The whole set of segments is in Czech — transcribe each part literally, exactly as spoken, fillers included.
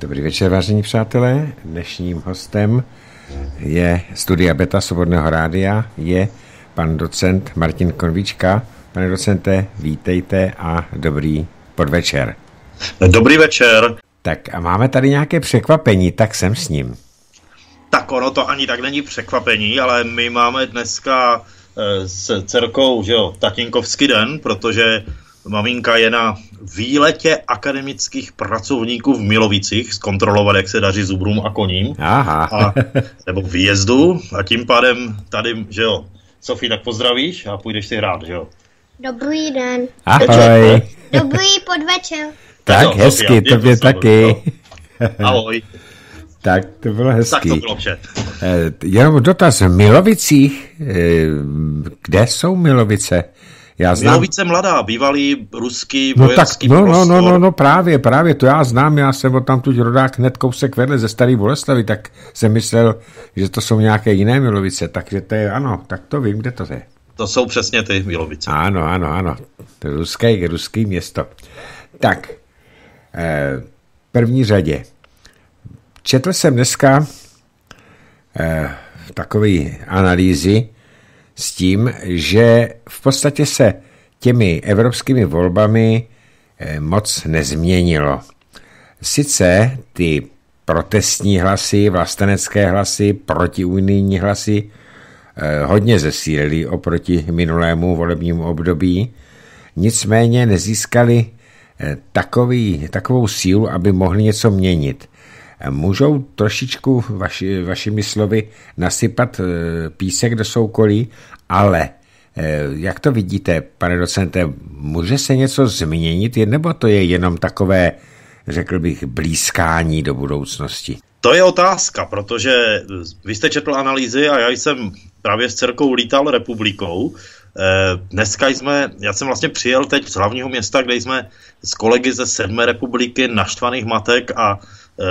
Dobrý večer, vážení přátelé. Dnešním hostem je studia Beta Svobodného rádia je pan docent Martin Konvička. Pane docente, vítejte a dobrý podvečer. Dobrý večer. Tak a máme tady nějaké překvapení, tak jsem s ním. Tak ono to ani tak není překvapení, ale my máme dneska s dcerkou, že jo, tatínkovský den, protože maminka je na výletě akademických pracovníků v Milovicích, zkontrolovat, jak se daří zubrům a koním. Aha. A, nebo výjezdu a tím pádem tady, že jo, Sofie, tak pozdravíš a půjdeš si hrát, že jo. Dobrý den. Ahoj. Dobrý podvečer. Tak, tak jo, hezky, Sofia, tobě taky. No. Ahoj. Tak to bylo hezký. Tak to bylo vše. Jenom dotaz, v Milovicích, kde jsou Milovice? Já znám... Milovice Mladá, bývalý ruský vojenský no, tak, no, prostor. No, no, no, no, právě, právě, to já znám, já jsem odtamtud rodák hned kousek vedle ze Staré Boleslavy, tak jsem myslel, že to jsou nějaké jiné Milovice, takže to je, ano, tak to vím, kde to je. To jsou přesně ty Milovice. Ano, ano, ano, ruské, ruské město. Tak, eh, první řadě. Četl jsem dneska eh, takové analýzy s tím, že v podstatě se těmi evropskými volbami eh, moc nezměnilo. Sice ty protestní hlasy, vlastenecké hlasy, protiunijní hlasy eh, hodně zesílily oproti minulému volebnímu období, nicméně nezískali eh, takový, takovou sílu, aby mohli něco měnit. Můžou trošičku vaši, vašimi slovy nasypat písek do soukolí, ale jak to vidíte, pane docente, může se něco změnit, nebo to je jenom takové, řekl bych, blýskání do budoucnosti? To je otázka, protože vy jste četl analýzy a já jsem právě s dcerkou lítal republikou. Dneska jsme, já jsem vlastně přijel teď z hlavního města, kde jsme s kolegy ze sedmé republiky naštvaných matek a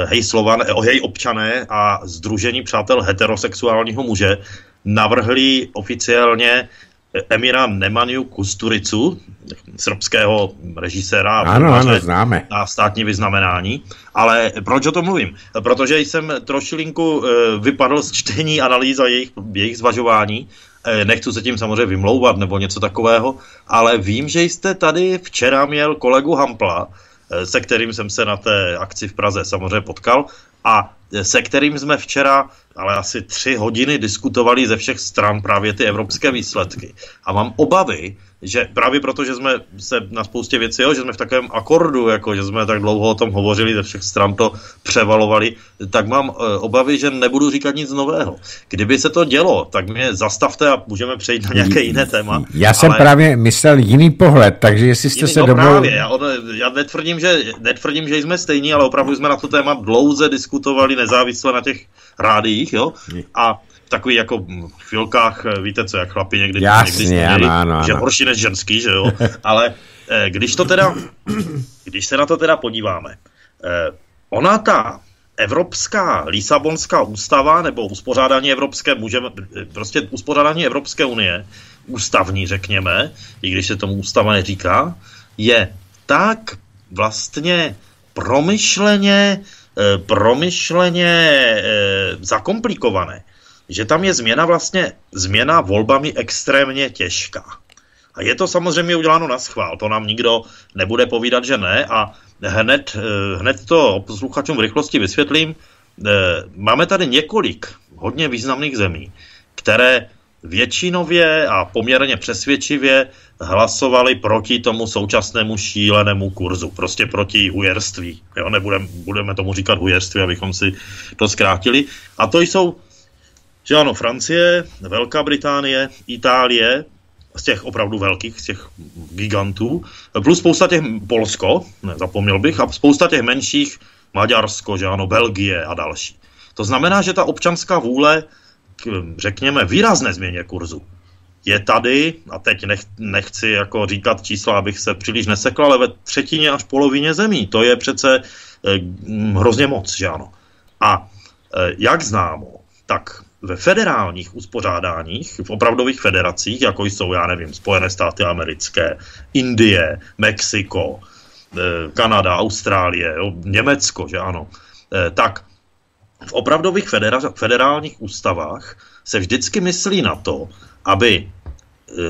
hej Slovan, hej občané a Sdružení přátel heterosexuálního muže navrhli oficiálně Emira Nemaniu Kusturicu, srbského režiséra, ano, ano, známe, na státní vyznamenání. Ale proč o tom mluvím? Protože jsem trošilinku vypadl z čtení analýz a jejich, jejich zvažování. Nechci se tím samozřejmě vymlouvat nebo něco takového, ale vím, že jste tady včera měl kolegu Hampla, se kterým jsem se na té akci v Praze samozřejmě potkal a se kterým jsme včera, ale asi tři hodiny diskutovali ze všech stran právě ty evropské výsledky. A mám obavy, že právě proto, že jsme se na spoustě věcí, jo, že jsme v takovém akordu, jako že jsme tak dlouho o tom hovořili, ze všech stran to převalovali, tak mám obavy, že nebudu říkat nic nového. Kdyby se to dělo, tak mě zastavte a můžeme přejít na nějaké jiné téma. Já jsem ale... právě myslel jiný pohled, takže jestli jste jiný, se no domluvili... Právě, já, já netvrdím, že, netvrdím, že jsme stejní, ale opravdu jsme na to téma dlouze diskutovali, nezávisle na těch rádiích, jo, a v takových jako chvilkách, víte co, jak chlapi někdy, jasně, někdy směli, ano, ano, že horší než ženský, že jo, ale eh, když to teda, když se na to teda podíváme, eh, ona ta Evropská Lisabonská ústava nebo uspořádání Evropské, můžeme, prostě uspořádání Evropské unie, ústavní řekněme, i když se tomu ústava neříká, je tak vlastně promyšleně promyšleně e, zakomplikované, že tam je změna vlastně, změna volbami extrémně těžká. A je to samozřejmě uděláno na schvál, to nám nikdo nebude povídat, že ne, a hned, e, hned to posluchačům v rychlosti vysvětlím. E, máme tady několik hodně významných zemí, které většinově a poměrně přesvědčivě hlasovali proti tomu současnému šílenému kurzu, prostě proti hujerství. Jo, nebudeme, budeme tomu říkat hujerství, abychom si to zkrátili. A to jsou, že ano, Francie, Velká Británie, Itálie, z těch opravdu velkých, z těch gigantů, plus spousta těch, Polsko, nezapomněl bych, a spousta těch menších, Maďarsko, že ano, Belgie a další. To znamená, že ta občanská vůle k, řekněme, výrazné změně kurzu je tady, a teď nech, nechci jako říkat čísla, abych se příliš nesekl, ale ve třetině až polovině zemí. To je přece eh, hrozně moc, že ano. A eh, jak známo, tak ve federálních uspořádáních, v opravdových federacích, jako jsou, já nevím, Spojené státy americké, Indie, Mexiko, eh, Kanada, Austrálie, jo, Německo, že ano, tak v opravdových federa- federálních ústavách se vždycky myslí na to, aby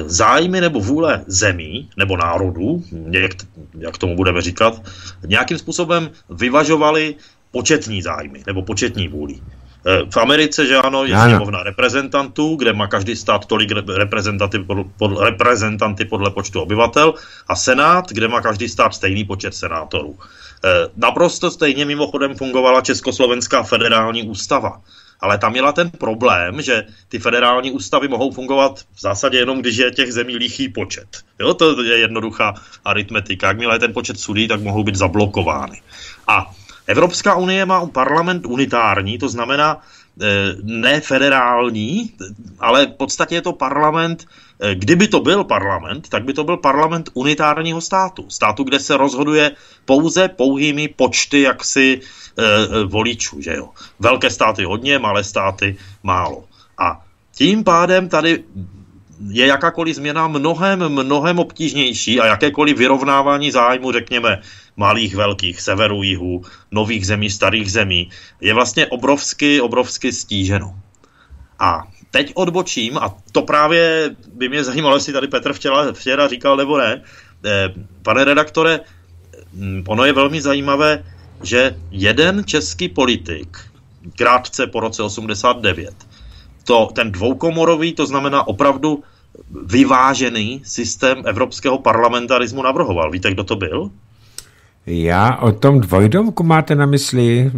zájmy nebo vůle zemí nebo národů, jak, jak tomu budeme říkat, nějakým způsobem vyvažovaly početní zájmy nebo početní vůli. V Americe, že ano, je sněmovna reprezentantů, kde má každý stát tolik reprezentanty podle, reprezentanty podle počtu obyvatel, a senát, kde má každý stát stejný počet senátorů. Naprosto stejně mimochodem fungovala Československá federální ústava. Ale tam měla ten problém, že ty federální ústavy mohou fungovat v zásadě jenom, když je těch zemí lichý počet. Jo, to je jednoduchá aritmetika. Jakmile je ten počet sudí, tak mohou být zablokovány. A Evropská unie má parlament unitární, to znamená ne federální, ale v podstatě je to parlament, kdyby to byl parlament, tak by to byl parlament unitárního státu. Státu, kde se rozhoduje pouze pouhými počty jaksi e, voličů. Že jo? Velké státy hodně, malé státy málo. A tím pádem tady je jakákoliv změna mnohem, mnohem obtížnější a jakékoliv vyrovnávání zájmu, řekněme, malých, velkých, severu, jihu, nových zemí, starých zemí, je vlastně obrovsky, obrovsky stíženo. A teď odbočím, a to právě by mě zajímalo, jestli tady Petr včera, včera říkal nebo ne. Pane redaktore, ono je velmi zajímavé, že jeden český politik, krátce po roce osmdesát devět, to, ten dvoukomorový, to znamená opravdu vyvážený systém evropského parlamentarismu navrhoval. Víte, kdo to byl? Já o tom dvojdovku máte na mysli?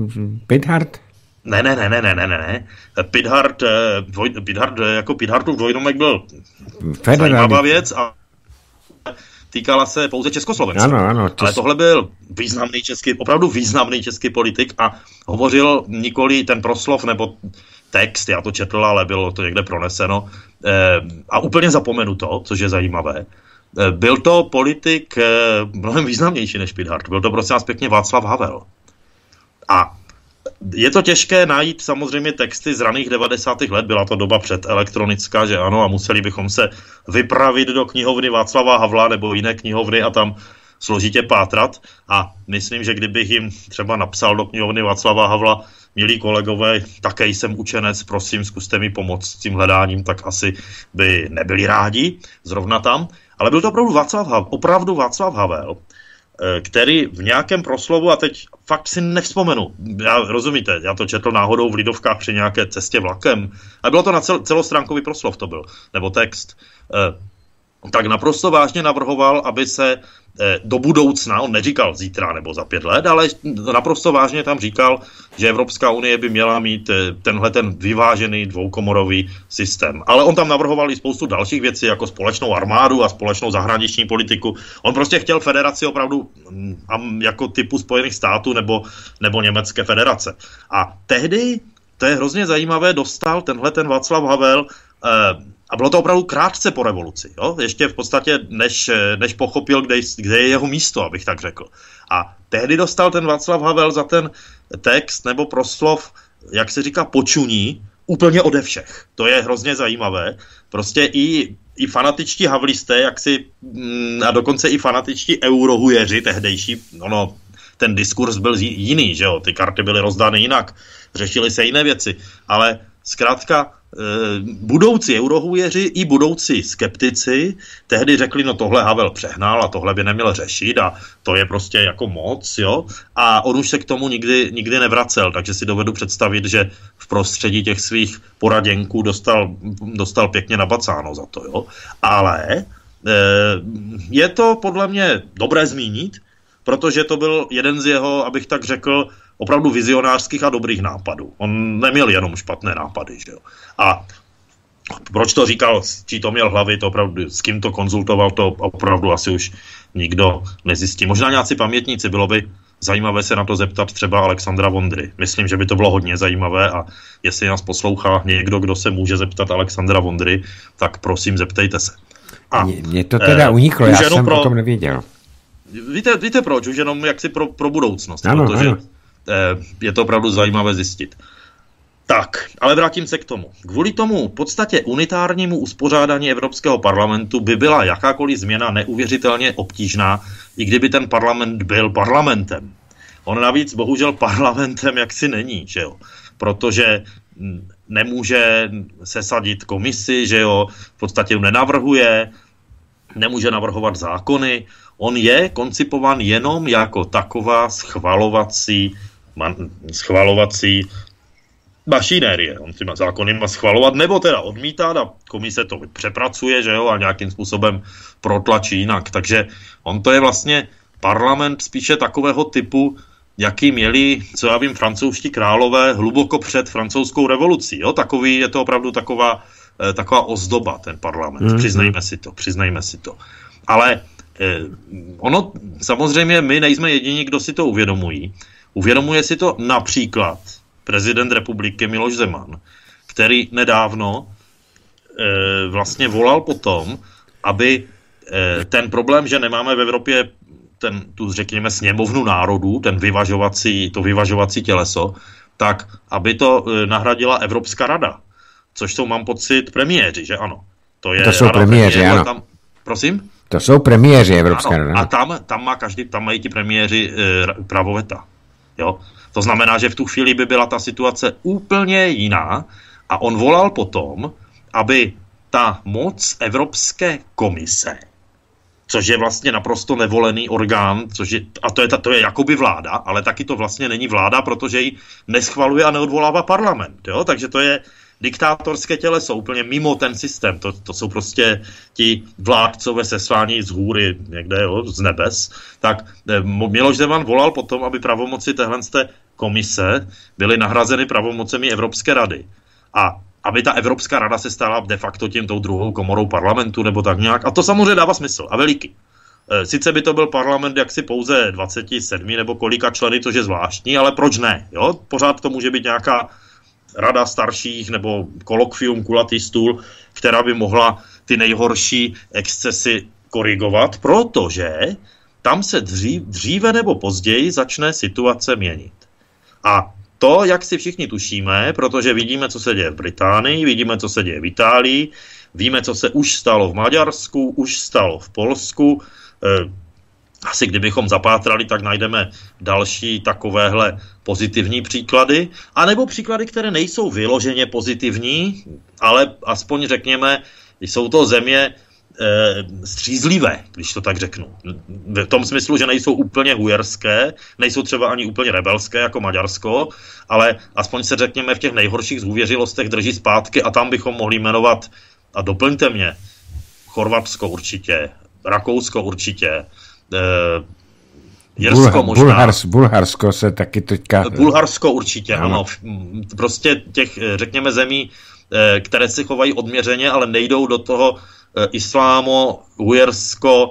Pithard? Ne, ne, ne, ne, ne, ne, ne. Pithard, dvoj, Pithard jako Pithardův dvojdomek byl federální. Zajímavá věc a týkala se pouze Československa. Ano, ano, to... Ale tohle byl významný český, opravdu významný český politik a hovořil nikoli ten proslov nebo text, já to četl, ale bylo to někde proneseno a úplně zapomenu to, což je zajímavé. Byl to politik mnohem významnější než Pithard. Byl to prostě nás pěkně Václav Havel. A je to těžké najít samozřejmě texty z raných devadesátých let, byla to doba předelektronická, že ano, a museli bychom se vypravit do knihovny Václava Havla nebo jiné knihovny a tam složitě pátrat. A myslím, že kdybych jim třeba napsal do knihovny Václava Havla: milí kolegové, také jsem učenec, prosím, zkuste mi pomoct s tím hledáním, tak asi by nebyli rádi, zrovna tam. Ale byl to opravdu Václav Havel, opravdu Václav Havel, který v nějakém proslovu, a teď fakt si nevzpomenu, já, rozumíte, já to četl náhodou v Lidovkách při nějaké cestě vlakem, a bylo to na cel, celostránkový proslov to byl, nebo text, tak naprosto vážně navrhoval, aby se do budoucna, on neříkal zítra nebo za pět let, ale naprosto vážně tam říkal, že Evropská unie by měla mít tenhle ten vyvážený dvoukomorový systém. Ale on tam navrhoval i spoustu dalších věcí, jako společnou armádu a společnou zahraniční politiku. On prostě chtěl federaci opravdu jako typu Spojených států nebo, nebo Německé federace. A tehdy, to je hrozně zajímavé, dostal tenhle ten Václav Havel. A bylo to opravdu krátce po revoluci, jo? Ještě v podstatě, než, než pochopil, kde, kde je jeho místo, abych tak řekl. A tehdy dostal ten Václav Havel za ten text nebo proslov, jak se říká, počuní, úplně ode všech. To je hrozně zajímavé. Prostě i, i fanatičtí havlisté, jak si, a dokonce i fanatičtí eurohujeři tehdejší, ono, ten diskurs byl jiný, že jo? Ty karty byly rozdány jinak, řešily se jiné věci, ale zkrátka budoucí eurohujeři i budoucí skeptici tehdy řekli, no tohle Havel přehnal a tohle by neměl řešit a to je prostě jako moc, jo. A on už se k tomu nikdy, nikdy nevracel, takže si dovedu představit, že v prostředí těch svých poraděnků dostal, dostal pěkně nabacáno za to, jo. Ale je to podle mě dobré zmínit, protože to byl jeden z jeho, abych tak řekl, opravdu vizionářských a dobrých nápadů. On neměl jenom špatné nápady, že jo. A proč to říkal, čí to měl hlavy, to opravdu, s kým to konzultoval, to opravdu asi už nikdo nezjistí. Možná nějací pamětníci, bylo by zajímavé se na to zeptat třeba Alexandra Vondry. Myslím, že by to bylo hodně zajímavé a jestli nás poslouchá někdo, kdo se může zeptat Alexandra Vondry, tak prosím, zeptejte se. A mě to teda uniklo, já jsem pro... o tom nevěděl. Víte, víte proč? Už jenom jaksi pro, pro budoucnost, ano, protože ano. Je to opravdu zajímavé zjistit. Tak, ale vrátím se k tomu. Kvůli tomu v podstatě unitárnímu uspořádání Evropského parlamentu by byla jakákoliv změna neuvěřitelně obtížná, i kdyby ten parlament byl parlamentem. On navíc bohužel parlamentem jaksi není, že jo? Protože nemůže sesadit komisi, že jo, v podstatě nenavrhuje, nemůže navrhovat zákony. On je koncipovan jenom jako taková schvalovací, man, schvalovací mašinérie. On si má zákony má schvalovat, nebo teda odmítat a komise to přepracuje, že jo, a nějakým způsobem protlačí jinak. Takže on to je vlastně parlament spíše takového typu, jaký měli, co já vím, francouzští králové hluboko před francouzskou revolucí. Jo? Takový, je to opravdu taková, taková ozdoba, ten parlament. Mm-hmm. Přiznejme si to, přiznejme si to. Ale eh, ono, samozřejmě my nejsme jediní, kdo si to uvědomují. Uvědomuje si to například prezident republiky Miloš Zeman, který nedávno eh, vlastně volal po tom, aby eh, ten problém, že nemáme v Evropě ten, tu řekněme sněmovnu národů, ten vyvažovací, to vyvažovací těleso, tak aby to nahradila Evropská rada, což jsou, mám pocit, premiéři, že ano. To, je to jsou premiéři, premiér, ano. Tam, prosím? To jsou premiéři Evropská ano, rada. A tam, tam, má každý, tam mají ti premiéři e, právo veta. Jo? To znamená, že v tu chvíli by byla ta situace úplně jiná a on volal potom, aby ta moc Evropské komise, což je vlastně naprosto nevolený orgán, což je, a to je, to je jakoby vláda, ale taky to vlastně není vláda, protože ji neschvaluje a neodvolává parlament. Jo? Takže to je diktátorské těleso, úplně mimo ten systém. To, to jsou prostě ti vládcové seslání z hůry, někde jo, z nebes. Tak Miloš Zeman volal potom, aby pravomoci téhle komise byly nahrazeny pravomocemi Evropské rady. A aby ta Evropská rada se stala de facto tím tou druhou komorou parlamentu nebo tak nějak. A to samozřejmě dává smysl a veliký. Sice by to byl parlament jaksi pouze dvacet sedm nebo kolika členy, což je zvláštní, ale proč ne? Jo? Pořád to může být nějaká rada starších nebo kolokvium, kulatý stůl, která by mohla ty nejhorší excesy korigovat, protože tam se dřív, dříve nebo později začne situace měnit. A to, jak si všichni tušíme, protože vidíme, co se děje v Británii, vidíme, co se děje v Itálii, víme, co se už stalo v Maďarsku, už stalo v Polsku. Asi kdybychom zapátrali, tak najdeme další takovéhle pozitivní příklady, anebo příklady, které nejsou vyloženě pozitivní, ale aspoň řekněme, jsou to země střízlivé, když to tak řeknu. V tom smyslu, že nejsou úplně hujerské, nejsou třeba ani úplně rebelské jako Maďarsko, ale aspoň se řekněme v těch nejhorších zhůvěřilostech drží zpátky a tam bychom mohli jmenovat, a doplňte mě, Chorvatsko určitě, Rakousko určitě, eh, Jirsko možná. Bulhars, Bulharsko se taky teďka... Bulharsko určitě, ano. ano. Prostě těch, řekněme, zemí, eh, které se chovají odměřeně, ale nejdou do toho islámo, hujersko,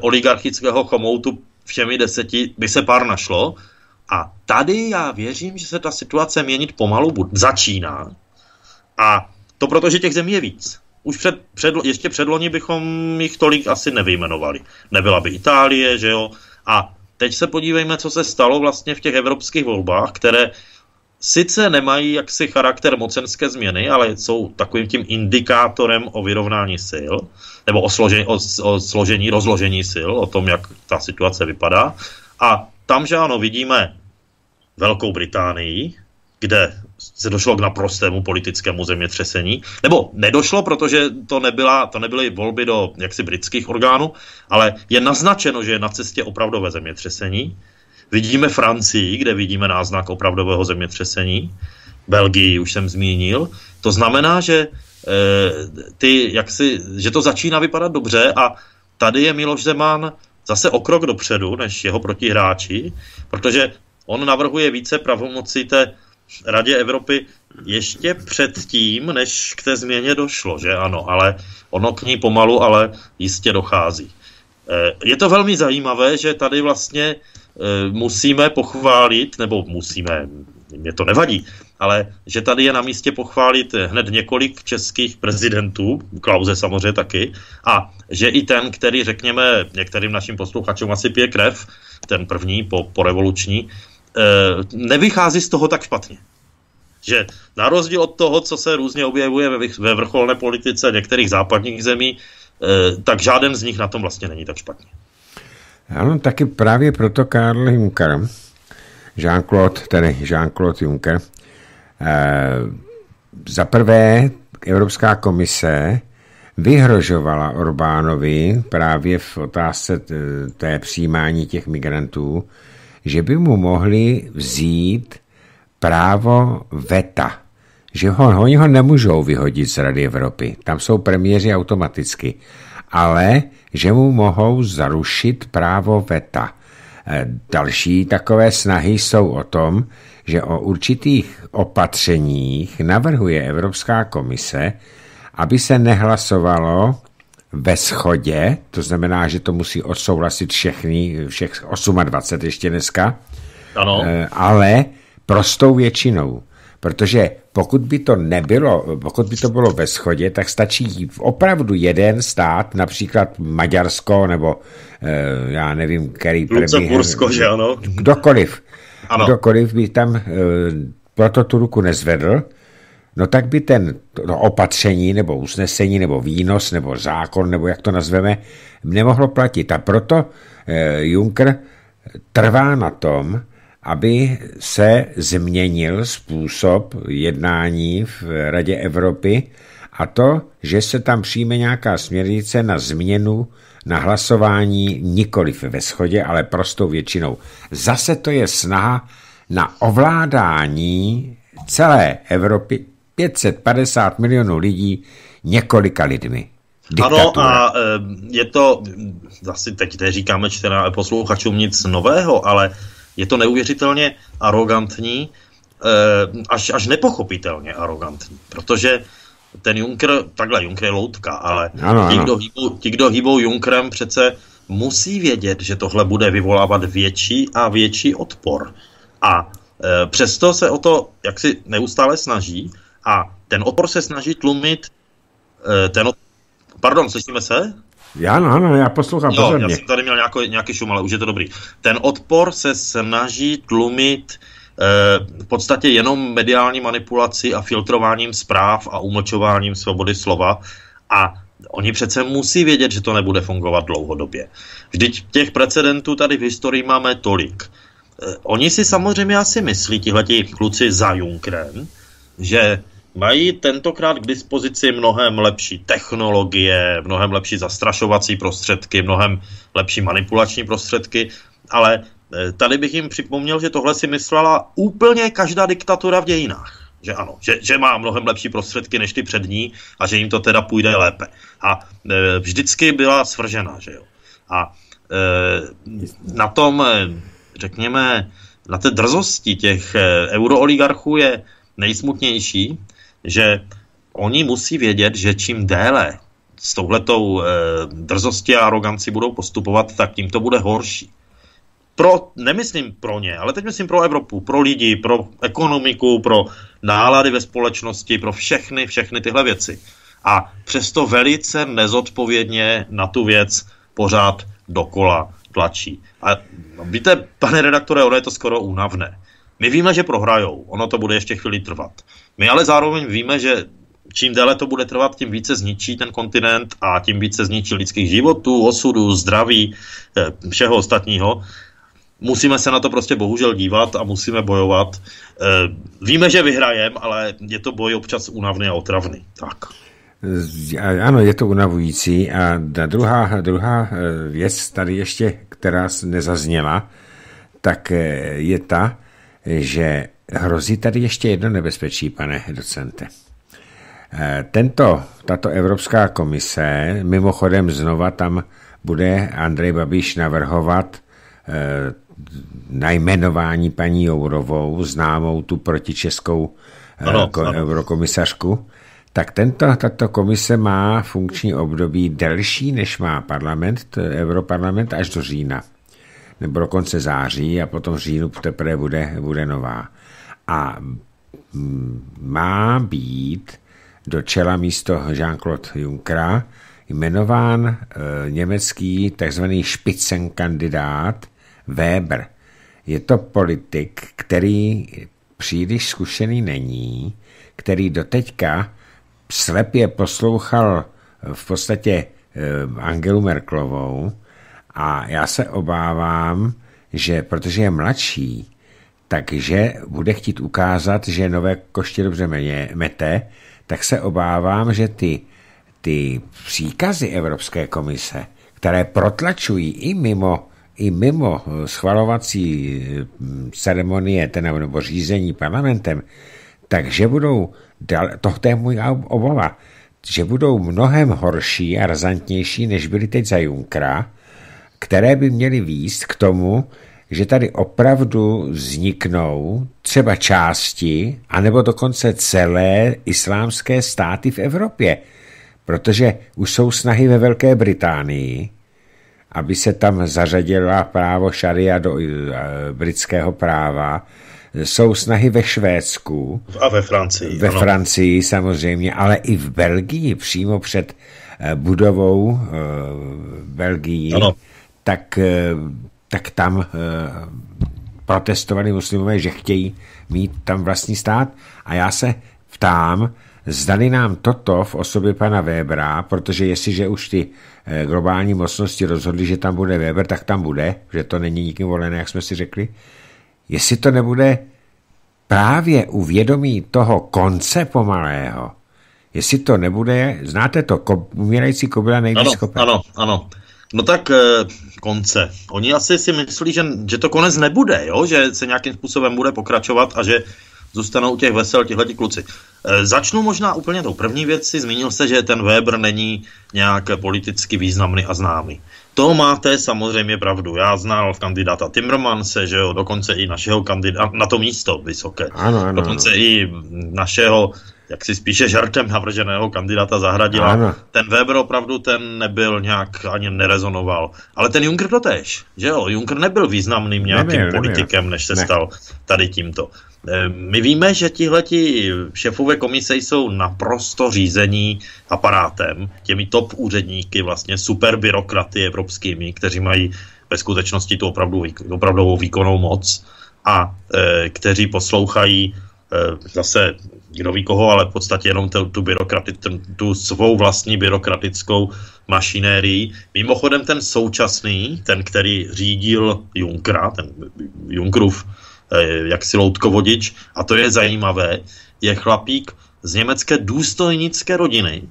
oligarchického chomoutu všemi deseti, by se pár našlo. A tady já věřím, že se ta situace měnit pomalu bud- začíná. A to proto, že těch zemí je víc. Už před, před, ještě předloni bychom jich tolik asi nevyjmenovali. Nebyla by Itálie, že jo. A teď se podívejme, co se stalo vlastně v těch evropských volbách, které sice nemají jaksi charakter mocenské změny, ale jsou takovým tím indikátorem o vyrovnání sil, nebo o složení, o, o složení, rozložení sil, o tom, jak ta situace vypadá. A tam, že ano, vidíme Velkou Británii, kde se došlo k naprostému politickému zemětřesení, nebo nedošlo, protože to, nebyla, to nebyly volby do jaksi britských orgánů, ale je naznačeno, že je na cestě opravdové zemětřesení. Vidíme Francii, kde vidíme náznak opravdového zemětřesení. Belgii už jsem zmínil. To znamená, že, e, ty, jak si, že to začíná vypadat dobře a tady je Miloš Zeman zase o krok dopředu než jeho protihráči, protože on navrhuje více pravomocí té Radě Evropy ještě předtím, než k té změně došlo, že ano, ale ono k ní pomalu, ale jistě dochází. E, je to velmi zajímavé, že tady vlastně musíme pochválit, nebo musíme, mě to nevadí, ale že tady je na místě pochválit hned několik českých prezidentů, Klause samozřejmě taky, a že i ten, který, řekněme, některým našim posluchačům asi pije krev, ten první po, po revoluční, nevychází z toho tak špatně. Že na rozdíl od toho, co se různě objevuje ve vrcholné politice některých západních zemí, tak žádný z nich na tom vlastně není tak špatně. Ano, taky právě proto, Karl Juncker, Jean-Claude, tedy Jean-Claude Juncker. Za prvé, Evropská komise vyhrožovala Orbánovi právě v otázce té přijímání těch migrantů, že by mu mohli vzít právo veta, že ho, oni ho nemůžou vyhodit z Rady Evropy, tam jsou premiéři automaticky, ale že mu mohou zarušit právo veta. Další takové snahy jsou o tom, že o určitých opatřeních navrhuje Evropská komise, aby se nehlasovalo ve shodě, to znamená, že to musí odsouhlasit všechny, všech dvacet osm ještě dneska, ano. Ale prostou většinou. Protože pokud by to nebylo, pokud by to bylo ve shodě, tak stačí opravdu jeden stát, například Maďarsko nebo e, já nevím, který Lucembursko, že ano? Kdokoliv. Ano. Kdokoliv by tam e, proto tu ruku nezvedl, no tak by ten no, opatření nebo usnesení nebo výnos nebo zákon, nebo jak to nazveme, nemohlo platit. A proto e, Juncker trvá na tom, aby se změnil způsob jednání v Radě Evropy a to, že se tam přijme nějaká směrnice na změnu, na hlasování nikoliv ve shodě, ale prostou většinou. Zase to je snaha na ovládání celé Evropy pět set padesát milionů lidí několika lidmi. Diktatura. Ano, a je to, asi teď neříkáme čtená posluchačům nic nového, ale je to neuvěřitelně arogantní, až, až nepochopitelně arogantní, protože ten Juncker, takhle Juncker je loutka, ale ano, ti, ano. Kdo hýbou, ti, kdo hýbou Junckerem, přece musí vědět, že tohle bude vyvolávat větší a větší odpor. A e, přesto se o to jaksi neustále snaží a ten odpor se snaží tlumit e, ten odpor... Pardon, slyšíme se? Já, no, no, já poslouchám jo, pozorně. Já jsem tady měl nějako, nějaký šum, ale už je to dobrý. Ten odpor se snaží tlumit eh, v podstatě jenom mediální manipulací a filtrováním zpráv a umlčováním svobody slova. A oni přece musí vědět, že to nebude fungovat dlouhodobě. Vždyť těch precedentů tady v historii máme tolik. Eh, oni si samozřejmě asi myslí, tihleti kluci za Junckerem, že mají tentokrát k dispozici mnohem lepší technologie, mnohem lepší zastrašovací prostředky, mnohem lepší manipulační prostředky, ale tady bych jim připomněl, že tohle si myslela úplně každá diktatura v dějinách. Že ano, že, že má mnohem lepší prostředky než ty před ní a že jim to teda půjde lépe. A e, vždycky byla svržena, že jo. A e, na tom, řekněme, na té drzosti těch e, eurooligarchů je nejsmutnější, že oni musí vědět, že čím déle s touhletou e, drzostí a arogancí budou postupovat, tak tím to bude horší. Pro, nemyslím pro ně, ale teď myslím pro Evropu, pro lidi, pro ekonomiku, pro nálady ve společnosti, pro všechny, všechny tyhle věci. A přesto velice nezodpovědně na tu věc pořád dokola tlačí. A víte, pane redaktore, ono je to skoro únavné. My víme, že prohrajou, ono to bude ještě chvíli trvat. My ale zároveň víme, že čím déle to bude trvat, tím více zničí ten kontinent a tím více zničí lidských životů, osudů, zdraví, všeho ostatního. Musíme se na to prostě bohužel dívat a musíme bojovat. Víme, že vyhrajeme, ale je to boj občas únavný a otravný. Tak. Ano, je to unavující. A druhá, druhá věc tady ještě, která nezazněla, tak je ta, že hrozí tady ještě jedno nebezpečí, pane docente. Tento, tato Evropská komise, mimochodem znova tam bude Andrej Babiš navrhovat najmenování paní Jourovou, známou tu protičeskou ano, ko- ano. eurokomisařku, tak tento, tato komise má funkční období delší, než má parlament, europarlament, až do října. Nebo do konce září a potom v říjnu teprve bude, bude nová. A má být do čela místo Jean-Claude Junckera jmenován e, německý takzvaný spitzenkandidát Weber. Je to politik, který příliš zkušený není, který doteďka slepě poslouchal v podstatě e, Angelu Merkelovou. A já se obávám, že protože je mladší, takže bude chtít ukázat, že nové koště dobře mete, tak se obávám, že ty, ty příkazy Evropské komise, které protlačují i mimo, i mimo schvalovací ceremonie ten, nebo řízení parlamentem, takže budou, tohle je můj obava, že budou mnohem horší a razantnější, než byly teď za Junckera, které by měly vést k tomu, že tady opravdu vzniknou třeba části, anebo dokonce celé islámské státy v Evropě. Protože už jsou snahy ve Velké Británii, aby se tam zařadila právo šaria do britského práva. Jsou snahy ve Švédsku. A ve Francii. Ve ano. Francii samozřejmě, ale i v Belgii, přímo před budovou Belgii. Ano. Tak... tak tam e, protestovali muslimové, že chtějí mít tam vlastní stát. A já se ptám, zdali nám toto v osobě pana Webera, protože jestliže už ty e, globální mocnosti rozhodly, že tam bude Weber, tak tam bude, že to není nikým volené, jak jsme si řekli. Jestli to nebude právě u vědomí toho konce pomalého, jestli to nebude, znáte to, ko, umírající kobyla nejvíc kope. Ano, ano. No tak konce. Oni asi si myslí, že, že to konec nebude, jo? Že se nějakým způsobem bude pokračovat a že zůstanou u těch vesel tihleti kluci. Začnu možná úplně tou první věcí. Zmínil se, že ten Weber není nějak politicky významný a známý. To máte samozřejmě pravdu. Já znal kandidáta Timmermanse, že jo, dokonce i našeho kandidáta, na to místo vysoké, ano, ano, dokonce ano. I našeho, jak si spíše žartem navrženého kandidáta Zahradila. Ano. Ten Weber opravdu ten nebyl nějak, ani nerezonoval. Ale ten Juncker to tež, že jo? Juncker nebyl významným nějakým neměl, politikem, neměl. než se ne. stal tady tímto. My víme, že tihleti šéfové komise jsou naprosto řízení aparátem, těmi top úředníky, vlastně superbyrokraty evropskými, kteří mají ve skutečnosti tu opravdu, opravdovou výkonnou moc a e, kteří poslouchají e, zase kdo ví koho, ale v podstatě jenom tu, tu, tu svou vlastní byrokratickou mašinérii. Mimochodem ten současný, ten, který řídil Junckera, ten Junckerův jak si loutkovodič, a to je zajímavé, je chlapík z německé důstojnické rodiny.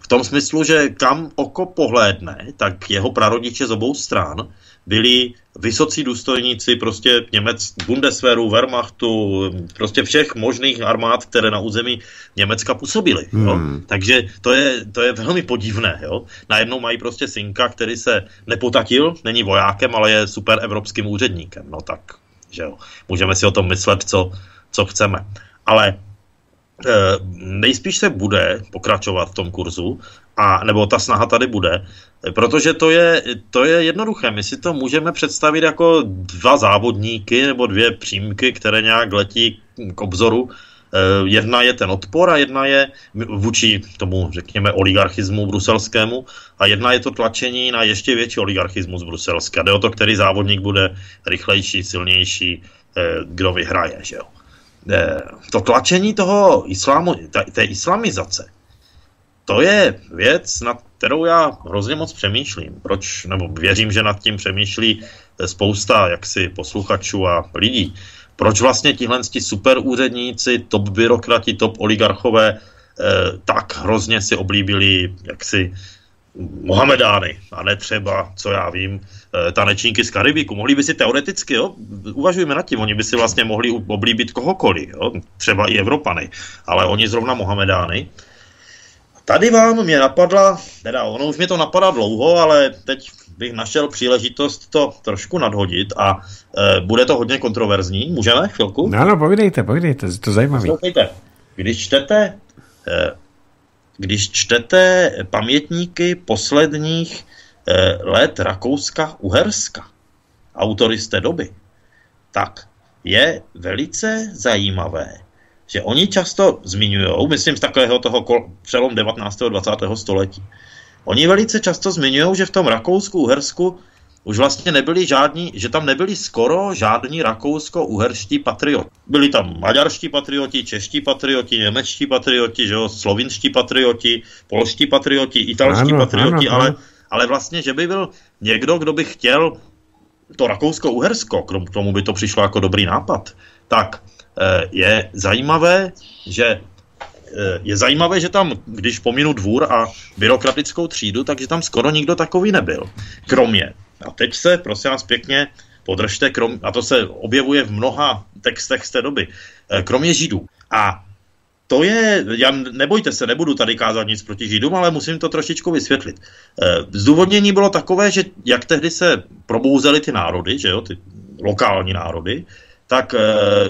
V tom smyslu, že kam oko pohlédne, tak jeho prarodiče z obou stran byli vysocí důstojníci prostě Němec, Bundeswehru, Wehrmachtu, prostě všech možných armád, které na území Německa působily. Hmm. Takže to je, to je velmi podivné. Jo? Najednou mají prostě synka, který se nepotatil, není vojákem, ale je super evropským úředníkem. No tak... Že jo. Můžeme si o tom myslet, co, co chceme. Ale e, nejspíš se bude pokračovat v tom kurzu, a, nebo ta snaha tady bude, protože to je, to je jednoduché. My si to můžeme představit jako dva závodníky nebo dvě přímky, které nějak letí k obzoru. E, jedna je ten odpor a jedna je vůči tomu, řekněme, oligarchismu bruselskému a jedna je to tlačení na ještě větší oligarchismus bruselský. Jde o to, který závodník bude rychlejší, silnější, e, kdo vyhraje. Že jo? E, to tlačení toho islámu, ta, té islamizace, to je věc, nad kterou já hrozně moc přemýšlím. Proč? Nebo věřím, že nad tím přemýšlí spousta jaksi posluchačů a lidí. Proč vlastně tihle super úředníci, top byrokrati, top oligarchové eh, tak hrozně si oblíbili jaksi Mohamedány a ne třeba, co já vím, eh, tanečníky z Karibiku. Mohli by si teoreticky, jo, uvažujeme nad tím, oni by si vlastně mohli oblíbit kohokoliv, jo, třeba i Evropany, ale oni zrovna Mohamedány. Tady vám mě napadla, teda ono už mě to napadá dlouho, ale teď bych našel příležitost to trošku nadhodit a e, bude to hodně kontroverzní. Můžeme chvilku? No, no, povídejte, povídejte, to zajímavé. Když čtete, e, když čtete pamětníky posledních e, let Rakouska-Uherska, autory z té doby, tak je velice zajímavé, že oni často zmiňují, myslím z takového toho kol, přelom devatenáctého a dvacátého století, oni velice často zmiňují, že v tom Rakousku-Uhersku už vlastně nebyli žádní, že tam nebyli skoro žádní rakousko-uherští patrioti. Byli tam maďarští patrioti, čeští patrioti, němečtí patrioti, že jo, slovinští patrioti, polští patrioti, italští ano, patrioti, ano, ale, ale vlastně, že by byl někdo, kdo by chtěl to Rakousko-Uhersko, k tomu by to přišlo jako dobrý nápad, tak je zajímavé, že je zajímavé, že tam, když pominu dvůr a byrokratickou třídu, takže tam skoro nikdo takový nebyl. Kromě, a teď se, prosím vás pěkně, podržte, krom, a to se objevuje v mnoha textech z té doby, kromě Židů. A to je, já nebojte se, nebudu tady kázat nic proti Židům, ale musím to trošičku vysvětlit. Zdůvodnění bylo takové, že jak tehdy se probouzely ty národy, že jo, ty lokální národy, tak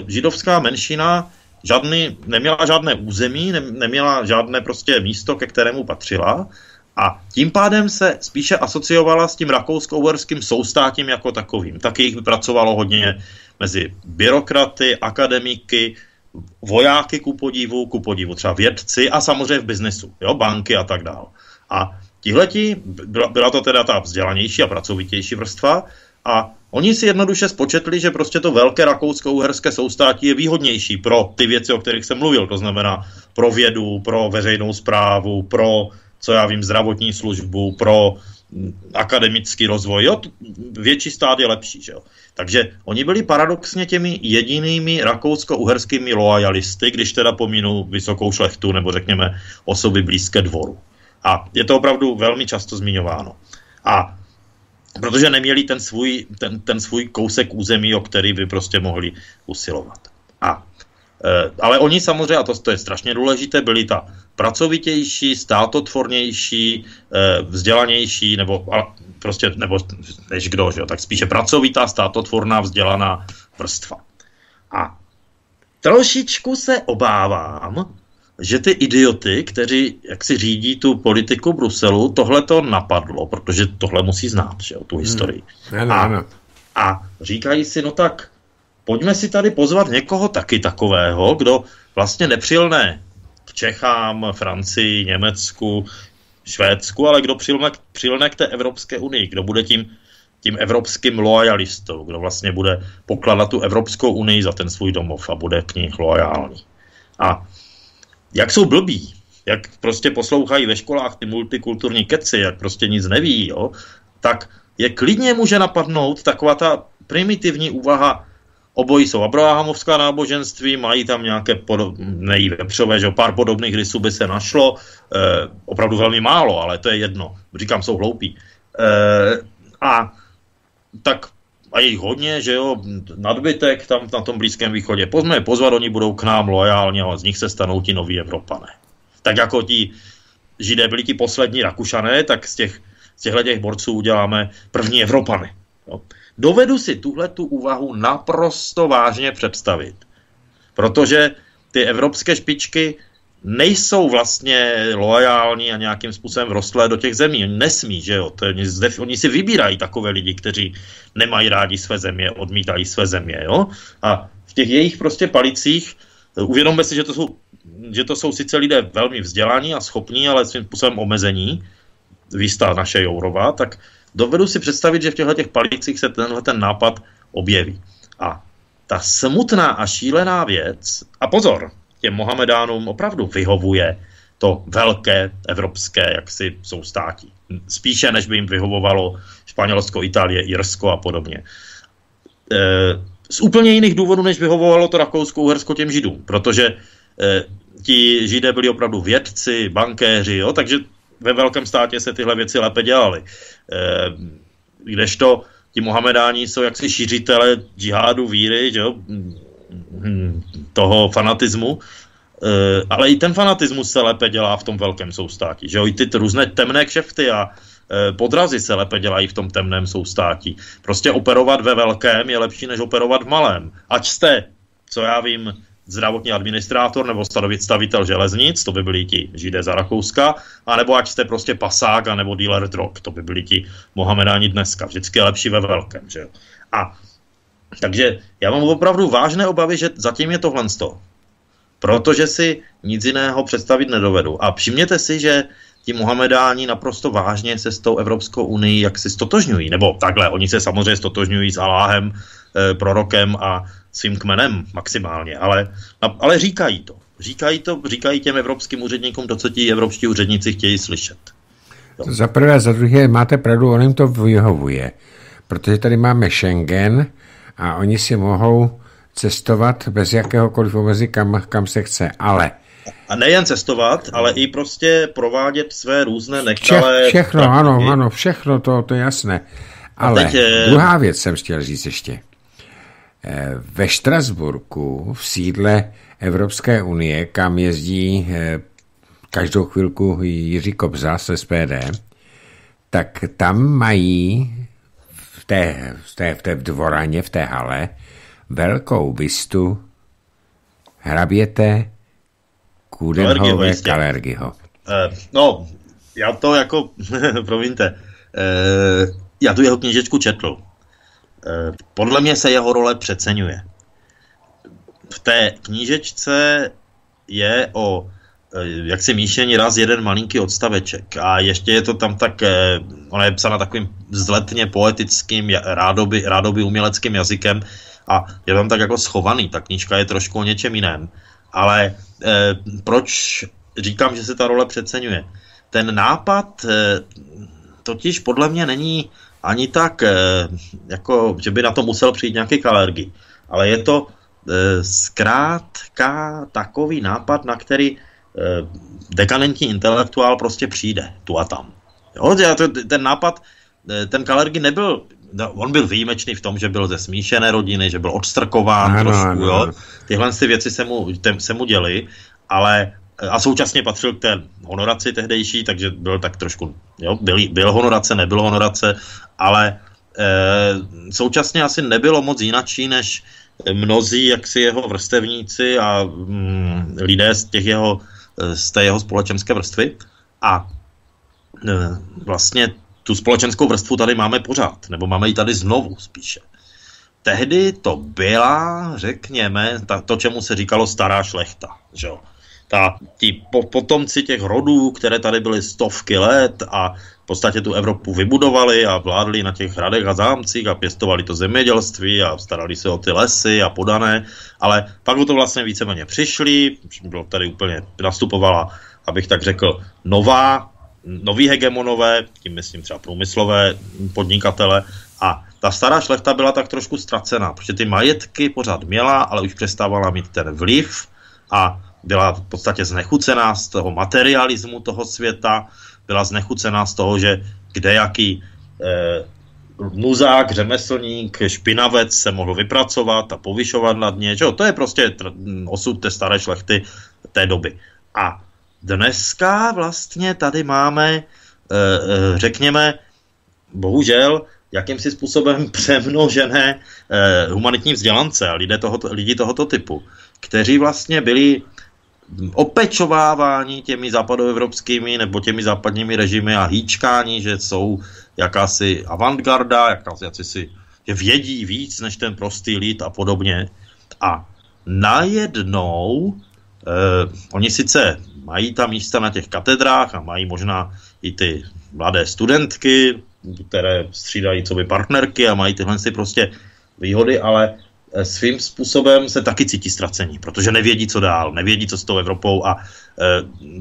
židovská menšina žádný, neměla žádné území, neměla žádné prostě místo, ke kterému patřila, a tím pádem se spíše asociovala s tím rakousko-uherským soustátím jako takovým. Taky jich pracovalo hodně mezi byrokraty, akademiky, vojáky ku podivu, ku podivu třeba vědci a samozřejmě v biznesu, jo, banky a tak dál. A tihleti, byla, byla to teda ta vzdělanější a pracovitější vrstva, a oni si jednoduše spočetli, že prostě to velké rakousko-uherské soustátí je výhodnější pro ty věci, o kterých jsem mluvil, to znamená pro vědu, pro veřejnou správu, pro, co já vím, zdravotní službu, pro akademický rozvoj, jo, větší stát je lepší, že jo. Takže oni byli paradoxně těmi jedinými rakousko-uherskými loajalisty, když teda pominu vysokou šlechtu nebo řekněme osoby blízké dvoru. A je to opravdu velmi často zmiňováno. A protože neměli ten svůj, ten, ten svůj kousek území, o který by prostě mohli usilovat. A, e, ale oni samozřejmě, a to, to je strašně důležité, byli ta pracovitější, státotvornější, e, vzdělanější, nebo prostě, nebo než kdo, že jo, tak spíše pracovitá, státotvorná, vzdělaná vrstva. A trošičku se obávám, že ty idioty, kteří jak si řídí tu politiku Bruselu, tohle to napadlo, protože tohle musí znát, že jo, tu historii. Hmm. A, a říkají si, no tak pojďme si tady pozvat někoho taky takového, kdo vlastně nepřilne k Čechám, Francii, Německu, Švédsku, ale kdo přilne, přilne k té Evropské unii, kdo bude tím, tím evropským loajalistou, kdo vlastně bude pokládat tu Evropskou unii za ten svůj domov a bude k ní loajální. A jak jsou blbí, jak prostě poslouchají ve školách ty multikulturní keci, jak prostě nic neví, jo, tak je klidně může napadnout taková ta primitivní úvaha, obojí jsou abrahamovská náboženství, mají tam nějaké podob, nejí vepřové, že pár podobných rysů by se našlo, e, opravdu velmi málo, ale to je jedno, říkám, jsou hloupí. E, a tak a jejich hodně, že jo, nadbytek tam na tom Blízkém východě. Pojďme je pozvat, oni budou k nám loajální a z nich se stanou ti noví Evropané. Tak jako ti Židé byli ti poslední Rakušané, tak z, těch, z těchto těch borců uděláme první Evropany. Jo. Dovedu si tuhletu úvahu naprosto vážně představit, protože ty evropské špičky nejsou vlastně loajální a nějakým způsobem rostlé do těch zemí. Oni nesmí, že jo. To je, oni si vybírají takové lidi, kteří nemají rádi své země, odmítají své země, jo. A v těch jejich prostě palicích, uvědomme si, že to jsou, že to jsou sice lidé velmi vzdělaní a schopní, ale svým způsobem omezení, výstá naše Jourova, tak dovedu si představit, že v těchto těch palicích se tenhle ten nápad objeví. A ta smutná a šílená věc, a pozor, těm Mohamedánům opravdu vyhovuje to velké evropské jaksi soustátí. Spíše, než by jim vyhovovalo Španělsko, Itálie, Irsko a podobně. E, z úplně jiných důvodů, než vyhovovalo to Rakousko-Uhersko těm Židům, protože e, ti Židé byli opravdu vědci, bankéři, jo, takže ve velkém státě se tyhle věci lépe dělaly. E, kdežto ti Mohamedáni jsou jaksi šířitele džihádu, víry, že jo, toho fanatismu, ale i ten fanatismus se lépe dělá v tom velkém soustátí, že jo, i ty různé temné kšefty a podrazy se lépe dělají v tom temném soustátí. Prostě operovat ve velkém je lepší, než operovat v malém. Ať jste, co já vím, zdravotní administrátor nebo stavitel železnic, to by byli ti Židé za Rakouska, anebo ať jste prostě pasák a nebo dealer drog, to by byli ti Mohamedáni dneska. Vždycky je lepší ve velkém, že jo. A takže já mám opravdu vážné obavy, že zatím je tohle sto. Protože si nic jiného představit nedovedu. A všimněte si, že ti Mohamedáni naprosto vážně se s tou Evropskou unii jak si stotožňují. Nebo takhle, oni se samozřejmě stotožňují s Alláhem, e, prorokem a svým kmenem maximálně. Ale, ale říkají to. Říkají to, říkají těm evropským úředníkům to, co ti evropští úředníci chtějí slyšet. Jo. Za prvé, za druhé, máte pravdu, on jim to vyhovuje. protože tady máme Schengen a oni si mohou cestovat bez jakéhokoliv omezí, kam, kam se chce, ale... A nejen cestovat, ale i prostě provádět své různé nekalé... Vše, všechno, praktiky. ano, ano, všechno, to, to je jasné. Ale teď... druhá věc jsem chtěl říct ještě. Ve Štrasburku, v sídle Evropské unie, kam jezdí každou chvilku Jiří Kobza z S P D, tak tam mají v té, v té, v té dvoraně, v té hale, velkou bistu hraběte Kudenhove Kalergiho. Eh, no, já to jako, promiňte, eh, já tu jeho knížečku četl. Eh, podle mě se jeho role přeceňuje. V té knížečce je o, eh, jak si míšení raz jeden malinký odstaveček a ještě je to tam tak, eh, ona je psána takovým vzletně poetickým, rádoby, rádoby uměleckým jazykem, a je tam tak jako schovaný, ta knížka je trošku o něčem jiném. Ale eh, proč říkám, že se ta role přeceňuje? Ten nápad eh, totiž podle mě není ani tak, eh, jako, že by na to musel přijít nějaký Kalergi. Ale je to eh, zkrátka takový nápad, na který eh, dekadentní intelektuál prostě přijde tu a tam. Jo? Ten nápad, eh, ten Kalergi nebyl... On byl výjimečný v tom, že byl ze smíšené rodiny, že byl odstrkován ano, trošku, ano. Jo. Tyhle ty věci se mu, se mu děly, ale a současně patřil k té honoraci tehdejší, takže byl tak trošku, jo, byl, byl honorace, nebyl honorace, ale e, současně asi nebylo moc jinačí, než mnozí jaksi jeho vrstevníci a mm, lidé z těch jeho, z té jeho společenské vrstvy a e, vlastně tu společenskou vrstvu tady máme pořád, nebo máme ji tady znovu spíše. Tehdy to byla, řekněme, ta, to, čemu se říkalo stará šlechta. Že jo? Ta, ti po, potomci těch rodů, které tady byly stovky let a v podstatě tu Evropu vybudovali a vládli na těch hradech a zámcích a pěstovali to zemědělství a starali se o ty lesy a podané, ale pak o to vlastně víceméně přišli, bylo tady úplně, nastupovala, abych tak řekl, nová noví hegemonové, tím myslím třeba průmyslové podnikatele a ta stará šlechta byla tak trošku ztracená, protože ty majetky pořád měla, ale už přestávala mít ten vliv a byla v podstatě znechucená z toho materialismu toho světa, byla znechucená z toho, že kdejaký eh, muzák, řemeslník, špinavec se mohl vypracovat a povyšovat na dně, že jo, to je prostě osud té staré šlechty té doby. A dneska vlastně tady máme, řekněme, bohužel, jakýmsi způsobem přemnožené humanitní vzdělance a lidi tohoto, lidi tohoto typu, kteří vlastně byli opečováváni těmi západoevropskými nebo těmi západními režimy a hýčkání, že jsou jakási avantgarda, jakási, jakási, že vědí víc než ten prostý lid a podobně. A najednou eh, oni sice mají ta místa na těch katedrách a mají možná i ty mladé studentky, které střídají co by partnerky a mají tyhle si prostě výhody, ale svým způsobem se taky cítí ztracení, protože nevědí, co dál, nevědí, co s tou Evropou a e,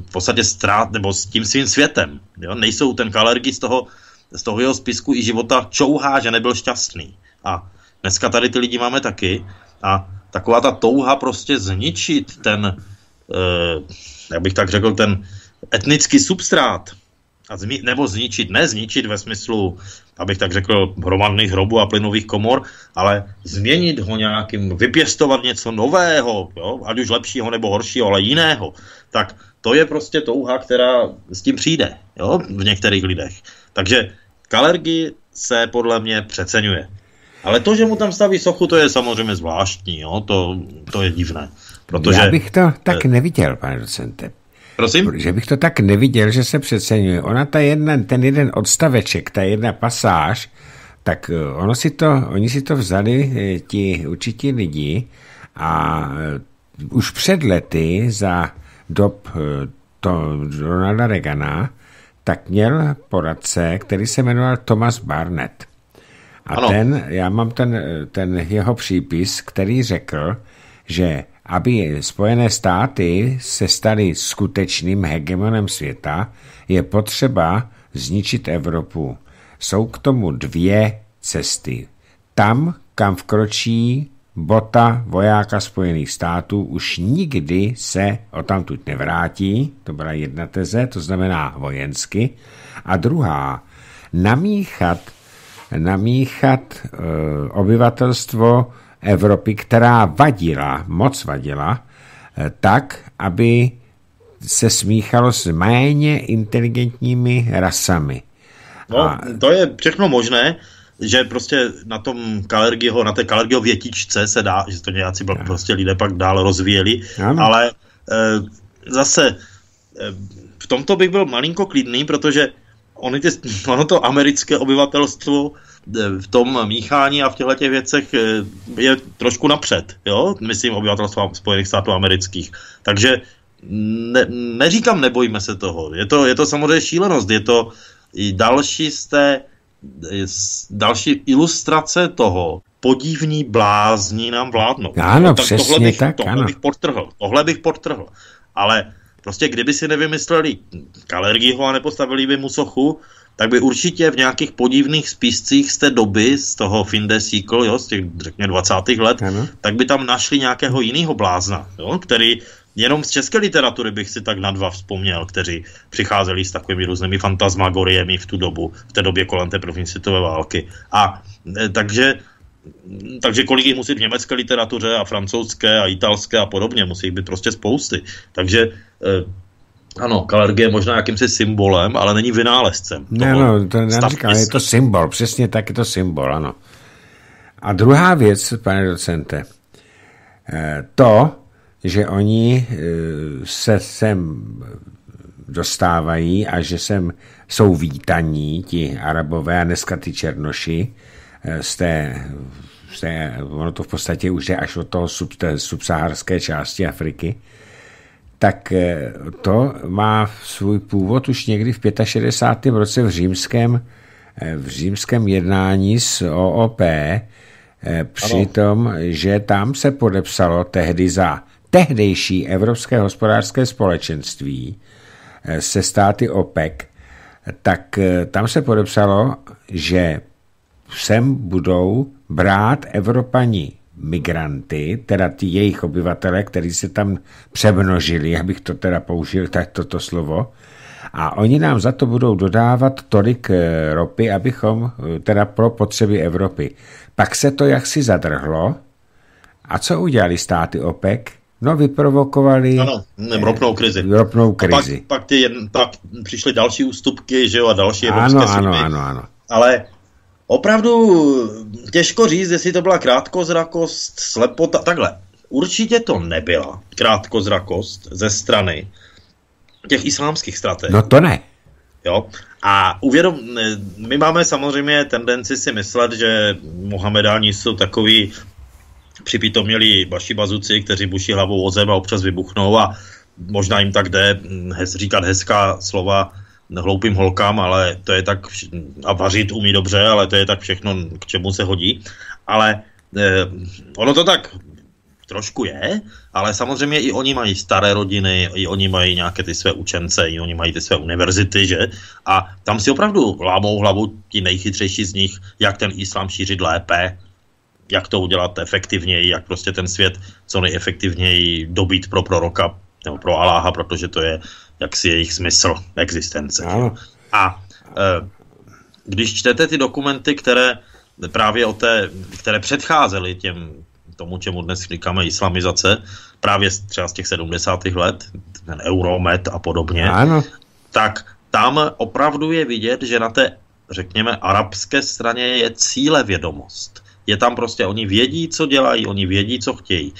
v podstatě ztrát, nebo s tím svým světem. Jo? Nejsou ten Kalergi z toho, z toho jeho spisku i života čouhá, že nebyl šťastný. A dneska tady ty lidi máme taky a taková ta touha prostě zničit ten... E, jak bych tak řekl, ten etnický substrát, a zmi, nebo zničit, ne zničit ve smyslu, abych tak řekl, hromadných hrobů a plynových komor, ale změnit ho nějakým, vypěstovat něco nového, jo, ať už lepšího nebo horšího, ale jiného, tak to je prostě touha, která s tím přijde, jo, v některých lidech. Takže Kalergi se podle mě přeceňuje. Ale to, že mu tam staví sochu, to je samozřejmě zvláštní, jo, to, to je divné. Protože... Já bych to tak neviděl, pane docente. Prosím? Že bych to tak neviděl, že se přeceňuje. Ona ta jedna, ten jeden odstaveček, ta jedna pasáž, tak ono si to, oni si to vzali ti určití lidi a už před lety za dob to, Ronalda Reagana tak měl poradce, který se jmenoval Thomas Barnett. A ano. ten, já mám ten, ten jeho přípis, který řekl, že aby Spojené státy se staly skutečným hegemonem světa, je potřeba zničit Evropu. Jsou k tomu dvě cesty. Tam, kam vkročí bota vojáka Spojených států, už nikdy se odtamtud nevrátí, to byla jedna teze, to znamená vojensky. A druhá, namíchat, namíchat e, obyvatelstvo Evropy, která vadila, moc vadila, e, tak, aby se smíchalo s méně inteligentními rasami. No, a to je všechno možné, že prostě na tom Kalergiho, na té Kalergiho větičce se dá, že to nějací no. prostě lidé pak dál rozvíjeli, no. ale e, zase e, v tomto bych byl malinko klidný, protože Oni ty, ono to americké obyvatelstvo v tom míchání a v těchto těch věcech je trošku napřed, jo? Myslím obyvatelstvo Spojených států amerických. Takže ne, neříkám, nebojíme se toho. Je to, je to samozřejmě šílenost, je to i další, z té, další ilustrace toho, podivní blázni nám vládnou. Ano, no, tak přesně tohle bych, tak, tohle ano. bych podtrhl, tohle bych podtrhl, ale prostě kdyby si nevymysleli Kalergiho a nepostavili by mu sochu, tak by určitě v nějakých podivných spiscích z té doby, z toho fin de siècle, jo, z těch řekně dvacátých let, ano. tak by tam našli nějakého jiného blázna, jo, který jenom z české literatury bych si tak na dva vzpomněl, kteří přicházeli s takovými různými fantasmagoriemi v tu dobu, v té době kolem té první světové války. A takže Takže kolik jich musí v německé literatuře a francouzské a italské a podobně, musí jich být prostě spousty. Takže eh, ano, Kalergi je možná jakýmsi symbolem, ale není vynálezcem. Ne, no, to nám říkám, je to symbol, přesně tak je to symbol, ano. A druhá věc, pane docente, eh, to, že oni eh, se sem dostávají a že sem jsou vítaní ti Arabové a dneska ty Černoši, Z té, z té, ono to v podstatě už je až od toho sub, subsaharské části Afriky, tak to má svůj původ už někdy v šedesátém pátém roce v římském, v římském jednání s O O P, při tom, že tam se podepsalo tehdy za tehdejší Evropské hospodářské společenství se státy O P E C, tak tam se podepsalo, že sem budou brát Evropani migranty, teda ty jejich obyvatele, kteří se tam přemnožili, abych to teda použil, tak toto slovo, a oni nám za to budou dodávat tolik ropy, abychom, teda pro potřeby Evropy. Pak se to jaksi zadrhlo a co udělali státy O P E C? No, vyprovokovali ano, ropnou krizi. Ropnou krizi. A pak, pak, ty jen, pak přišly další ústupky, že jo, a další evropské ano, ano, ano, ano. Ale opravdu těžko říct, jestli to byla krátkozrakost, slepota, takhle. Určitě to nebyla krátkozrakost ze strany těch islámských stratégů. No to ne. Jo. A uvědom, my máme samozřejmě tendenci si myslet, že Mohamedáni jsou takový připitomnělí baši bazuci, kteří buší hlavou o zem a občas vybuchnou a možná jim tak jde hez, říkat hezká slova hloupým holkám, ale to je tak, a vařit umí dobře, ale to je tak všechno, k čemu se hodí. Ale eh, ono to tak trošku je, ale samozřejmě i oni mají staré rodiny, i oni mají nějaké ty své učence, i oni mají ty své univerzity, že? A tam si opravdu lámou hlavu ti nejchytřejší z nich, jak ten islám šířit lépe, jak to udělat efektivněji, jak prostě ten svět co nejefektivněji dobít pro proroka, nebo pro Aláha, protože to je jaksi jejich smysl existence. No. A e, když čtete ty dokumenty, které právě o té, které předcházely těm, tomu, čemu dnes říkáme islamizace, právě třeba z těch sedmdesátých let, ten Euromed a podobně, ano. tak tam opravdu je vidět, že na té, řekněme, arabské straně je cílevědomost. Je tam prostě, oni vědí, co dělají, oni vědí, co chtějí.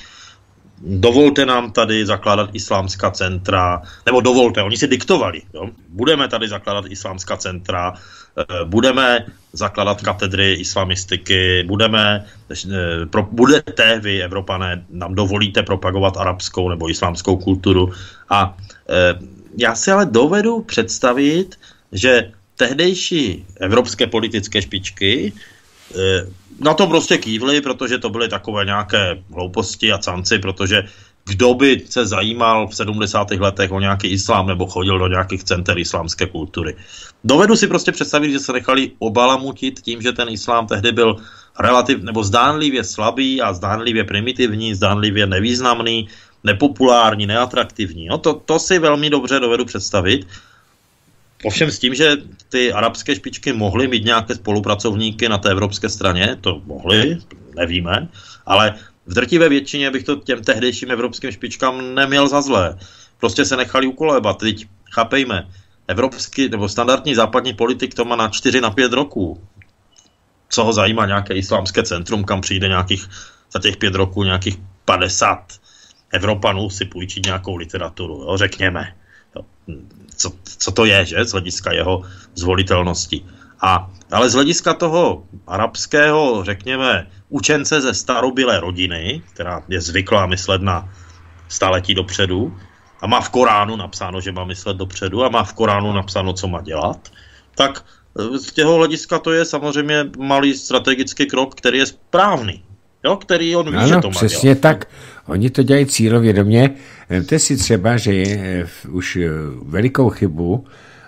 Dovolte nám tady zakládat islámská centra, nebo dovolte, oni si diktovali, jo? Budeme tady zakládat islámská centra, budeme zakládat katedry islamistiky, budeme, pro, budete vy, Evropané, nám dovolíte propagovat arabskou nebo islámskou kulturu. A já si ale dovedu představit, že tehdejší evropské politické špičky na to prostě kývli, protože to byly takové nějaké hlouposti a canci, protože Kdo by se zajímal v sedmdesátých letech o nějaký islám nebo chodil do nějakých center islámské kultury? Dovedu si prostě představit, že se nechali obalamutit tím, že ten islám tehdy byl relativ, nebo zdánlivě slabý a zdánlivě primitivní, zdánlivě nevýznamný, nepopulární, neatraktivní. No to, to si velmi dobře dovedu představit. Ovšem s tím, že ty arabské špičky mohly mít nějaké spolupracovníky na té evropské straně, to mohly, nevíme, ale v drtivé většině bych to těm tehdejším evropským špičkám neměl za zlé. Prostě se nechali ukolébat. Teď chápejme, evropský nebo standardní západní politik to má na čtyři na pět roků. Co ho zajímá nějaké islámské centrum, kam přijde nějakých za těch pět roků nějakých padesát Evropanů si půjčit nějakou literaturu, jo, řekněme. Jo, co, co to je, že? Z hlediska jeho zvolitelnosti. A, ale z hlediska toho arabského, řekněme, učence ze starobylé rodiny, která je zvyklá myslet na staletí dopředu a má v Koránu napsáno, že má myslet dopředu a má v Koránu napsáno, co má dělat, tak z těho hlediska to je samozřejmě malý strategický krok, který je správný, jo? Který on ví, ano, že to má přesně dělat. Tak. Oni to dělají cílovědomě. Vemte si třeba, že je, už velikou chybu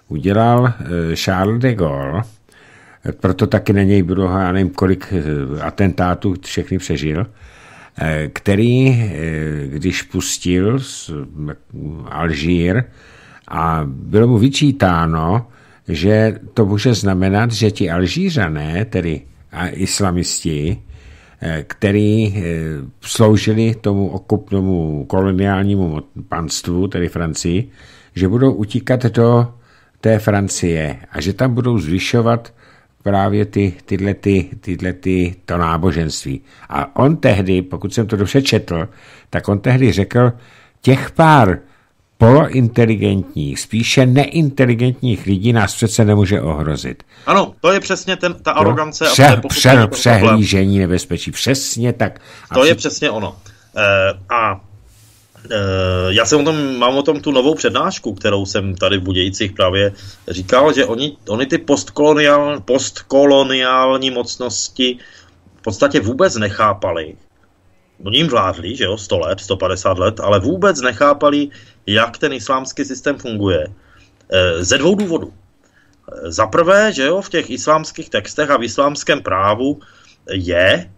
udělal Charles de Gaulle, proto taky na něj bylo, já nevím, kolik atentátů všechny přežil, který, když pustil Alžír a bylo mu vyčítáno, že to může znamenat, že ti Alžířané, tedy islamisti, který sloužili tomu okupnému koloniálnímu panstvu, tedy Francii, že budou utíkat do té Francie a že tam budou zvyšovat právě ty, tyhle, ty, tyhle ty, to náboženství. A on tehdy, pokud jsem to dobře četl, tak on tehdy řekl, těch pár polointeligentních, spíše neinteligentních lidí nás přece nemůže ohrozit. Ano, to je přesně ten, ta arogance. No, pře, a pře, přehlížení nebezpečí, přesně tak. A to při... je přesně ono. E, a já jsem o tom, mám o tom tu novou přednášku, kterou jsem tady v Budějcích právě říkal, že oni, oni ty postkoloniál, postkoloniální mocnosti v podstatě vůbec nechápali. Oni jim vládli, že jo, sto let, sto padesát let, ale vůbec nechápali, jak ten islámský systém funguje. Ze dvou důvodů. Za prvé, že jo, v těch islámských textech a v islámském právu je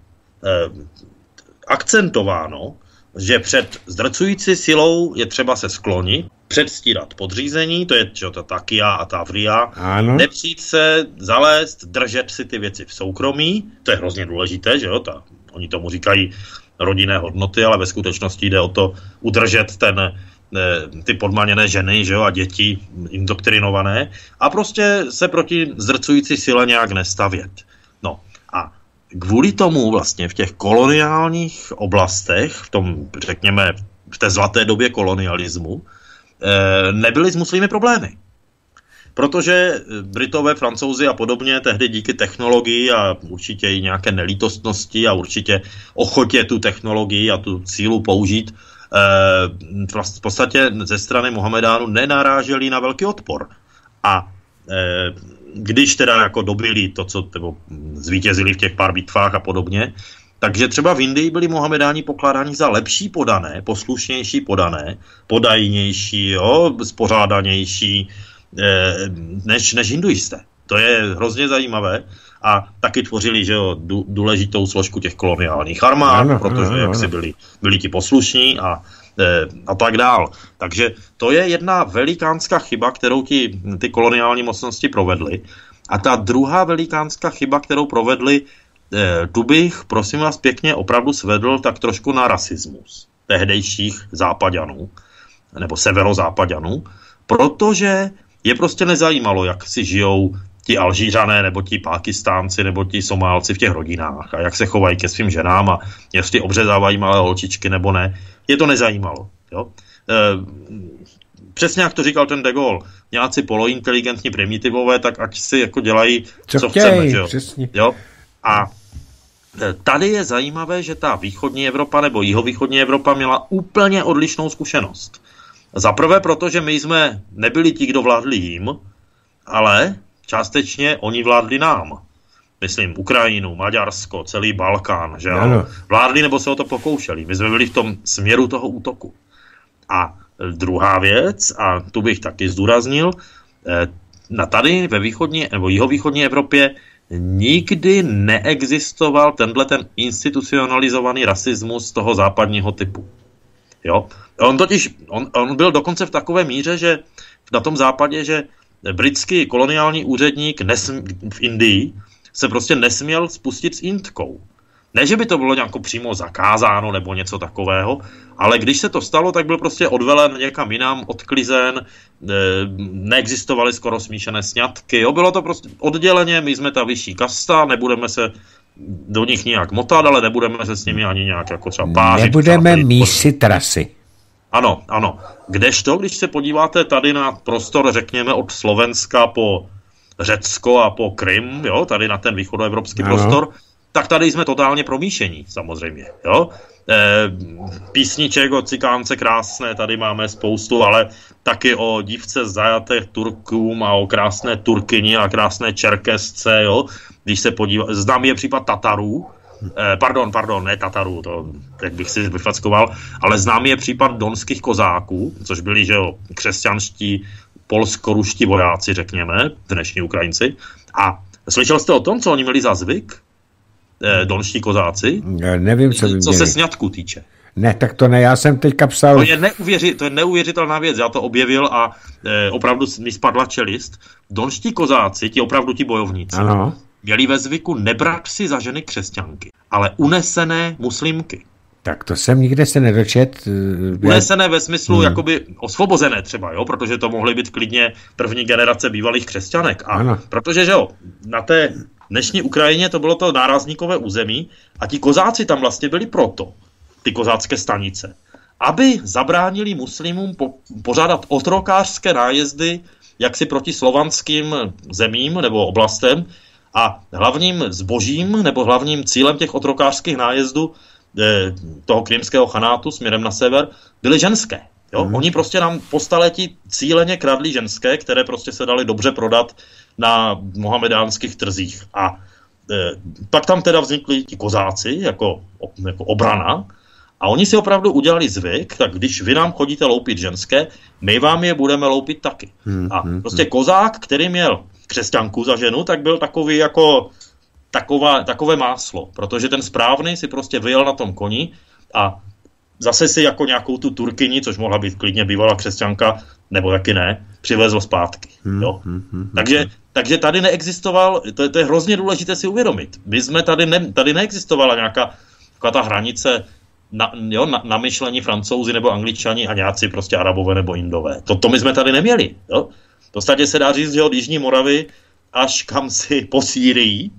akcentováno, že před zdrcující silou je třeba se sklonit, předstírat podřízení, to je čo, ta takia a tavria, nepřijít se, zalézt, držet si ty věci v soukromí, to je hrozně důležité, že jo, ta, oni tomu říkají rodinné hodnoty, ale ve skutečnosti jde o to udržet ten, ty podmaněné ženy, že jo, a děti indoktrinované a prostě se proti zdrcující sile nějak nestavět. No a kvůli tomu vlastně v těch koloniálních oblastech, v tom, řekněme, v té zlaté době kolonialismu, nebyly s muslimy problémy. Protože Britové, Francouzi a podobně tehdy díky technologii a určitě i nějaké nelítostnosti a určitě ochotě tu technologii a tu sílu použít, v podstatě ze strany Mohamedánu nenaráželi na velký odpor. A když teda jako dobili to, co tebo, zvítězili v těch pár bitvách a podobně, takže třeba v Indii byli Mohamedáni pokládáni za lepší podané, poslušnější podané, podajnější, jo, spořádanější, eh, než, než hinduisté. To je hrozně zajímavé a taky tvořili, že jo, důležitou složku těch koloniálních armád, ano, protože ano, jak si byli, byli ti poslušní a a tak dál. Takže to je jedna velikánská chyba, kterou ti, ty koloniální mocnosti provedly. A ta druhá velikánská chyba, kterou provedly, tu bych, prosím vás pěkně, opravdu svedl tak trošku na rasismus tehdejších zápaďanů, nebo severozápaďanů, protože je prostě nezajímalo, jak si žijou ti Alžířané, nebo ti Pákistánci, nebo ti Somálci v těch rodinách a jak se chovají ke svým ženám a jestli obřezávají malé holčičky nebo ne. Je to nezajímalo. Jo? E, přesně jak to říkal ten de Gaulle, nějací polointeligentní primitivové, tak ať si jako dělají, co, co chtějí, chceme. Že jo? Přesně. Jo? A tady je zajímavé, že ta východní Evropa nebo jihovýchodní Evropa měla úplně odlišnou zkušenost. Za prvé proto, že my jsme nebyli ti, kdo vládli jim, ale částečně oni vládli nám. myslím, Ukrajinu, Maďarsko, celý Balkán, že ano. Vládli nebo se o to pokoušeli. My jsme byli v tom směru toho útoku. A druhá věc, a tu bych taky zdůraznil, na tady ve východní nebo jihovýchodní Evropě nikdy neexistoval tenhle ten institucionalizovaný rasismus toho západního typu. Jo? On totiž, on, on byl dokonce v takové míře, že na tom západě, že britský koloniální úředník nesm, v Indii se prostě nesměl spustit s Indkou. Ne, že by to bylo nějak přímo zakázáno nebo něco takového, ale když se to stalo, tak byl prostě odvelen někam jinam, odklizen, neexistovaly skoro smíšené sňatky, jo, bylo to prostě odděleně, my jsme ta vyšší kasta, nebudeme se do nich nějak motat, ale nebudeme se s nimi ani nějak jako třeba pářit. Nebudeme mísit rasy. Ano, ano. Kdežto, když se podíváte tady na prostor, řekněme, od Slovenska po Řecko a po Krym, jo, tady na ten východoevropský ano. prostor, tak tady jsme totálně promíšení, samozřejmě, jo. E, písniček o cikánce krásné tady máme spoustu, ale taky o dívce zajatých Turkům a o krásné Turkyni a krásné Čerkesce, jo. Když se podívá, znám je případ Tatarů, e, pardon, pardon, ne Tatarů, to tak bych si vyfackoval, ale znám je případ donských kozáků, což byli, že jo, křesťanští, polsko-ruští vojáci, řekněme, dnešní Ukrajinci. A slyšel jste o tom, co oni měli za zvyk? Donští kozáci? Já nevím, co by měli. Co se sňatku týče. Ne, tak to ne, já jsem teďka psal... To je, neuvěři, to je neuvěřitelná věc, já to objevil a e, opravdu mi spadla čelist. Donští kozáci, ti opravdu ti bojovníci, ano. měli ve zvyku nebrat si za ženy křesťanky, ale unesené muslimky. Tak to jsem nikde se nedočet. Unesené ve smyslu hmm. jakoby osvobozené třeba, jo, protože to mohly být klidně první generace bývalých křesťanek. A ano. Protože, že jo, na té dnešní Ukrajině to bylo to nárazníkové území a ti kozáci tam vlastně byli proto, ty kozácké stanice, aby zabránili muslimům po, pořádat otrokářské nájezdy jaksi proti slovanským zemím nebo oblastem a hlavním zbožím nebo hlavním cílem těch otrokářských nájezdů toho krymského chanátu směrem na sever, byly ženské. Jo? Mm. Oni prostě nám po staletí cíleně kradli ženské, které prostě se daly dobře prodat na mohamedánských trzích. A e, pak tam teda vznikli ti kozáci jako, jako obrana a oni si opravdu udělali zvyk, tak když vy nám chodíte loupit ženské, my vám je budeme loupit taky. Mm. A prostě kozák, který měl křesťanku za ženu, tak byl takový jako Taková, takové máslo, protože ten správný si prostě vyjel na tom koni a zase si jako nějakou tu Turkyni, což mohla být klidně bývalá křesťanka, nebo taky ne, přivezl zpátky. Jo. Hmm, hmm, takže, takže tady neexistoval, to, to je hrozně důležité si uvědomit, my jsme tady, ne, tady neexistovala nějaká ta hranice na, jo, na, na myšlení Francouzi nebo Angličani a nějací prostě Arabové nebo Indové. To, to my jsme tady neměli. Jo. V podstatě se dá říct, že od Jižní Moravy až kam si po Sýrii,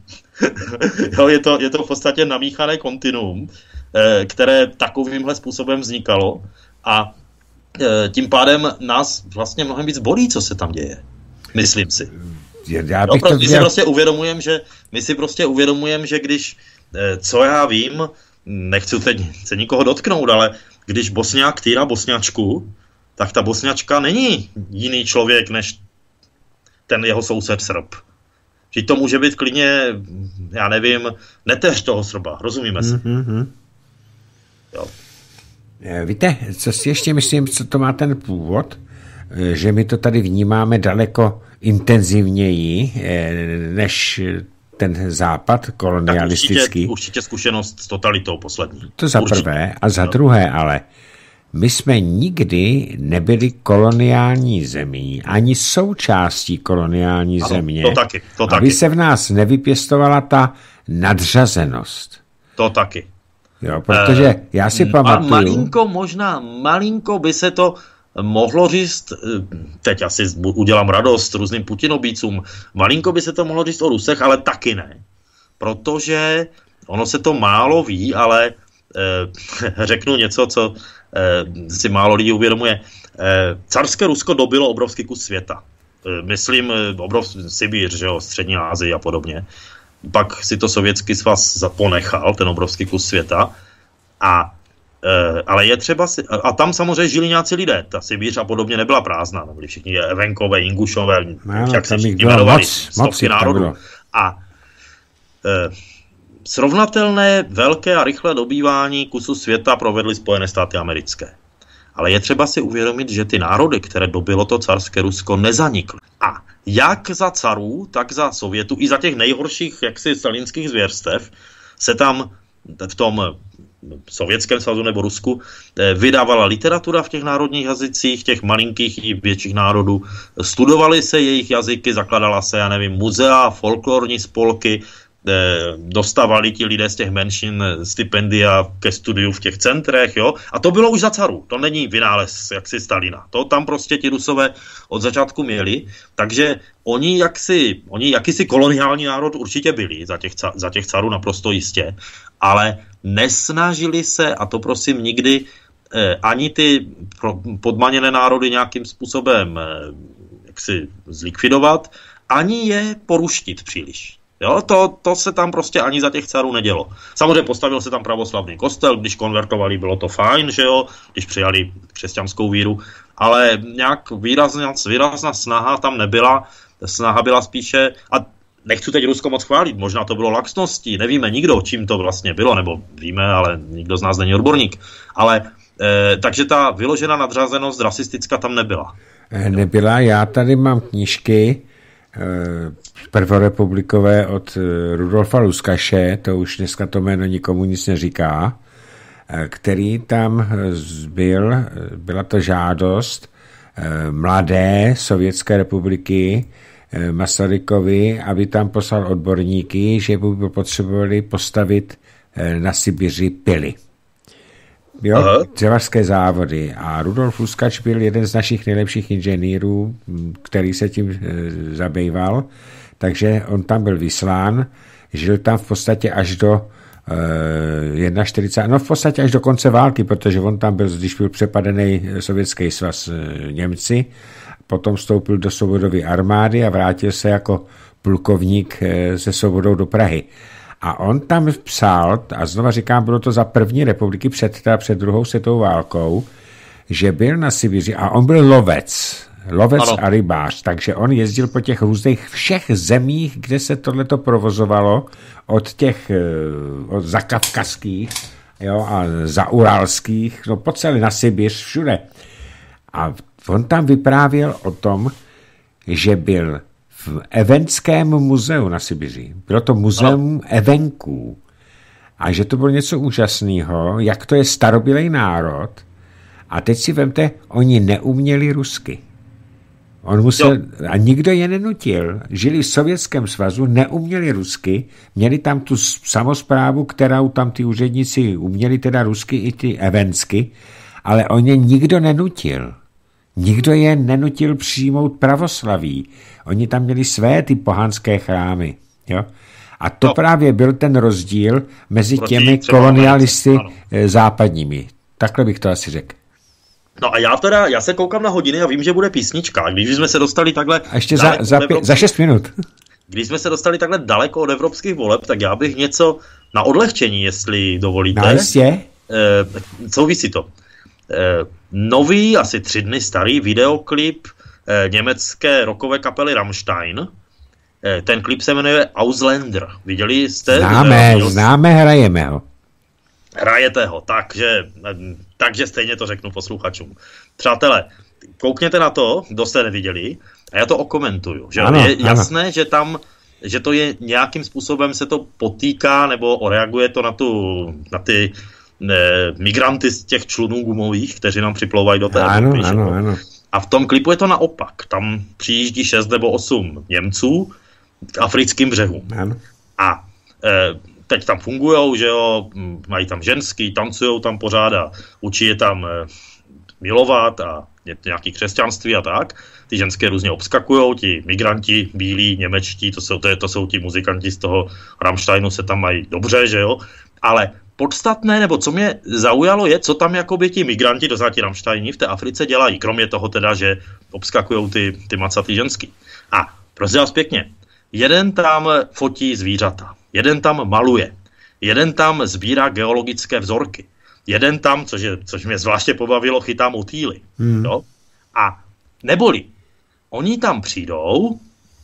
jo, je, to, je to v podstatě namíchané kontinuum, eh, které takovýmhle způsobem vznikalo a eh, tím pádem nás vlastně mnohem víc bolí, co se tam děje. Myslím si. Já bych no, to my, děl... si prostě uvědomujem, že, my si prostě uvědomujeme, že když, eh, co já vím, nechci teď se nikoho dotknout, ale když Bosňák týra Bosňačku, tak ta Bosňačka není jiný člověk než ten jeho soused Srb. Že to může být klidně, já nevím, neteř toho Srba, rozumíme si. Mm-hmm. Jo. Víte, co si ještě myslím, co to má ten původ, že my to tady vnímáme daleko intenzivněji než ten západ kolonialistický. Určitě, určitě zkušenost s totalitou poslední. To za určitě. Prvé a za druhé, ale my jsme nikdy nebyli koloniální zemí, ani součástí koloniální ano, země, to taky, to aby taky. Se v nás nevypěstovala ta nadřazenost. To taky. Jo, protože eh, já si pamatuju... Malinko možná, malinko by se to mohlo říct, teď asi udělám radost různým putinobícům, malinko by se to mohlo říct o Rusech, ale taky ne. Protože ono se to málo ví, ale eh, řeknu něco, co si málo lidí uvědomuje. Carské Rusko dobilo obrovský kus světa. Myslím, obrovský Sibíř, že jo, Střední Asii a podobně. Pak si to Sovětský svaz ponechal, ten obrovský kus světa. A, ale je třeba si, a tam samozřejmě žili nějací lidé. Ta Sibíř a podobně nebyla prázdná. Byli všichni venkové, Ingušové, no, jak se všichni jmenovali, stovky národů. A Srovnatelné velké a rychlé dobývání kusu světa provedly Spojené státy americké. Ale je třeba si uvědomit, že ty národy, které dobylo to carské Rusko, nezanikly. A jak za carů, tak za Sovětu, i za těch nejhorších jaksi stalinských zvěrstev, se tam v tom Sovětském svazu nebo Rusku vydávala literatura v těch národních jazycích, těch malinkých i větších národů. Studovaly se jejich jazyky, zakladala se, já nevím, muzea, folklorní spolky, dostávali ti lidé z těch menšin stipendia ke studiu v těch centrech, jo, a to bylo už za carů, to není vynález jaksi Stalina, to tam prostě ti Rusové od začátku měli, takže oni jaksi, oni jakýsi koloniální národ určitě byli za těch, za těch carů naprosto jistě, ale nesnažili se, a to prosím nikdy, eh, ani ty podmaněné národy nějakým způsobem eh, jaksi zlikvidovat, ani je poruštit příliš. Jo, to, to se tam prostě ani za těch carů nedělo. Samozřejmě postavil se tam pravoslavný kostel, když konvertovali, bylo to fajn, že jo, když přijali křesťanskou víru, ale nějak výrazná, výrazná snaha tam nebyla, snaha byla spíše, a nechci teď Rusko moc chválit, možná to bylo laxností, nevíme nikdo, čím to vlastně bylo, nebo víme, ale nikdo z nás není odborník, ale eh, takže ta vyložená nadřazenost rasistická tam nebyla. Nebyla, já tady mám knížky, prvorepublikové od Rudolfa Luskaše, to už dneska to jméno nikomu nic neříká, který tam byl, byla to žádost mladé Sovětské republiky Masarykovi, aby tam poslal odborníky, že by potřebovali postavit na Sibiři pily. Jo, dřevařské závody. A Rudolf Luskač byl jeden z našich nejlepších inženýrů, který se tím zabýval, takže on tam byl vyslán, žil tam v podstatě až do e, čtyřicet jedna, no v podstatě až do konce války, protože on tam byl, když byl přepadený Sovětský svaz Němci, potom vstoupil do Svobodovy armády a vrátil se jako plukovník se Svobodou do Prahy. A on tam psal, a znova říkám, bylo to za první republiky před, teda před druhou světovou válkou, že byl na Sibiři a on byl lovec, lovec ano. A rybář, takže on jezdil po těch různých všech zemích, kde se tohleto provozovalo, od těch od zakavkazských, jo, a zauralských, no po celé na Sibiř, všude. A on tam vyprávěl o tom, že byl v Evenském muzeu na Sibiři. Bylo to muzeum Evenků. A že to bylo něco úžasného, jak to je starobylej národ. A teď si vemte, oni neuměli rusky. On musel, a nikdo je nenutil. Žili v Sovětském svazu, neuměli rusky, měli tam tu samosprávu, kterou tam ty úředníci uměli, teda rusky i ty evensky, ale on je nikdo nenutil. Nikdo je nenutil přijmout pravoslaví. Oni tam měli své ty pohanské chrámy. Jo? A to no. právě byl ten rozdíl mezi Proti těmi kolonialisty západními. Takhle bych to asi řekl. No a já teda, já se koukám na hodiny a vím, že bude písnička. Když jsme se dostali takhle... A ještě za, za, evropských, za šest minut. Když jsme se dostali takhle daleko od evropských voleb, tak já bych něco na odlehčení, jestli dovolíte. No jistě. E, souvisí to. E, nový, asi tři dny starý videoklip eh, německé rockové kapely Rammstein. Eh, ten klip se jmenuje Ausländer. Viděli jste? Známe, eh, známe, hrajeme ho. Hrajete ho, takže, takže stejně to řeknu posluchačům. Přátelé, koukněte na to, kdo jste neviděli, a já to okomentuju. Že? Ano, je jasné, ano. že tam, že to je nějakým způsobem se to potýká, nebo reaguje to na, tu, na ty migranty z těch člunů gumových, kteří nám připlouvají do té Evropy. Ano, ano. A v tom klipu je to naopak. Tam přijíždí šest nebo osm Němců k africkým břehům. Ano. A e, teď tam fungujou, že jo, mají tam ženský, tancujou tam pořád a učí je tam e, milovat a nějaký křesťanství a tak. Ty ženské různě obskakujou, ti migranti bílí, němečtí, to jsou, to je, to jsou ti muzikanti z toho Rammsteinu, se tam mají dobře, že jo, ale podstatné, nebo co mě zaujalo je, co tam jakoby ti migranti do záti Rammsteini v té Africe dělají, kromě toho teda, že obskakujou ty, ty macatý ženský. A prosím vás pěkně, jeden tam fotí zvířata, jeden tam maluje, jeden tam sbírá geologické vzorky, jeden tam, což, je, což mě zvláště pobavilo, chytá motýly. Hmm. No? A neboli, oni tam přijdou,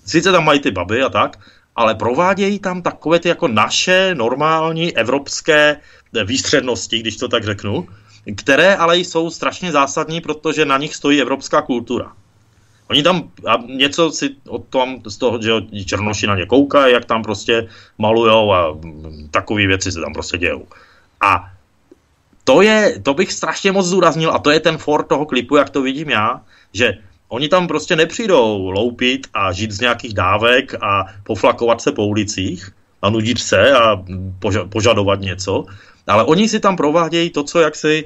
sice tam mají ty baby a tak, ale provádějí tam takové ty jako naše normální evropské výstřednosti, když to tak řeknu, které ale jsou strašně zásadní, protože na nich stojí evropská kultura. Oni tam něco si o tom, z toho, že Černoši na ně koukají, jak tam prostě malujou a takové věci se tam prostě dějou. A to je, to bych strašně moc zdůraznil a to je ten for toho klipu, jak to vidím já, že oni tam prostě nepřijdou loupit a žít z nějakých dávek a poflakovat se po ulicích a nudit se a požadovat něco, ale oni si tam provádějí to, co jaksi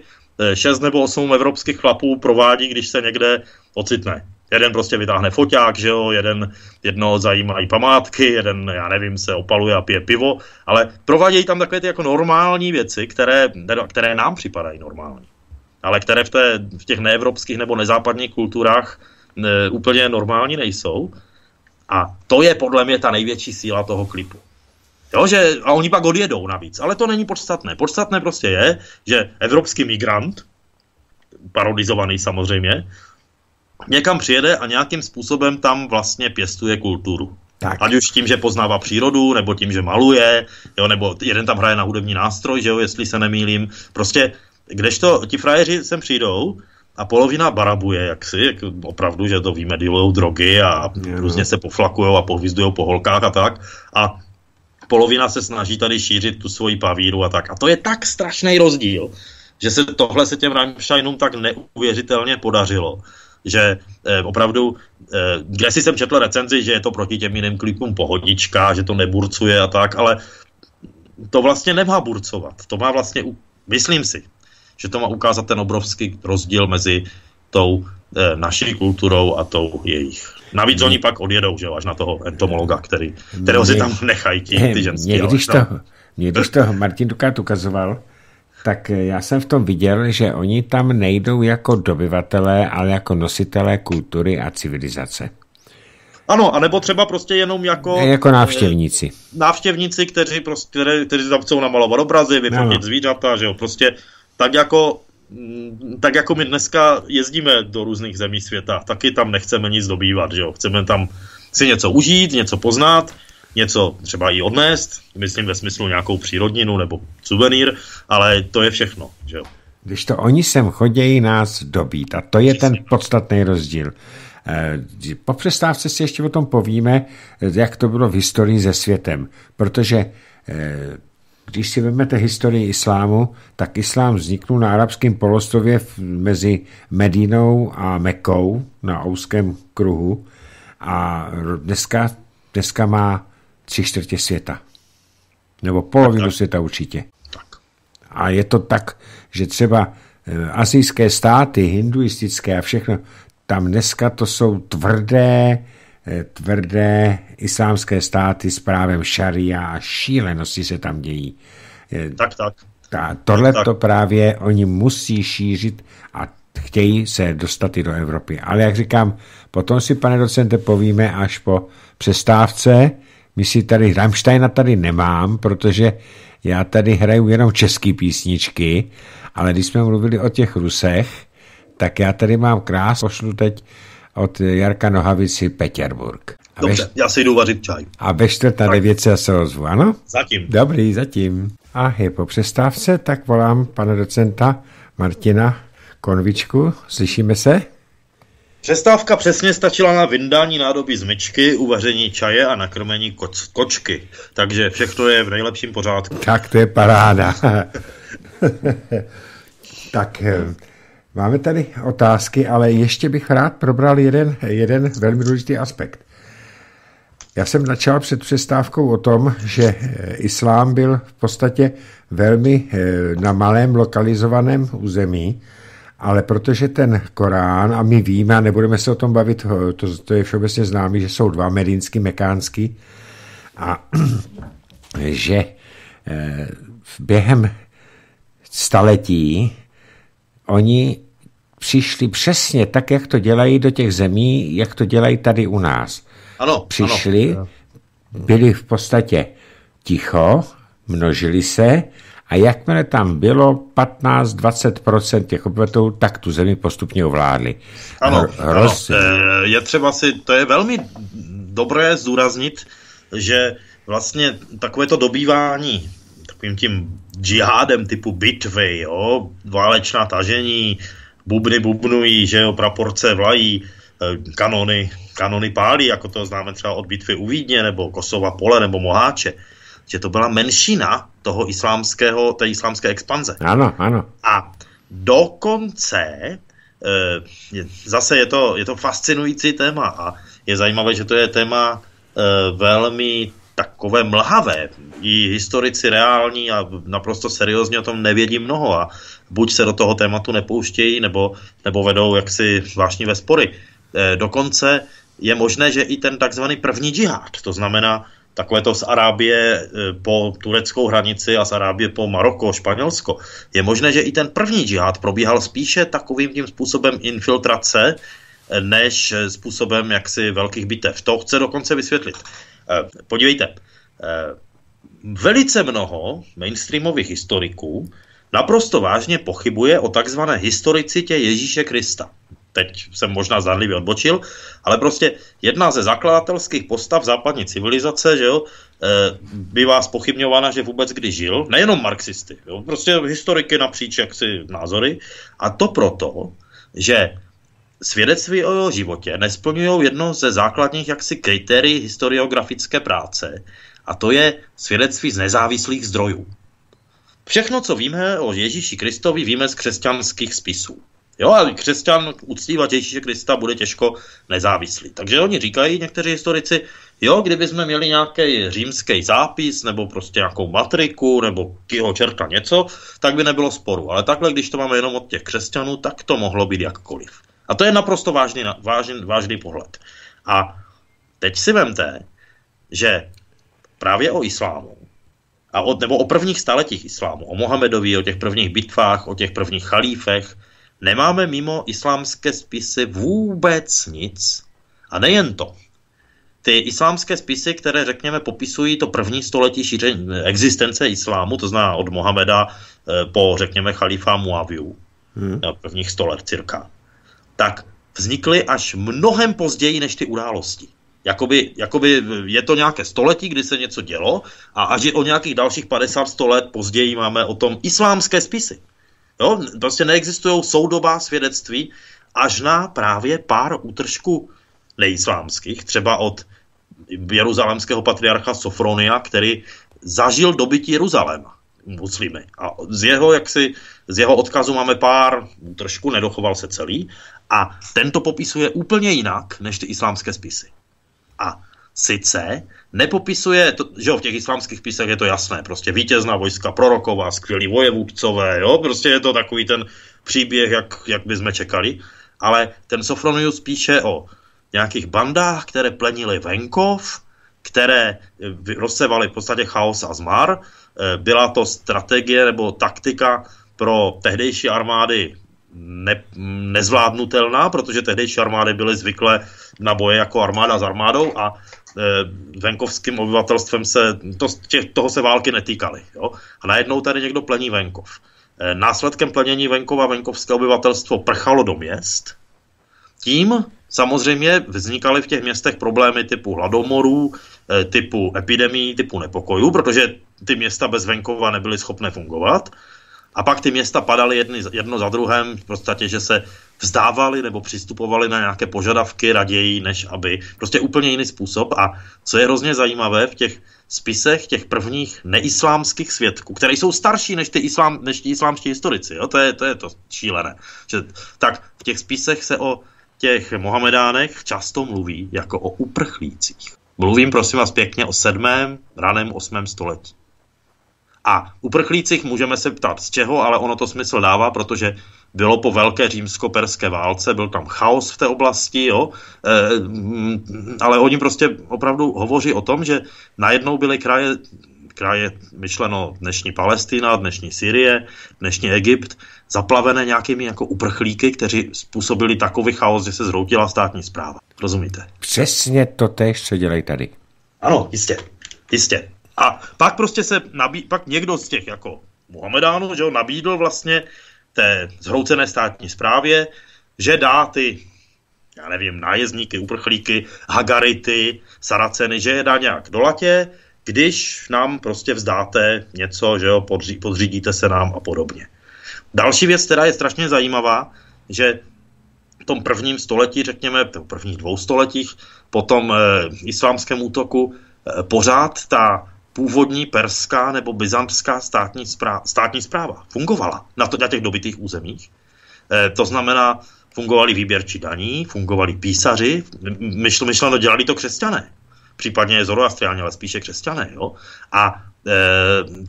šest nebo osm evropských chlapů provádí, když se někde ocitne. Jeden prostě vytáhne foťák, že jo, jeden, jednoho zajímají památky, jeden, já nevím, se opaluje a pije pivo, ale provádějí tam takové ty jako normální věci, které, které nám připadají normální, ale které v, té, v těch neevropských nebo nezápadních kulturách ne, úplně normální nejsou. A to je podle mě ta největší síla toho klipu. Jo, že, a oni pak odjedou navíc, ale to není podstatné. Podstatné prostě je, že evropský migrant, parodizovaný samozřejmě, někam přijede a nějakým způsobem tam vlastně pěstuje kulturu. Tak. Ať už tím, že poznává přírodu, nebo tím, že maluje, jo, nebo jeden tam hraje na hudební nástroj, že jo, jestli se nemýlím. Prostě, kdežto ti frajeři sem přijdou a polovina barabuje, jaksi, jak opravdu, že to víme, dilujou drogy a yeah. různě se poflakujou a pohvizdujou po holkách a tak. A polovina se snaží tady šířit tu svoji pavíru a tak. A to je tak strašný rozdíl, že se tohle se těm Rammsteinům tak neuvěřitelně podařilo, že eh, opravdu, eh, kdesi jsem četl recenzi, že je to proti těm jiným klipům pohodička, že to neburcuje a tak, ale to vlastně nemá burcovat. To má vlastně, myslím si, že to má ukázat ten obrovský rozdíl mezi tou eh, naší kulturou a tou jejich. Navíc oni pak odjedou, že až na toho entomologa, který, kterého si tam nechají ti, ty ženský. Mě, když, to, mě, když to Martin Dukát ukazoval, tak já jsem v tom viděl, že oni tam nejdou jako dobyvatelé, ale jako nositelé kultury a civilizace. Ano, anebo třeba prostě jenom jako... Jako návštěvníci. Návštěvníci, kteří prostě, kteří tam chcou namalovat obrazy, vyfotit no. zvířata, že jo, prostě tak jako... Tak jako my dneska jezdíme do různých zemí světa, taky tam nechceme nic dobývat, že jo? Chceme tam si něco užít, něco poznat, něco třeba i odnést, myslím ve smyslu nějakou přírodninu nebo suvenýr, ale to je všechno, že jo? Když to oni sem chodějí nás dobít a to je ten podstatný rozdíl. Po přestávce si ještě o tom povíme, jak to bylo v historii se světem, protože když si vezmete historii islámu, tak islám vzniknul na arabském polostrově mezi Medínou a Mekou na úzkém kruhu a dneska, dneska má tři čtvrtě světa. Nebo polovinu světa určitě. A je to tak, že třeba asijské státy, hinduistické a všechno, tam dneska to jsou tvrdé tvrdé islámské státy s právem šaria a šílenosti se tam dějí. Tak, tak. Tohle to právě oni musí šířit a chtějí se dostat i do Evropy. Ale jak říkám, potom si, pane docente, povíme až po přestávce. My si tady, Rammsteina tady nemám, protože já tady hraju jenom české písničky, ale když jsme mluvili o těch Rusech, tak já tady mám krás, pošlu teď od Jarka Nohavici Petěrburg. A dobře, ve... já si jdu vařit čaj. A ve čtvrt na devět se se ozvu, ano? Zatím. Dobrý, zatím. A je po přestávce, tak volám pana docenta Martina Konvičku. Slyšíme se? Přestávka přesně stačila na vyndání nádoby z myčky, uvaření čaje a nakrmení koč, kočky. Takže všechno je v nejlepším pořádku. Tak to je paráda. Tak... Máme tady otázky, ale ještě bych rád probral jeden, jeden velmi důležitý aspekt. Já jsem začal před přestávkou o tom, že islám byl v podstatě velmi na malém lokalizovaném území, ale protože ten Korán, a my víme, a nebudeme se o tom bavit, to, to je všeobecně známý, že jsou dva, medínský, mekánský, a že během staletí oni přišli přesně tak, jak to dělají do těch zemí, jak to dělají tady u nás. Ano, přišli, ano. Byli v podstatě ticho, množili se a jakmile tam bylo patnáct až dvacet procent těch obyvatel, tak tu zemi postupně ovládli. Ano, Roz... ano, je třeba si, to je velmi dobré zdůraznit, že vlastně takové to dobývání takovým tím džihádem typu bitvy, jo, válečná tažení, bubny bubnují, že jo, praporce vlají, kanony, kanony pálí, jako to známe třeba od bitvy u Vídně, nebo Kosova pole, nebo Moháče, že to byla menšina toho islámského, té islámské expanze. Ano, ano. A dokonce, e, zase je to, je to fascinující téma a je zajímavé, že to je téma e, velmi takové mlhavé. I historici reální a naprosto seriózně o tom nevědí mnoho a buď se do toho tématu nepouštějí, nebo, nebo vedou jaksi vášnivé spory. E, dokonce je možné, že i ten takzvaný první džihád, to znamená takové to z Arábie po tureckou hranici a z Arábie po Maroko, Španělsko. Je možné, že i ten první džihad probíhal spíše takovým tím způsobem infiltrace, než způsobem jaksi velkých bitev. To chce dokonce vysvětlit. Podívejte, velice mnoho mainstreamových historiků naprosto vážně pochybuje o takzvané historicitě Ježíše Krista. Teď jsem možná zdánlivě odbočil, ale prostě jedna ze zakladatelských postav západní civilizace, že jo, bývá zpochybňována, že vůbec kdy žil, nejenom marxisty, jo, prostě historiky napříč jaksi názory, a to proto, že svědectví o jeho životě nesplňují jedno ze základních jaksi kritérií historiografické práce, a to je svědectví z nezávislých zdrojů. Všechno, co víme o Ježíši Kristovi, víme z křesťanských spisů. Jo, ale křesťan uctívat Ježíše Krista bude těžko nezávislý. Takže oni říkají, někteří historici, jo, kdybychom měli nějaký římský zápis, nebo prostě nějakou matriku, nebo kýho čerta něco, tak by nebylo sporu. Ale takhle, když to máme jenom od těch křesťanů, tak to mohlo být jakkoliv. A to je naprosto vážný, vážný, vážný pohled. A teď si vemte, že právě o islámu, a od, nebo o prvních staletích islámu, o Mohamedovi, o těch prvních bitvách, o těch prvních chalífech, nemáme mimo islámské spisy vůbec nic. A nejen to. Ty islámské spisy, které, řekněme, popisují to první století šíření existence islámu, to znamená od Mohameda po, řekněme, chalifa Muaviu, hmm. prvních sto let cirka, tak vznikly až mnohem později než ty události. Jakoby, jakoby je to nějaké století, kdy se něco dělo, a až o nějakých dalších padesát sto let později máme o tom islámské spisy. Jo, prostě neexistují soudobá svědectví až na právě pár útržků neislámských, třeba od jeruzalémského patriarcha Sofronia, který zažil dobytí Jeruzaléma muslimy. A z jeho, jaksi, z jeho odkazu máme pár útržků, nedochoval se celý, a ten to popisuje úplně jinak než ty islámské spisy. A sice nepopisuje, to, že jo, v těch islámských spisech je to jasné, prostě vítězná vojska proroková, skvělí vojevůdcové, jo, prostě je to takový ten příběh, jak, jak bychom čekali, ale ten Sofronius píše o nějakých bandách, které plenily venkov, které rozsevaly v podstatě chaos a zmar, byla to strategie nebo taktika pro tehdejší armády Ne, nezvládnutelná, protože tehdejší armády byly zvyklé na boje jako armáda s armádou a e, venkovským obyvatelstvem se, to, tě, toho se války netýkaly. Jo? A najednou tady někdo plení venkov. E, následkem plenění venkova venkovské obyvatelstvo prchalo do měst. Tím samozřejmě vznikaly v těch městech problémy typu hladomorů, e, typu epidemií, typu nepokojů, protože ty města bez venkova nebyly schopné fungovat. A pak ty města padaly jedny, jedno za druhém, v podstatě, že se vzdávali nebo přistupovali na nějaké požadavky raději, než aby. Prostě úplně jiný způsob. A co je hrozně zajímavé v těch spisech těch prvních neislámských svědků, které jsou starší než ty, islám, než ty islámští historici, jo? To je, to je to šílené. Že, tak v těch spisech se o těch Mohamedánech často mluví jako o uprchlících. Mluvím, prosím vás, pěkně o sedmém, raném osmém století. A uprchlících můžeme se ptát z čeho, ale ono to smysl dává, protože bylo po velké římsko-perské válce, byl tam chaos v té oblasti, jo? E, ale oni prostě opravdu hovoří o tom, že najednou byly kraje, kraje myšleno dnešní Palestina, dnešní Syrie, dnešní Egypt, zaplavené nějakými jako uprchlíky, kteří způsobili takový chaos, že se zhroutila státní správa. Rozumíte? Přesně to též, co dělají tady. Ano, jistě, jistě. A pak prostě se nabí, pak někdo z těch jako Mohamedánů, že ho nabídl vlastně té zhroucené státní správě, že dá ty já nevím, nájezdníky, uprchlíky, hagarity, saraceny, že je dá nějak do latě, když nám prostě vzdáte něco, že jo, podří, podřídíte se nám a podobně. Další věc teda je strašně zajímavá, že v tom prvním století, řekněme, v prvních dvou stoletích, po tom e, islámském útoku, e, pořád ta původní perská nebo byzantská státní správa, státní správa fungovala na, to, na těch dobytých územích. E, to znamená, fungovali výběrčí daní, fungovali písaři, myšl, myšleno dělali to křesťané, případně zoroastriáni, ale spíše křesťané. Jo? A e,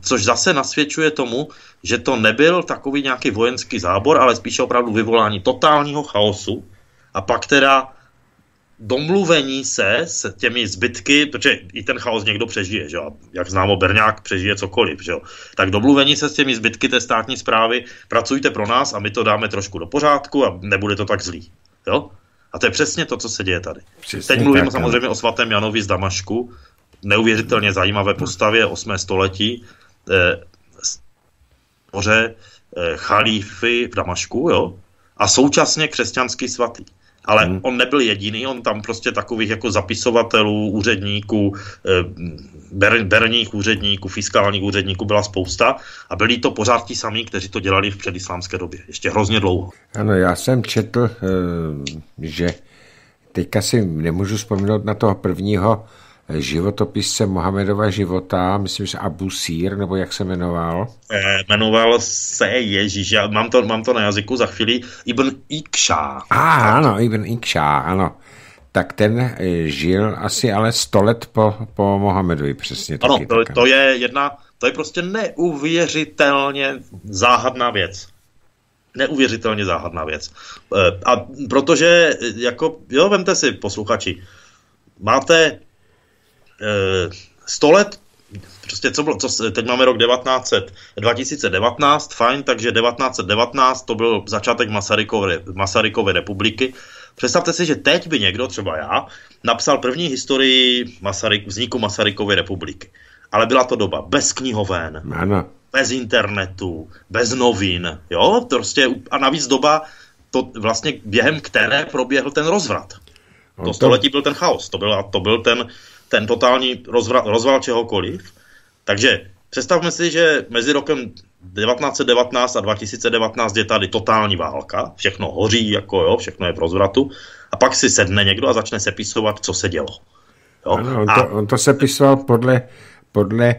což zase nasvědčuje tomu, že to nebyl takový nějaký vojenský zábor, ale spíše opravdu vyvolání totálního chaosu a pak teda domluvení se s těmi zbytky, protože i ten chaos někdo přežije, že? Jak známo, berňák přežije cokoliv, že? Tak domluvení se s těmi zbytky té státní správy, pracujte pro nás a my to dáme trošku do pořádku a nebude to tak zlý. Jo? A to je přesně to, co se děje tady. Přesně. Teď mluvím tak, samozřejmě o svatém Janovi z Damašku, neuvěřitelně zajímavé postavě osmého století, eh, eh, chalífy v Damašku, jo? A současně křesťanský svatý. Ale hmm. on nebyl jediný, on tam prostě takových jako zapisovatelů, úředníků, ber, berních úředníků, fiskálních úředníků byla spousta a byli to pořád ti samí, kteří to dělali v předislámské době, ještě hrozně dlouho. Ano, já jsem četl, že teďka si nemůžu vzpomenout na toho prvního životopisce Mohamedova života, myslím, že Abusír, nebo jak se jmenoval? E, jmenoval se Ježíš, já mám to, mám to na jazyku za chvíli, Ibn Ikšá. Ah, ano, Ibn Ikšá, ano. Tak ten žil asi ale sto let po, po Mohamedovi, přesně. Ano, taky, to, tak, to je jedna, to je prostě neuvěřitelně záhadná věc. Neuvěřitelně záhadná věc. A protože, jako, jo, vemte si, posluchači, máte sto let, prostě co bylo, co, teď máme rok devatenáct set, dva tisíce devatenáct, fajn, takže devatenáct set devatenáct to byl začátek Masarykovy, Masarykovy republiky. Představte si, že teď by někdo, třeba já, napsal první historii Masaryk, vzniku Masarykovy republiky. Ale byla to doba bez knihoven, Mama. bez internetu, bez novin, jo, prostě a navíc doba, to vlastně během které proběhl ten rozvrat. To století byl ten chaos, to byl, to byl ten ten totální rozvra, rozval čehokoliv. Takže představme si, že mezi rokem devatenáct set devatenáct a dva tisíce devatenáct je tady totální válka, všechno hoří, jako jo, všechno je v rozvratu, a pak si sedne někdo a začne sepisovat, co se dělo. Jo? Ano, on, to, a, on to sepisoval podle, podle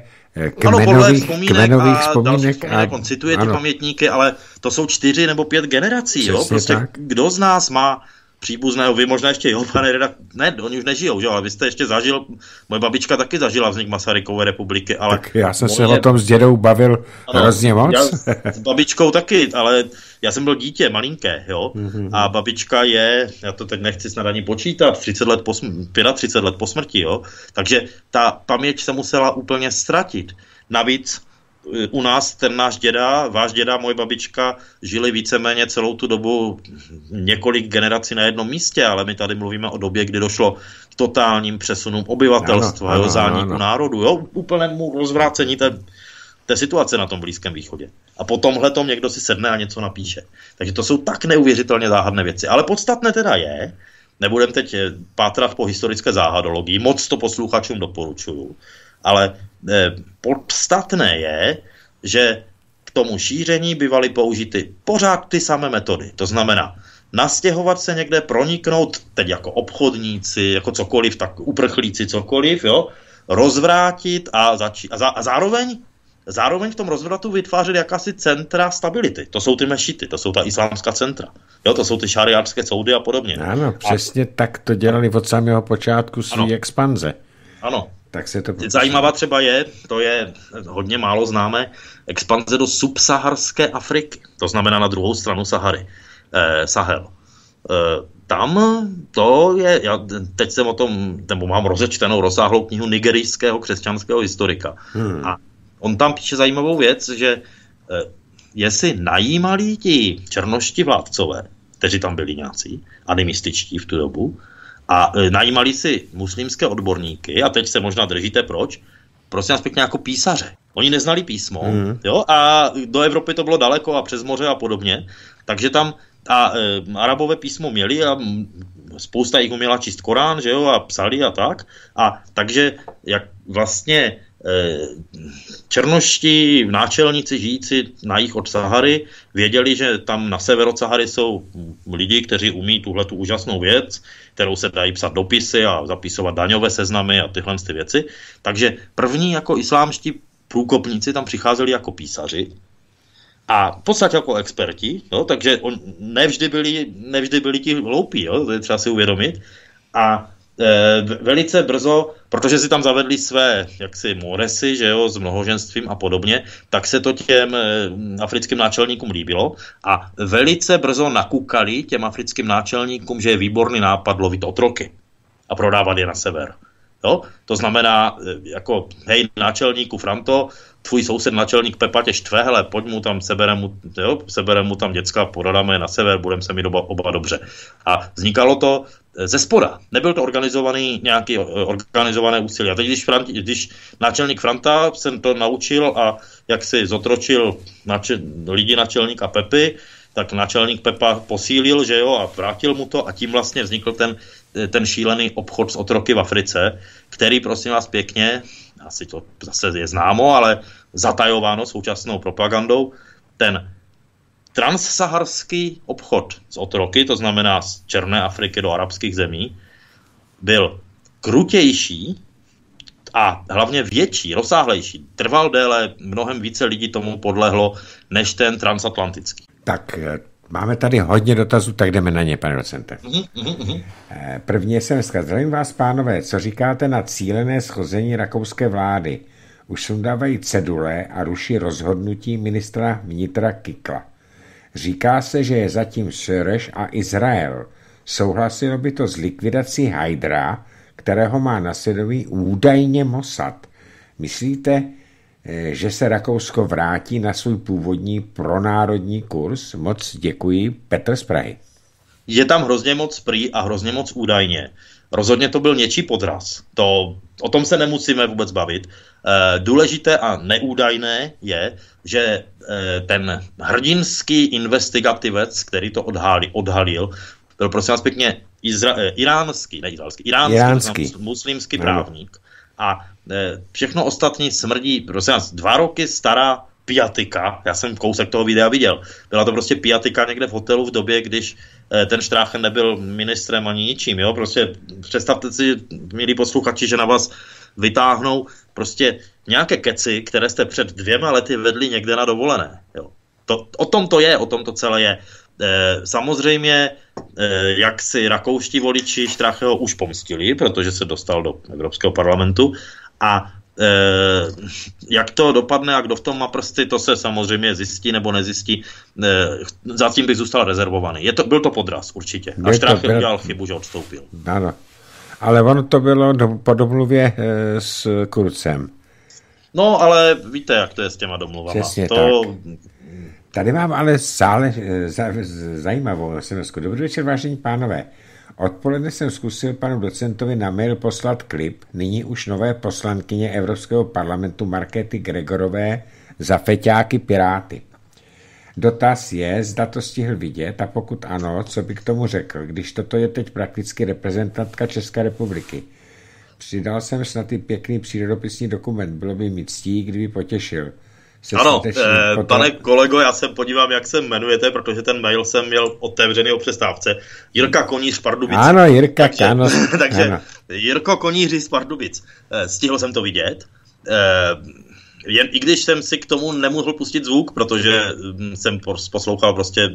kmenových, ano, podle vzpomínek, kmenových a vzpomínek. A, a, on cituje ano. ty pamětníky, ale to jsou čtyři nebo pět generací. Jo? Prostě tak. Kdo z nás má příbuzného, vy možná ještě, jo, pane redaktor, ne, oni už nežijou, že? Ale vy jste ještě zažil, moje babička taky zažila vznik Masarykové republiky, ale... Tak já jsem se o tom s dědou bavil ano, hrozně moc. Já s babičkou taky, ale já jsem byl dítě, malinké, jo, mm-hmm. a babička je, já to teď nechci snad ani počítat, třicet let po, třicet pět let po smrti, jo, takže ta paměť se musela úplně ztratit. Navíc u nás ten náš děda, váš děda, moje babička žili víceméně celou tu dobu několik generací na jednom místě, ale my tady mluvíme o době, kdy došlo k totálním přesunům obyvatelstva, ano, jo, ano, zániku ano. národu, jo, úplnému rozvrácení té, té situace na tom Blízkém východě. A po tomhletom někdo si sedne a něco napíše. Takže to jsou tak neuvěřitelně záhadné věci. Ale podstatné teda je, nebudem teď pátrat po historické záhadologii, moc to posluchačům doporučuju, ale podstatné je, že k tomu šíření byvaly použity pořád ty samé metody. To znamená nastěhovat se někde, proniknout, teď jako obchodníci, jako cokoliv, tak uprchlíci, cokoliv, jo, rozvrátit a, zači- a, za- a zároveň, zároveň v tom rozvratu vytvářet jakási centra stability. To jsou ty mešity, to jsou ta islámská centra. Jo, to jsou ty šariátské soudy a podobně. Ano, přesně a... tak to dělali od samého počátku své expanze. Ano. Tak se to zajímavá třeba je, to je hodně málo známé, expanze do subsaharské Afriky, to znamená na druhou stranu Sahary, eh, Sahel. Eh, tam to je, já teď jsem o tom, nebo mám rozečtenou rozsáhlou knihu nigerijského křesťanského historika. Hmm. A on tam píše zajímavou věc, že eh, jestli najímali ti černoští vládcové, kteří tam byli nějací, animističtí v tu dobu, a najímali si muslimské odborníky, a teď se možná držíte proč, prostě nás pěkně jako písaře. Oni neznali písmo, mm. jo, a do Evropy to bylo daleko a přes moře a podobně, takže tam a, e, Arabové písmo měli a spousta jich uměla číst Korán, že jo, a psali a tak. A takže jak vlastně černoští náčelníci žijící na jih od Sahary věděli, že tam na sever od Sahary jsou lidi, kteří umí tuhletu úžasnou věc, kterou se dají psat dopisy a zapisovat daňové seznamy a tyhle ty věci. Takže první jako islámští průkopníci tam přicházeli jako písaři a v podstatě jako experti, jo, takže on, nevždy, byli, nevždy byli ti hloupí, jo, to je třeba si uvědomit. A velice brzo, protože si tam zavedli své jaksi moresy, že jo, s mnohoženstvím a podobně, tak se to těm africkým náčelníkům líbilo a velice brzo nakukali těm africkým náčelníkům, že je výborný nápad lovit otroky a prodávat je na sever. Jo? To znamená, jako hej náčelníku Franto, tvůj soused náčelník Pepa tě štve, hele, pojď mu tam, seberem mu, jo, seberem mu tam děcka, podáme je na sever, budeme se mít oba, oba dobře. A vznikalo to ze spoda. Nebyl to organizovaný nějaký organizované úsilí. A teď, když, Frant, když náčelník Franta jsem to naučil a jak si zotročil náčel, lidi náčelníka Pepy, tak náčelník Pepa posílil, že jo, a vrátil mu to a tím vlastně vznikl ten, ten šílený obchod s otroky v Africe, který, prosím vás pěkně, asi to zase je známo, ale zatajováno současnou propagandou, ten transsaharský obchod s otroky, to znamená z černé Afriky do arabských zemí, byl krutější a hlavně větší, rozsáhlejší. Trval déle, mnohem více lidí tomu podlehlo, než ten transatlantický. Tak máme tady hodně dotazů, tak jdeme na ně, pane docente. První es em eska. Zdravím vás, pánové, co říkáte na cílené schození rakouské vlády? Už sundávají cedule a ruší rozhodnutí ministra vnitra Kikla. Říká se, že je zatím Söreš a Izrael. Souhlasilo by to s likvidací Hajdra, kterého má na svědomí údajně Mossad. Myslíte, že se Rakousko vrátí na svůj původní pronárodní kurz? Moc děkuji. Petr z Prahy. Je tam hrozně moc prý a hrozně moc údajně. Rozhodně to byl něčí podraz. To, o tom se nemusíme vůbec bavit. E, důležité a neúdajné je, že e, ten hrdinský investigativec, který to odhalil, odhalil byl prosím vás pěkně izra, e, iránský, ne izraelský, iránský, iránský. muslimský právník. A e, všechno ostatní smrdí, prosím vás, dva roky stará pijatika, já jsem kousek toho videa viděl, byla to prostě pijatika někde v hotelu v době, když e, ten Štráchen nebyl ministrem ani ničím, jo, prostě představte si, milí posluchači, že na vás vytáhnou prostě nějaké keci, které jste před dvěma lety vedli někde na dovolené, jo. To, o tom to je, o tom to celé je. E, samozřejmě, e, jak si rakouští voliči Štrácheho už pomstili, protože se dostal do Evropského parlamentu a e, jak to dopadne a kdo v tom má prsty, to se samozřejmě zjistí nebo nezjistí. E, zatím bych zůstal rezervovaný. Je to, byl to podraz určitě. A Strache byl... udělal chybu, že odstoupil. Ano. Ale ono to bylo do, po domluvě e, s Kurcem. No, ale víte, jak to je s těma domluvama. Přesně to... tak. Tady mám ale zále, zajímavou es em esku. Dobrý večer, vážení pánové. Odpoledne jsem zkusil panu docentovi na mail poslat klip, nyní už nové poslankyně Evropského parlamentu Markéty Gregorové za feťáky Piráty. Dotaz je, zda to stihl vidět a pokud ano, co by k tomu řekl, když toto je teď prakticky reprezentantka České republiky. Přidal jsem snad i pěkný přírodopisní dokument, bylo by mi ctí, kdyby potěšil. Ano, eh, potom... pane kolego, já se podívám, jak se jmenujete, protože ten mail jsem měl otevřený o přestávce. Jirka Koníř z Pardubic. Ano, Jirka, takže, ano. takže ano. Jirko Koníři z Pardubic. Eh, stihl jsem to vidět. Eh, jen, I když jsem si k tomu nemohl pustit zvuk, protože jsem poslouchal prostě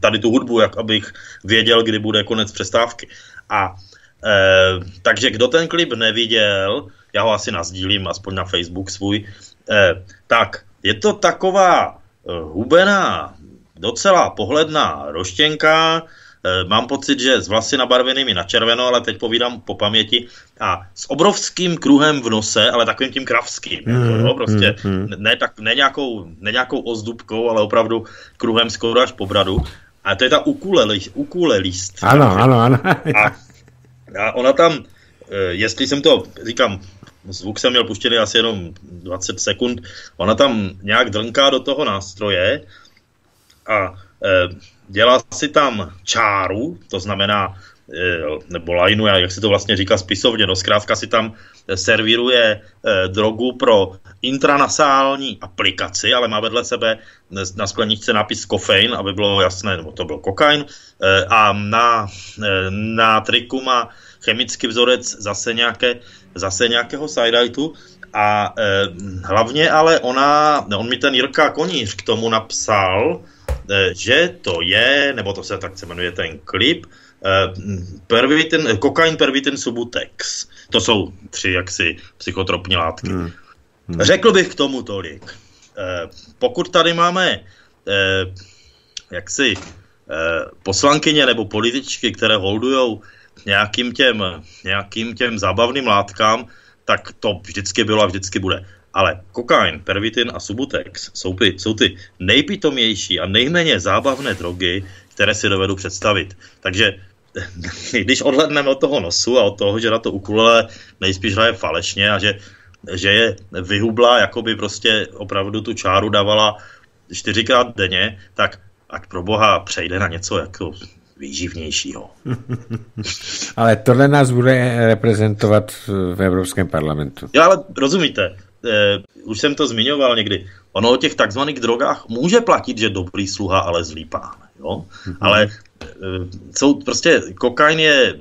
tady tu hudbu, jak abych věděl, kdy bude konec přestávky. A eh, takže kdo ten klip neviděl, já ho asi nasdílím, aspoň na Facebook svůj, Eh, tak, je to taková eh, hubená, docela pohledná roštěnka, eh, mám pocit, že s vlasy nabarvenými na červeno, ale teď povídám po paměti, a s obrovským kruhem v nose, ale takovým tím kravským, mm, jako, jo, prostě, mm, ne, tak, ne, nějakou, ne nějakou ozdubkou, ale opravdu kruhem skoro až po bradu, a to je ta ukulelist. Ano, takže. ano, ano. A, a ona tam, eh, jestli jsem to, říkám, zvuk jsem měl puštěný asi jenom dvacet sekund, ona tam nějak drnká do toho nástroje a e, dělá si tam čáru, to znamená nebo lineu, jak se to vlastně říká spisovně, no zkrátka si tam servíruje drogu pro intranasální aplikaci, ale má vedle sebe na skleničce nápis kofein, aby bylo jasné, nebo to byl kokain, a na, na triku má chemický vzorec zase, nějaké, zase nějakého side-rightu. A e, hlavně ale ona, on mi ten Jirka Koníř k tomu napsal, e, že to je, nebo to se tak se jmenuje ten klip, e, kokain, pervitin, subutex. To jsou tři jaksi psychotropní látky. Hmm. Hmm. Řekl bych k tomu tolik. E, pokud tady máme e, jaksi e, poslankyně nebo političky, které holdujou nějakým těm, nějakým těm zábavným látkám, tak to vždycky bylo a vždycky bude. Ale kokain, pervitin a subutex jsou ty, jsou ty nejpitomější a nejméně zábavné drogy, které si dovedu představit. Takže když odhlédneme od toho nosu a od toho, že na to ukulele nejspíš hraje falešně a že, že je vyhubla, jako by prostě opravdu tu čáru dávala čtyřikrát denně, tak ať pro boha přejde na něco jako výživnějšího. Ale tohle nás bude reprezentovat v Evropském parlamentu. Jo, ale rozumíte, eh, už jsem to zmiňoval někdy, ono o těch takzvaných drogách může platit, že dobrý sluha, ale zlý pán. Jo? Mm-hmm. Ale eh, jsou prostě, kokain je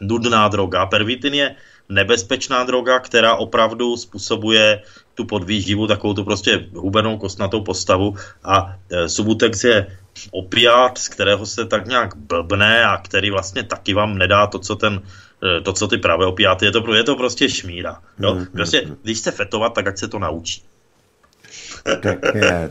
nudná droga, pervitin je nebezpečná droga, která opravdu způsobuje tu podvýživu, takovou tu prostě hubenou kostnatou postavu, a e, subutex je opiát, z kterého se tak nějak blbne a který vlastně taky vám nedá to, co, ten, e, to, co ty pravé opiáty, je to, je to prostě šmíra. Jo? Mm, prostě, mm, když se fetovat, tak ať se to naučí. Tak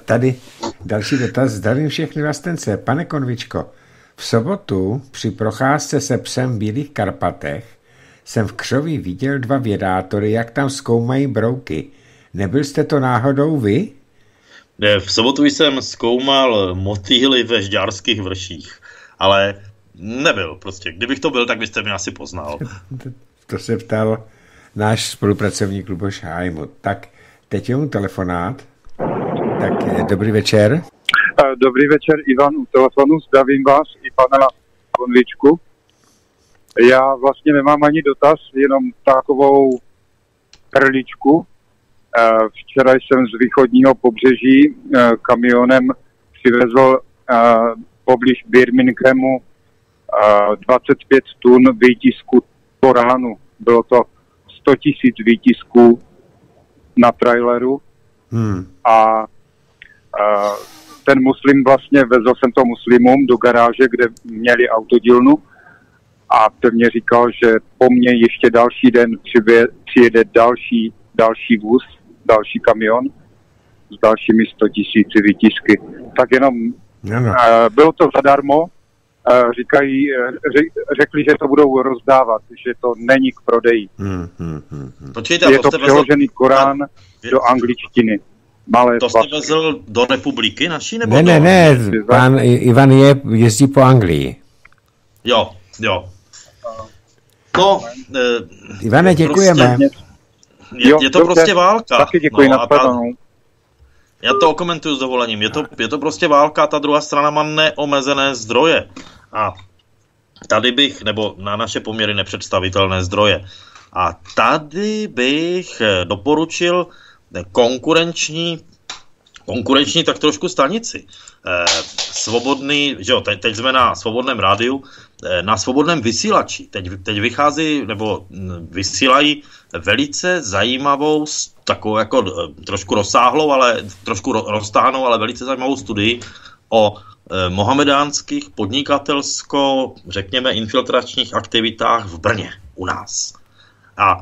tady další dotaz. Zdravím všechny vlastence. Pane Konvičko, v sobotu při procházce se psem v Bílých Karpatech jsem v Křoví viděl dva vědátory, jak tam zkoumají brouky. Nebyl jste to náhodou vy? V sobotu jsem zkoumal motýly ve Žďárských vrších, ale nebyl prostě. Kdybych to byl, tak byste mě asi poznal. To se ptal náš spolupracovník Luboš Hajmu. Tak teď je mu telefonát. Tak dobrý večer. Dobrý večer, Ivan u telefonu. Zdravím vás i pana Konvičku. Já vlastně nemám ani dotaz, jenom takovou perličku. Včera jsem z východního pobřeží kamionem přivezl poblíž Birminghamu dvacet pět tun výtisku koránu. Bylo to sto tisíc výtisků na traileru. Hmm. A ten muslim vlastně, vezl jsem to muslimům do garáže, kde měli autodílnu. A ten mě říkal, že po mně ještě další den přijede další, další vůz, další kamion s dalšími sto tisíci výtisky. Tak jenom no, no. Uh, bylo to zadarmo, uh, říkají, ři, řekli, že to budou rozdávat, že to není k prodeji. Hmm, hmm, hmm. Počkejte, je to přeložený vezl... Korán na... do angličtiny. Malé to jste vezl do republiky naší? Nebo ne, ne, ne, ne, pan Ivan je, jezdí po Anglii. Jo, jo. No, eh, Ivane, děkujeme. Prostě, je, jo, je to dobře, prostě válka. Taky děkuji, no, ta, já to okomentuju s dovolením. Je to, je to prostě válka, ta druhá strana má neomezené zdroje. A tady bych, nebo na naše poměry nepředstavitelné zdroje. A tady bych doporučil konkurenční konkurenční tak trošku stanici. Eh, svobodný, že jo, teď, teď jsme na Svobodném rádiu, eh, na Svobodném vysílači. Teď, teď vychází, nebo vysílají velice zajímavou, takovou jako trošku rozsáhlou, ale trošku roztáhnou, ale velice zajímavou studii o eh, mohamedánských podnikatelsko, řekněme, infiltračních aktivitách v Brně u nás. A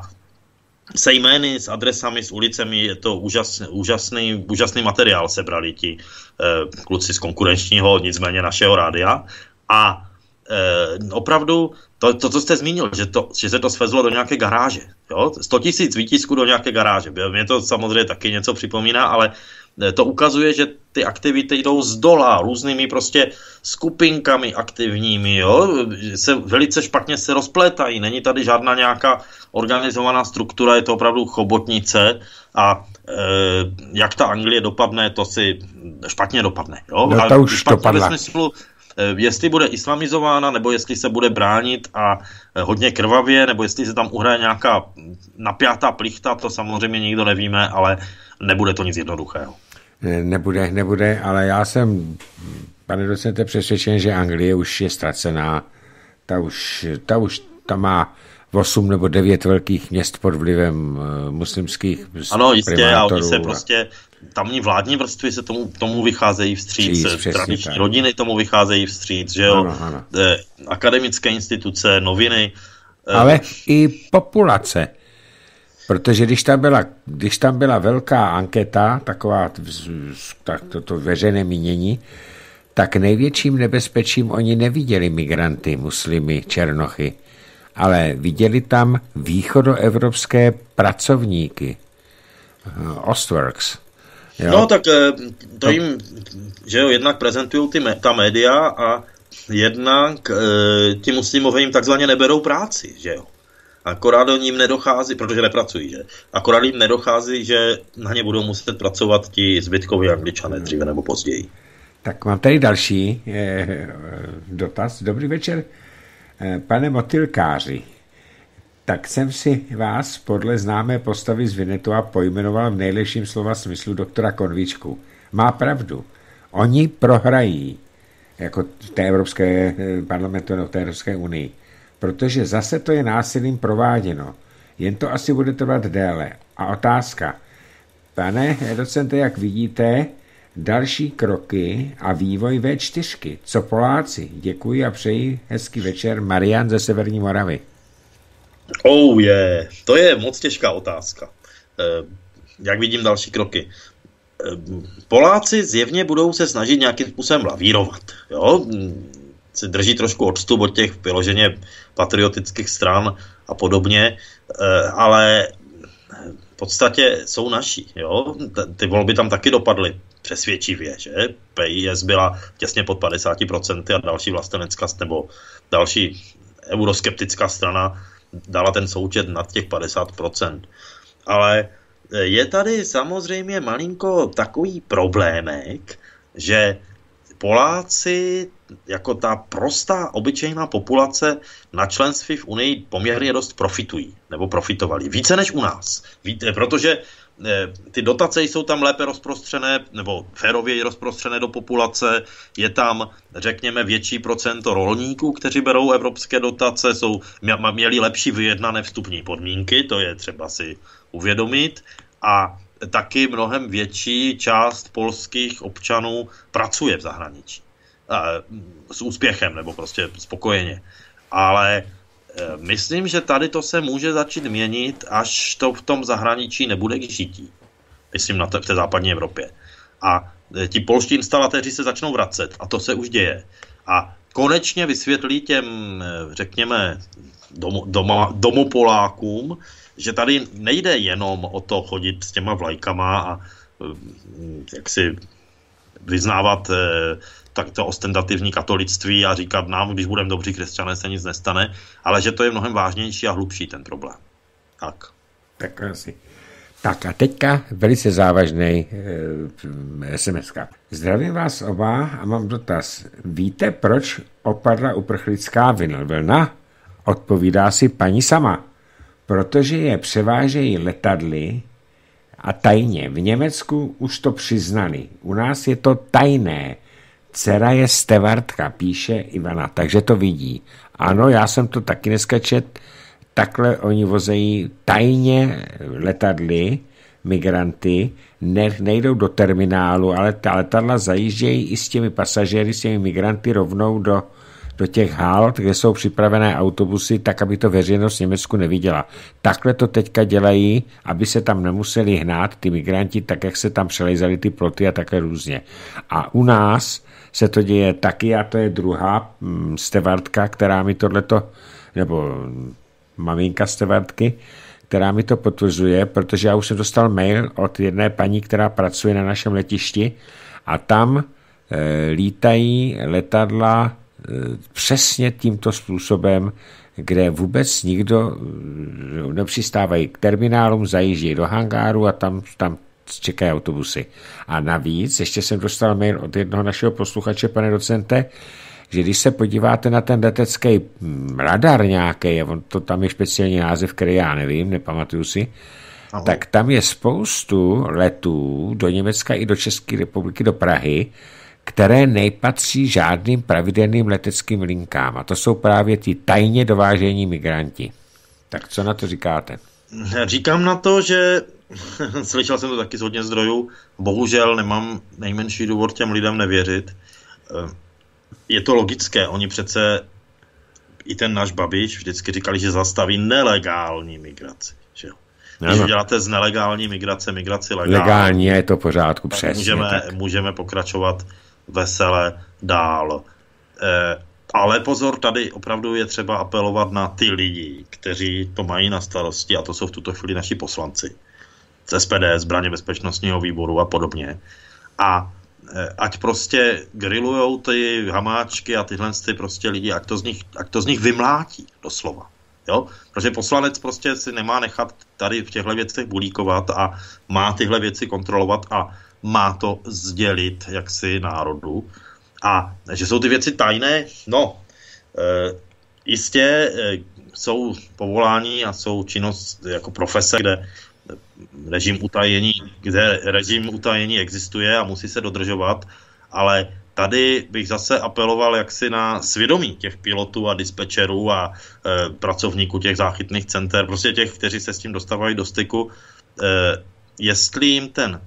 se jmény, s adresami, s ulicemi, je to úžasný, úžasný, úžasný materiál sebrali ti eh, kluci z konkurenčního, nicméně našeho rádia. A eh, opravdu to, to, co jste zmínil, že, to, že se to svezlo do nějaké garáže. Jo? sto tisíc výtisků do nějaké garáže. Mě to samozřejmě taky něco připomíná, ale to ukazuje, že ty aktivity jdou z dola, různými prostě skupinkami aktivními, jo? Se velice špatně se rozplétají, není tady žádná nějaká organizovaná struktura, je to opravdu chobotnice a e, jak ta Anglie dopadne, to si špatně dopadne. Jo? No, ta už dopadla. Ve smyslu, jestli bude islamizována, nebo jestli se bude bránit a hodně krvavě, nebo jestli se tam uhraje nějaká napjatá plichta, to samozřejmě nikdo nevíme, ale nebude to nic jednoduchého. Nebude, nebude, ale já jsem, pane docente, přesvědčen, že Anglie už je ztracená. Ta už, ta už ta má osm nebo devět velkých měst pod vlivem muslimských primátorů. Ano, jistě, a oni se prostě, tamní vládní vrstvy se tomu, tomu vycházejí vstříc, Příc, tradiční tak. rodiny tomu vycházejí vstříc, že jo, ano, ano. Eh, akademické instituce, noviny. Eh. Ale i populace. Protože když tam byla, když tam byla velká anketa, taková tak toto veřejné mínění, tak největším nebezpečím oni neviděli migranty, muslimy, černochy, ale viděli tam východoevropské pracovníky. Ostworks. Jo? No tak to jim, že jo, jednak prezentují ty, ta média a jednak ti muslimové jim takzvaně neberou práci, že jo. Akorát jim nedochází, protože nepracují, že? Akorát jim nedochází, že na ně budou muset pracovat ti zbytkoví Angličané dříve nebo později. Tak mám tady další eh, dotaz. Dobrý večer, eh, pane motylkáři. Tak jsem si vás podle známé postavy z Vinetova pojmenoval v nejlepším slova smyslu doktora Konvičku. Má pravdu. Oni prohrají, jako v té Evropské parlamentu nebo v té Evropské unii. Protože zase to je násilím prováděno. Jen to asi bude trvat déle. A otázka. Pane docente, jak vidíte, další kroky a vývoj vé čtyři. Co Poláci? Děkuji a přeji hezký večer. Marian ze Severní Moravy. Oh je, to je moc těžká otázka. Jak vidím další kroky? Poláci zjevně budou se snažit nějakým způsobem lavírovat. Jo? Se drží trošku odstup od těch vyloženě patriotických stran a podobně, ale v podstatě jsou naši. Jo? Ty volby tam taky dopadly přesvědčivě, že? P I S byla těsně pod padesát procent a další vlastenecká nebo další euroskeptická strana dala ten součet nad těch padesát procent. Ale je tady samozřejmě malinko takový problémek, že Poláci jako ta prostá, obyčejná populace na členství v Unii poměrně dost profitují, nebo profitovali. Více než u nás, Víte, protože e, ty dotace jsou tam lépe rozprostřené, nebo férověji rozprostřené do populace, je tam, řekněme, větší procento rolníků, kteří berou evropské dotace, jsou, mě, měli lepší vyjednané vstupní podmínky, to je třeba si uvědomit, a taky mnohem větší část polských občanů pracuje v zahraničí. S úspěchem, nebo prostě spokojeně. Ale myslím, že tady to se může začít měnit, až to v tom zahraničí nebude k žití. Myslím na to, v té západní Evropě. A ti polští instalatéři se začnou vracet. A to se už děje. A konečně vysvětlí těm, řekněme, dom, doma, domopolákům, že tady nejde jenom o to chodit s těma vlajkama a jak si vyznávat tak to ostentativní katolictví a říkat nám, když budeme dobří křesťané, se nic nestane, ale že to je mnohem vážnější a hlubší ten problém. Tak. Tak asi. Tak a teďka velice závažnej e, es em eska. Zdravím vás oba a mám dotaz. Víte, proč opadla uprchlická vlna? Odpovídá si paní sama. Protože je převážejí letadly a tajně. V Německu už to přiznali. U nás je to tajné. Dcera je stevardka, píše Ivana, takže to vidí. Ano, já jsem to taky dneska čet, takhle oni vozejí tajně letadly, migranty, ne, nejdou do terminálu, ale ta letadla zajíždějí i s těmi pasažéry, s těmi migranty rovnou do, do těch halt, kde jsou připravené autobusy, tak, aby to veřejnost Německu neviděla. Takhle to teďka dělají, aby se tam nemuseli hnát ty migranti, tak jak se tam přelejzali ty ploty a také různě. A u nás se to děje taky a to je druhá stevardka, která mi tohleto, nebo maminka stevardky, která mi to potvrzuje, protože já už jsem dostal mail od jedné paní, která pracuje na našem letišti a tam e, lítají letadla e, přesně tímto způsobem, kde vůbec nikdo nepřistávají k terminálům, zajíždějí do hangáru a tam, tam čekají autobusy. A navíc, ještě jsem dostal mail od jednoho našeho posluchače, pane docente, že když se podíváte na ten letecký radar nějaký, to tam je speciální název, který já nevím, nepamatuju si, ahoj, tak tam je spoustu letů do Německa i do České republiky, do Prahy, které nejpatří žádným pravidelným leteckým linkám. A to jsou právě ty tajně dovážení migranti. Tak co na to říkáte? Říkám na to, že slyšel jsem to taky z hodně zdrojů, bohužel nemám nejmenší důvod těm lidem nevěřit. Je to logické, oni přece, i ten náš Babiš vždycky říkali, že zastaví nelegální migraci, že jo. Když děláte z nelegální migrace migraci legální, legální je to pořádku, přesně. Můžeme, tak. můžeme pokračovat vesele dál. E, ale pozor, tady opravdu je třeba apelovat na ty lidi, kteří to mají na starosti, a to jsou v tuto chvíli naši poslanci z S P D, zbraně bezpečnostního výboru a podobně. A e, ať prostě grillujou ty Hamáčky a tyhle ty prostě lidi, ať to z nich, ať to z nich vymlátí doslova. Jo? Protože poslanec prostě si nemá nechat tady v těchto věcech bulíkovat a má tyhle věci kontrolovat a má to sdělit jaksi národu. A že jsou ty věci tajné, no, e, jistě e, jsou povolání a jsou činnost jako profese, kde režim utajení, kde režim utajení existuje a musí se dodržovat, ale tady bych zase apeloval jaksi na svědomí těch pilotů a dispečerů a e, pracovníků těch záchytných center, prostě těch, kteří se s tím dostávají do styku, e, jestli jim ten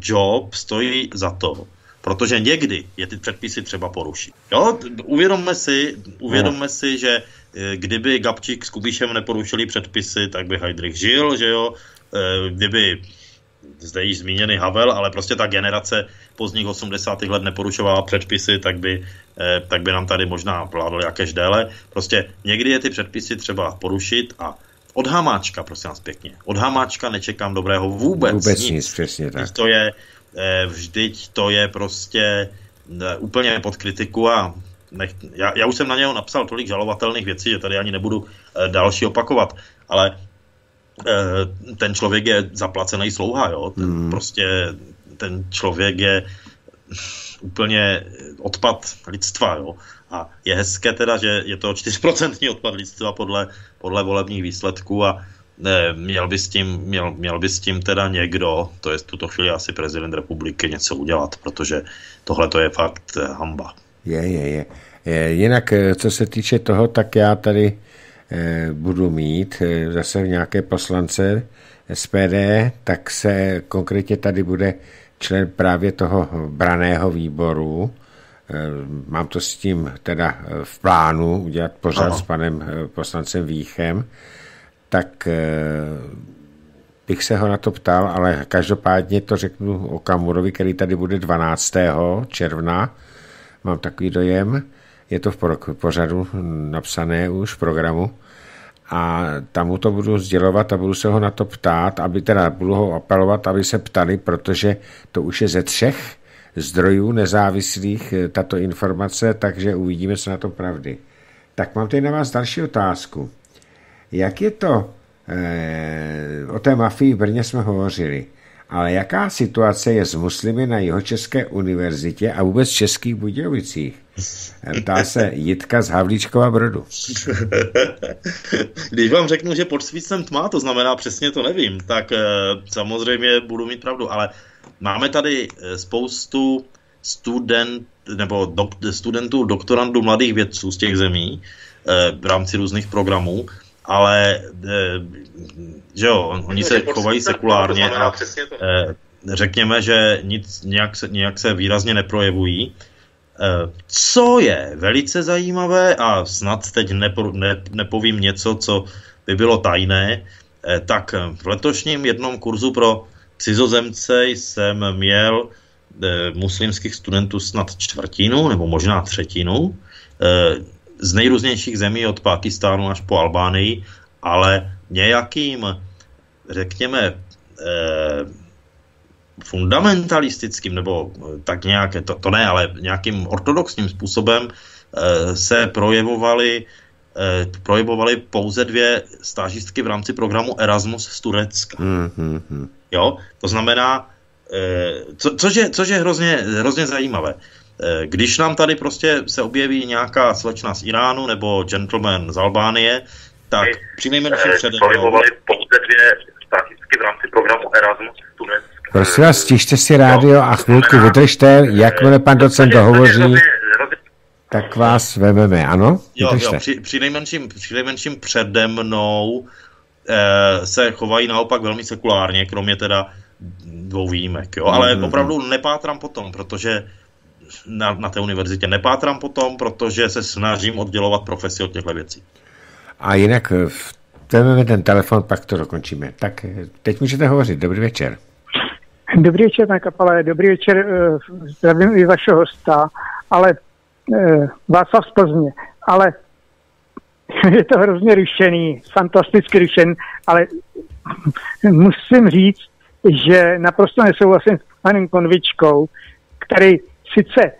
job stojí za to, protože někdy je ty předpisy třeba poruší. Jo? Uvědomme si, uvědomme si, že e, kdyby Gabčík s Kubišem neporušili předpisy, tak by Heydrich žil, že jo, e, kdyby... zde již zmíněný Havel, ale prostě ta generace pozdních osmdesátých let neporušovala předpisy, tak by, eh, tak by nám tady možná vládl jakéž déle. Prostě někdy je ty předpisy třeba porušit a od Hamáčka, prosím vás pěkně, od Hamáčka nečekám dobrého vůbec, vůbec nic. nic přesně tak. To je, eh, vždyť to je prostě eh, úplně pod kritiku a nech, já, já už jsem na něho napsal tolik žalovatelných věcí, že tady ani nebudu eh, další opakovat, ale ten člověk je zaplacený slouha, jo? Ten, hmm. prostě ten člověk je úplně odpad lidstva, jo? A je hezké teda, že je to čtyři procenta odpad lidstva podle, podle volebních výsledků a ne, měl by s tím, měl, měl by s tím teda někdo, to je v tuto chvíli asi prezident republiky, něco udělat, protože tohle to je fakt hanba. Je, je, je, je. Jinak, co se týče toho, tak já tady budu mít zase v nějaké poslance S P D, tak se konkrétně tady bude člen právě toho branného výboru. Mám to s tím teda v plánu udělat pořád Aha. s panem poslancem Víchem, tak bych se ho na to ptal, ale každopádně to řeknu o Okamurovi, který tady bude dvanáctého června, mám takový dojem, je to v pořadu napsané už v programu a tam mu to budu sdělovat a budu se ho na to ptát, aby teda budu ho apelovat, aby se ptali, protože to už je ze třech zdrojů nezávislých tato informace, takže uvidíme, co na to pravdy. Tak mám tady na vás další otázku. Jak je to, eh, o té mafii v Brně jsme hovořili, ale jaká situace je s muslimy na Jihočeské univerzitě a vůbec Českých Budějovicích? Ptá se Jitka z Havlíčkova Brodu. Když vám řeknu, že pod svícem tma, to znamená přesně to nevím, tak e, samozřejmě budu mít pravdu, ale máme tady spoustu student, nebo do, studentů, doktorandů, mladých vědců z těch zemí e, v rámci různých programů, ale e, že jo, oni se chovají sekulárně a e, řekněme, že nic, nějak, se, nějak se výrazně neprojevují. Co je velice zajímavé, a snad teď nepo, ne, nepovím něco, co by bylo tajné, tak v letošním jednom kurzu pro cizozemce jsem měl muslimských studentů snad čtvrtinu, nebo možná třetinu, z nejrůznějších zemí od Pákistánu až po Albánii, ale nějakým, řekněme, fundamentalistickým, nebo tak nějak, to, to ne, ale nějakým ortodoxním způsobem e, se projevovaly e, projevovaly pouze dvě stážistky v rámci programu Erasmus z Turecka. Mm-hmm. Jo? To znamená, e, co, což, je, což je hrozně, hrozně zajímavé. Když nám tady prostě se objeví nějaká slečna z Iránu nebo gentleman z Albánie, tak přinejmenším předem... Pohybovaly pouze dvě statistiky v rámci programu Erasmus Student. Prosím vás, stište si rádio a chvilku vydržte, jakmile pan docent dohovoří, tak vás vememe, ano? Vydržte. Jo, jo, při, při, nejmenším, při nejmenším přede mnou eh, se chovají naopak velmi sekulárně, kromě teda dvou výjimek, jo, ale mm-hmm. opravdu nepátrám potom, protože na, na té univerzitě nepátrám potom, protože se snažím oddělovat profesi od těchto věcí. A jinak vezmeme ten telefon, pak to dokončíme. Tak teď můžete hovořit, dobrý večer. Dobrý večer, pane Kapale, dobrý večer, zdravím i vašeho hosta, ale Václav z Plzně, ale je to hrozně rušený, fantasticky rušený, ale musím říct, že naprosto nesouhlasím s panem Konvičkou, který sice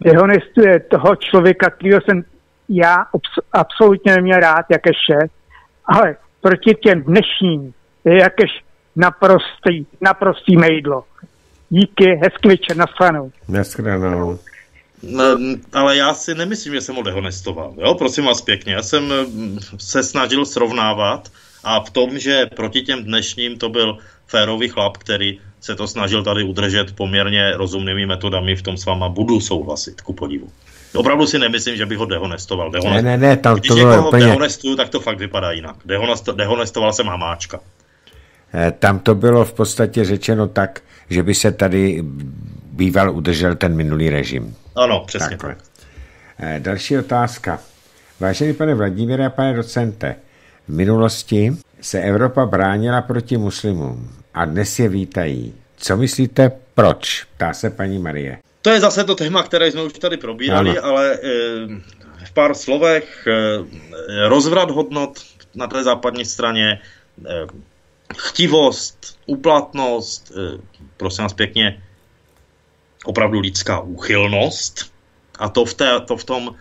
dehonestuje toho člověka, kterýho jsem já obs- absolutně neměl rád, jakéž je, ale proti těm dnešním je jakéž naprostý, naprostý mejdlo. Díky, hezký večer, nashledanou. Nashledanou. No, ale já si nemyslím, že jsem ho dehonestoval, jo, prosím vás pěkně. Já jsem se snažil srovnávat a v tom, že proti těm dnešním to byl férový chlap, který se to snažil tady udržet poměrně rozumnými metodami, v tom s váma budu souhlasit, ku podivu. Opravdu si nemyslím, že bych ho dehonestoval. Dehonest... Ne, ne, ne, tam to Když někoho úplně... dehonestuju, tak to fakt vypadá jinak. Dehonest... Dehonestoval jsem Hamáčka. Tam to bylo v podstatě řečeno tak, že by se tady býval udržel ten minulý režim. Ano, přesně. Takhle. Další otázka. Vážený pane Vladimíre a pane docente, v minulosti se Evropa bránila proti muslimům a dnes je vítají. Co myslíte, proč? Ptá se paní Marie. To je zase to téma, které jsme už tady probírali, ano. Ale v pár slovech rozvrat hodnot na té západní straně, chtivost, uplatnost, prosím vás pěkně, opravdu lidská úchylnost, a to v, té, to v tom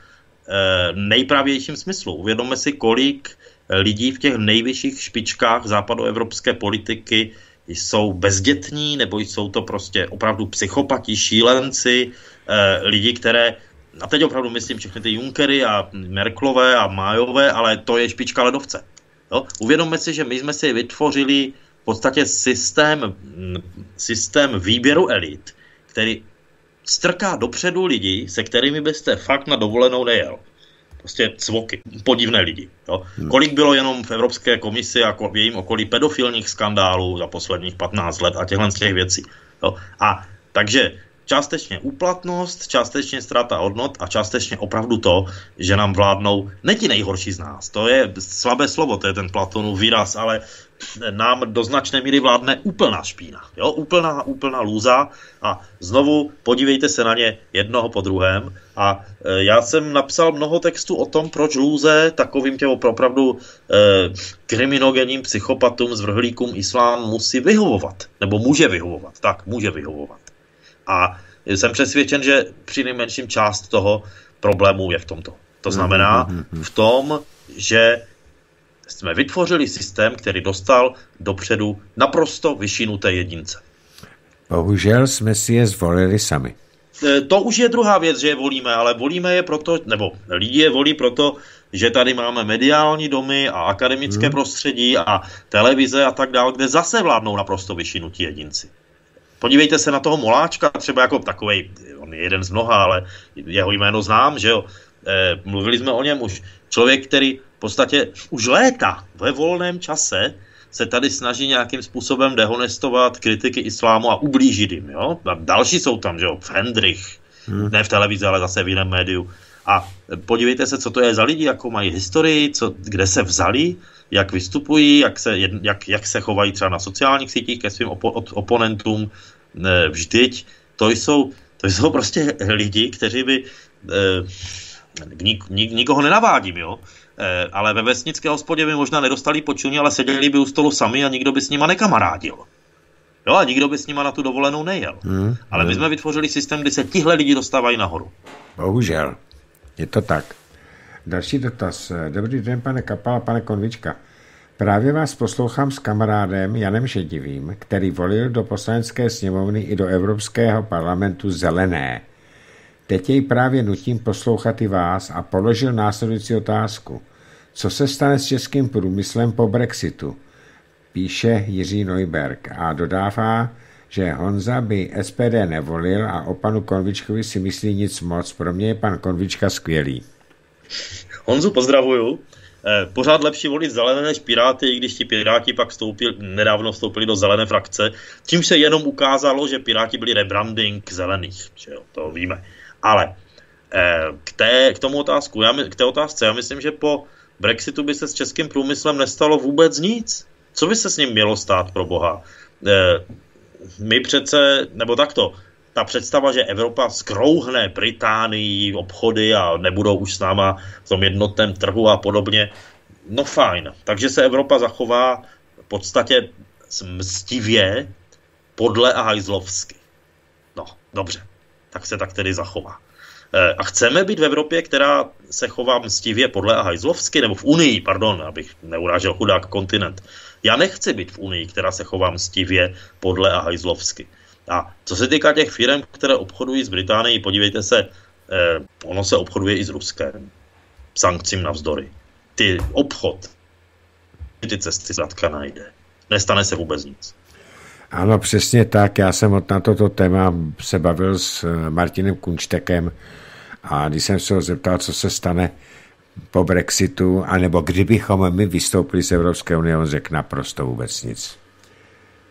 nejpravějším smyslu. Uvědomme si, kolik lidí v těch nejvyšších špičkách západoevropské politiky jsou bezdětní, nebo jsou to prostě opravdu psychopati, šílenci, lidi, které, a teď opravdu myslím všechny ty Junckery a Merkelové a Mayové, ale to je špička ledovce. Jo? Uvědomme si, že my jsme si vytvořili v podstatě systém, systém výběru elit, který strká dopředu lidi, se kterými byste fakt na dovolenou nejel. Prostě cvoky, podivné lidi. Jo? Hmm. Kolik bylo jenom v Evropské komisi a v jejím okolí pedofilních skandálů za posledních patnáct let a těchhle z těch věcí. Jo? A takže částečně úplatnost, částečně ztráta hodnot a částečně opravdu to, že nám vládnou ne ti nejhorší z nás. To je slabé slovo, to je ten Platonův výraz, ale nám do značné míry vládne úplná špína. Jo? Úplná, úplná lůza. A znovu podívejte se na ně jednoho po druhém. A e, já jsem napsal mnoho textů o tom, proč lůze takovým těm opravdu e, kriminogenním psychopatům, zvrhlíkům islám musí vyhovovat. Nebo může vyhovovat. Tak, může vyhovovat. A jsem přesvědčen, že přinejmenším část toho problému je v tomto. To znamená v tom, že jsme vytvořili systém, který dostal dopředu naprosto vyšinuté jedince. Bohužel jsme si je zvolili sami. To už je druhá věc, že je volíme, ale volíme je proto, nebo lidi je volí proto, že tady máme mediální domy a akademické hmm. prostředí a televize a tak dále, kde zase vládnou naprosto vyšinutí jedinci. Podívejte se na toho Moláčka, třeba jako takovej, on je jeden z mnoha, ale jeho jméno znám, že jo, mluvili jsme o něm už, člověk, který v podstatě už léta ve volném čase se tady snaží nějakým způsobem dehonestovat kritiky islámu a ublížit jim, jo, a další jsou tam, že jo, Fendrich, hmm. ne v televizi, ale zase v jiném médiu, a podívejte se, co to je za lidi, jakou mají historii, co, kde se vzali, jak vystupují, jak se, jak, jak se chovají třeba na sociálních sítích ke svým opo, oponentům. Vždyť to jsou, to jsou prostě lidi, kteří by eh, nik, nik, nikoho nenavádím, jo? Eh, ale ve vesnické hospodě by možná nedostali počuní, ale seděli by u stolu sami a nikdo by s nima nekamarádil. Jo, a nikdo by s nima na tu dovolenou nejel. Hmm, ale hmm. my jsme vytvořili systém, kdy se tihle lidi dostávají nahoru. Bohužel, je to tak. Další dotaz. Dobrý den, pane Kapala, pane Konvička. Právě vás poslouchám s kamarádem Janem Šedivým, který volil do poslanecké sněmovny i do Evropského parlamentu zelené. Teď jej právě nutím poslouchat i vás a položil následující otázku. Co se stane s českým průmyslem po Brexitu? Píše Jiří Neuberg a dodává, že Honza by S P D nevolil a o panu Konvičkovi si myslí nic moc. Pro mě je pan Konvička skvělý. Honzu pozdravuju. Pořád lepší volit zelené než Piráty, i když ti Piráti pak vstoupili, nedávno vstoupili do zelené frakce, čímž se jenom ukázalo, že Piráti byli rebranding zelených, že jo, to víme. Ale k té, k tomu otázku, já, k té otázce, já myslím, že po Brexitu by se s českým průmyslem nestalo vůbec nic. Co by se s ním mělo stát, pro boha? My přece, nebo takto, ta představa, že Evropa skrouhne Británii obchody a nebudou už s náma v tom jednotném trhu a podobně, no fajn. Takže se Evropa zachová v podstatě mstivě, podle a hajzlovsky. No, dobře, tak se tak tedy zachová. E, a chceme být v Evropě, která se chová mstivě, podle a hajzlovsky, nebo v Unii, pardon, abych neurážel chudák kontinent. Já nechci být v Unii, která se chová mstivě, podle a hajzlovsky. A co se týká těch firm, které obchodují s Británií, podívejte se, eh, ono se obchoduje i s Ruskem, sankcím navzdory. Ty obchod, ty cesty zkrátka najde. Nestane se vůbec nic. Ano, přesně tak. Já jsem na toto téma se bavil s Martinem Kunštekem a když jsem se ho zeptal, co se stane po Brexitu, anebo kdybychom my vystoupili z Evropské unie, on řekl naprosto vůbec nic.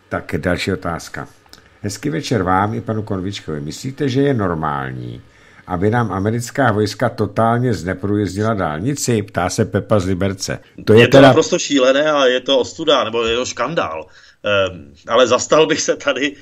Tak další otázka. Hezký večer vám i panu Konvičkovi. Myslíte, že je normální, aby nám americká vojska totálně zneprůjezdila dálnici? Ptá se Pepa z Liberce. To je, je to teda... naprosto šílené a je to ostuda, nebo je to škandál. Ehm, ale zastal bych se tady,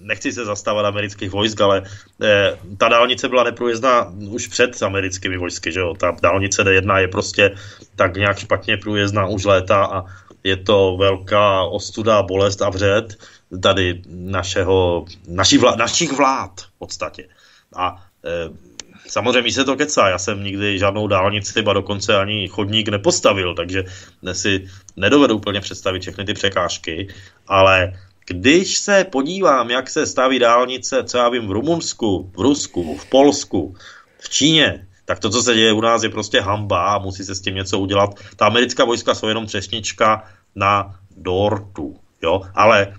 nechci se zastávat amerických vojsk, ale e, ta dálnice byla neprůjezdná už před americkými vojsky, že jo? Ta dálnice D jedna je prostě tak nějak špatně průjezdná už léta a je to velká ostuda, bolest a vřet tady našeho, naši vla, našich vlád v podstatě. A e, samozřejmě se to kecá. Já jsem nikdy žádnou dálnici, ba dokonce ani chodník nepostavil, takže si nedovedu úplně představit všechny ty překážky. Ale když se podívám, jak se staví dálnice, co já vím, v Rumunsku, v Rusku, v Polsku, v Číně, tak to, co se děje u nás, je prostě hanba a musí se s tím něco udělat. Ta americká vojska jsou jenom třešnička na dortu, jo, ale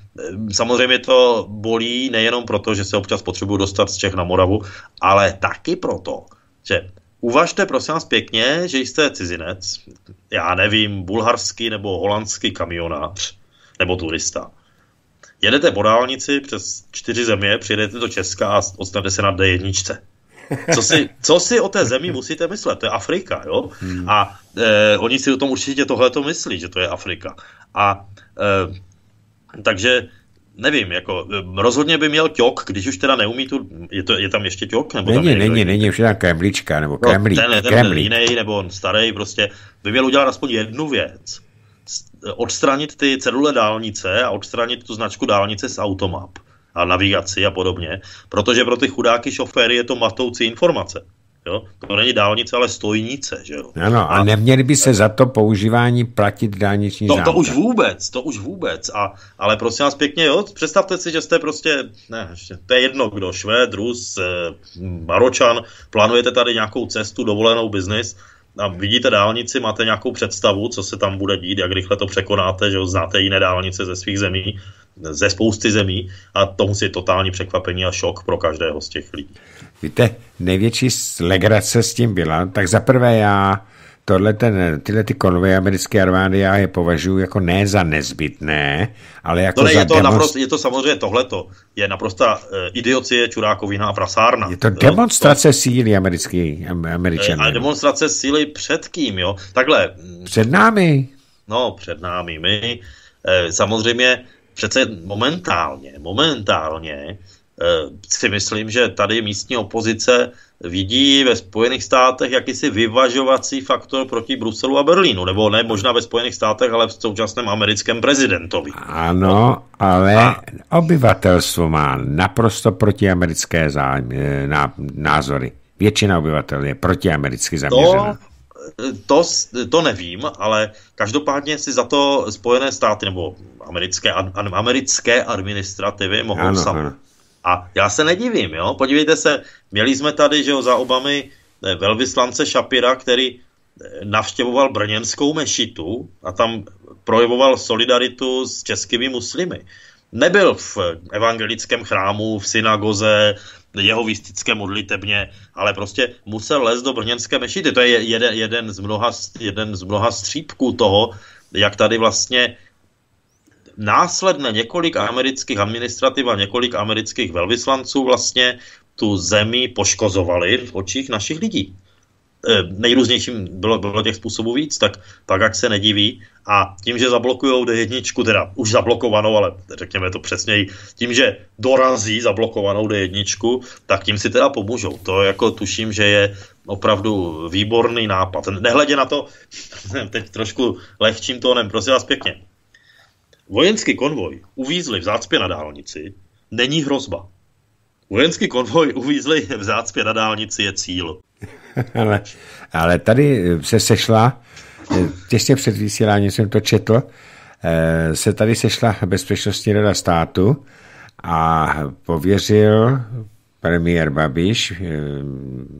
samozřejmě to bolí nejenom proto, že se občas potřebuju dostat z Čech na Moravu, ale taky proto, že uvažte prosím vás pěkně, že jste cizinec, já nevím, bulharský nebo holandský kamionář nebo turista. Jedete po dálnici přes čtyři země, přijedete do Česka a odstanete se na D jedna. Co si, co si o té zemi musíte myslet? To je Afrika, jo? A eh, oni si o tom určitě tohleto myslí, že to je Afrika. A eh, takže nevím, jako rozhodně by měl ťok, když už teda neumí tu... Je, to, je tam ještě ťok? Nebo není, tam je není, někdo, není, už je tam kremlíčka, nebo kremlík. No, ten, ten, ten jiný, nebo on starý, prostě by měl udělat aspoň jednu věc. Odstranit ty cedule dálnice a odstranit tu značku dálnice z automap a navigaci a podobně, protože pro ty chudáky šoféry je to matoucí informace. Jo? To není dálnice, ale stojnice. Že jo? Ano, a, a neměli by se za to používání platit dálniční zámka. To, to už vůbec, to už vůbec. A, ale prosím vás pěkně, jo? Představte si, že jste prostě, ne, to je jedno kdo, Švéd, Rus, Maročan, plánujete tady nějakou cestu, dovolenou, biznis a vidíte dálnici, máte nějakou představu, co se tam bude dít, jak rychle to překonáte, že jo? Znáte jiné dálnice ze svých zemí, ze spousty zemí a to musí totální překvapení a šok pro každého z těch lidí. Víte, největší legrace s tím byla, tak zaprvé já tohle ten, tyhle ty konvoje americké armády já je považuji jako ne za nezbytné, ale jako no ne, za je to, demonst... naprosto, je to samozřejmě tohleto, je naprosta eh, idiocie, čurákovina a prasárna. Je to demonstrace to... síly americký, američanů. Ale demonstrace síly před kým, jo? Takhle. Před námi. No, před námi. My eh, samozřejmě přece momentálně, momentálně si myslím, že tady místní opozice vidí ve Spojených státech jakýsi vyvažovací faktor proti Bruselu a Berlínu, nebo ne možná ve Spojených státech, ale v současném americkém prezidentovi. Ano, ale a... obyvatelstvo má naprosto protiamerické zá... ná... názory. Většina obyvatel je protiamericky zaměřená. To... To, to nevím, ale každopádně si za to Spojené státy nebo americké, americké administrativy mohou sami. A já se nedivím, jo? Podívejte se, měli jsme tady, že jo, za Obamy velvyslance Šapira, který navštěvoval brněnskou mešitu a tam projevoval solidaritu s českými muslimy. Nebyl v evangelickém chrámu, v synagoze, jehovistické modlitebně, ale prostě musel lézt do brněnské mešity. To je jeden, jeden, z mnoha, jeden z mnoha střípků toho, jak tady vlastně následně několik amerických administrativ a několik amerických velvyslanců vlastně tu zemi poškozovali v očích našich lidí. E, nejrůznějším bylo, bylo těch způsobů víc, tak pak ať se nediví. A tím, že zablokujou D jedna, teda už zablokovanou, ale řekněme to přesněji, tím, že dorazí zablokovanou D jedna, tak tím si teda pomůžou. To jako tuším, že je opravdu výborný nápad. Nehledě na to, teď trošku lehčím tónem, prosím vás pěkně. Vojenský konvoj uvízli v zácpě na dálnici, není hrozba. Vojenský konvoj uvízli v zácpě na dálnici je cíl. Ale, ale tady se sešla, těsně před vysíláním jsem to četl, se tady sešla Bezpečnostní rada státu a pověřil premiér Babiš,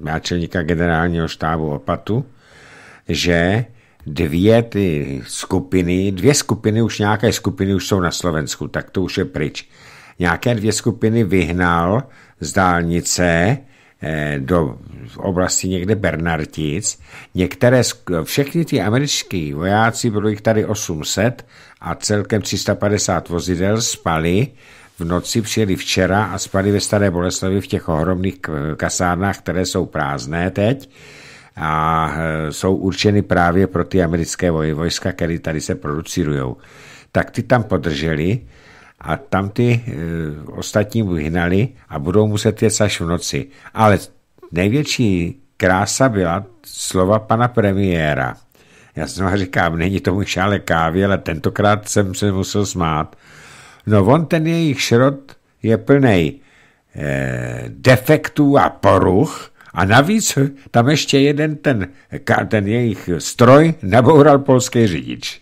náčelníka generálního štábu Opatu, že dvě ty skupiny, dvě skupiny, už nějaké skupiny už jsou na Slovensku, tak to už je pryč. Nějaké dvě skupiny vyhnal z dálnice do oblasti někde Bernartic. Některé, všechny ty američtí vojáci, bylo jich tady osm set a celkem tři sta padesát vozidel, spali v noci, přijeli včera a spali ve Staré Boleslavi v těch ohromných kasárnách, které jsou prázdné teď a jsou určeny právě pro ty americké vojska, které tady se producirujou. Tak ty tam podrželi a tam ty e, ostatní vyhnali a budou muset jet až v noci. Ale největší krása byla slova pana premiéra. Já znovu říkám, není to můj šále kávy, ale tentokrát jsem se musel smát. No on ten jejich šrot je plnej e, defektů a poruch. A navíc tam ještě jeden ten, ten jejich stroj naboural polský řidič.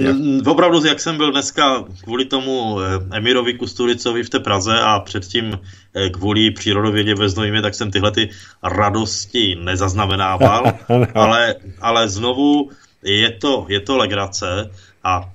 N, opravdu, jak jsem byl dneska kvůli tomu Emirovi Kusturicovi v té Praze a předtím kvůli přírodovědě ve Znojmě, tak jsem tyhle ty radosti nezaznamenával, ale, ale znovu je to, je to legrace a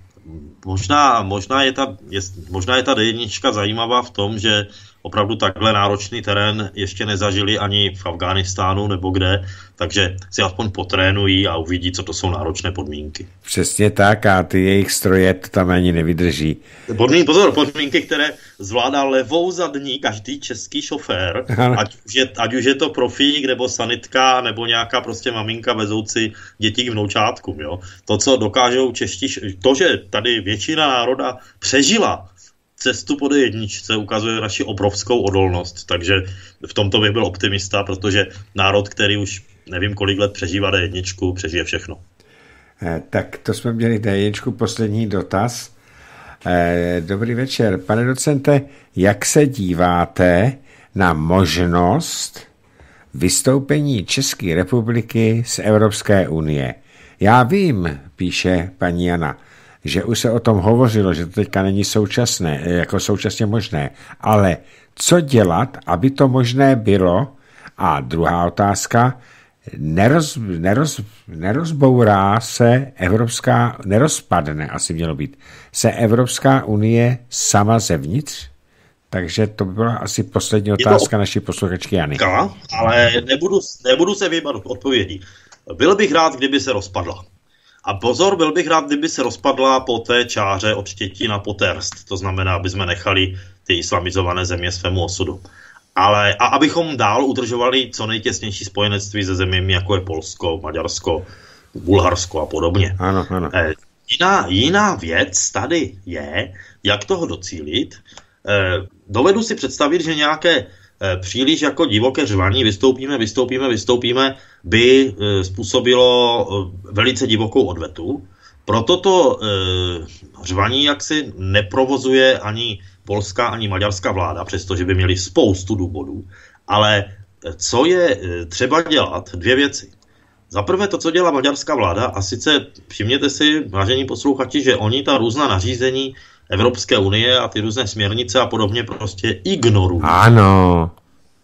možná, možná, je ta, je, možná je ta jednička zajímavá v tom, že opravdu takhle náročný terén ještě nezažili ani v Afghánistánu nebo kde, takže si aspoň potrénují a uvidí, co to jsou náročné podmínky. Přesně tak a ty jejich stroje to tam ani nevydrží. Podmínky, pozor, podmínky, které zvládá levou zadní každý český šofér, ať už, je, ať už je to profík nebo sanitka nebo nějaká prostě maminka vezoucí děti k vnoučátkům. Jo? To, co dokážou čeští, to, že tady většina národa přežila cestu po jedničce, ukazuje naši obrovskou odolnost, takže v tomto bych byl optimista, protože národ, který už nevím kolik let přežívá jedničku, přežije všechno. Eh, tak to jsme měli jedničku, poslední dotaz. Eh, dobrý večer, pane docente, jak se díváte na možnost vystoupení České republiky z Evropské unie? Já vím, píše paní Jana, že už se o tom hovořilo, že to teďka není současné, jako současně možné, ale co dělat, aby to možné bylo? A druhá otázka, neroz, neroz, nerozbourá se Evropská, nerozpadne, asi mělo být, se Evropská unie sama zevnitř? Takže to by byla asi poslední otázka naší posluchačky Jany. Ale nebudu, nebudu se vyjmat odpovědí. Byl bych rád, kdyby se rozpadla. A pozor, byl bych rád, kdyby se rozpadla po té čáře od Štětína po Terst. To znamená, aby jsme nechali ty islamizované země svému osudu. Ale a abychom dál udržovali co nejtěsnější spojenectví se zeměmi, jako je Polsko, Maďarsko, Bulharsko a podobně. Ano, ano. Eh, jiná, jiná věc tady je, jak toho docílit. Eh, dovedu si představit, že nějaké příliš jako divoké řvaní, vystoupíme, vystoupíme, vystoupíme, by způsobilo velice divokou odvetu. Proto to řvaní jaksi neprovozuje ani polská, ani maďarská vláda, přestože by měli spoustu důvodů. Ale co je třeba dělat? Dvě věci. Za prvé to, co dělá maďarská vláda, a sice všimněte si, vážení posluchači, že oni ta různá nařízení Evropské unie a ty různé směrnice a podobně prostě ignorují. Ano.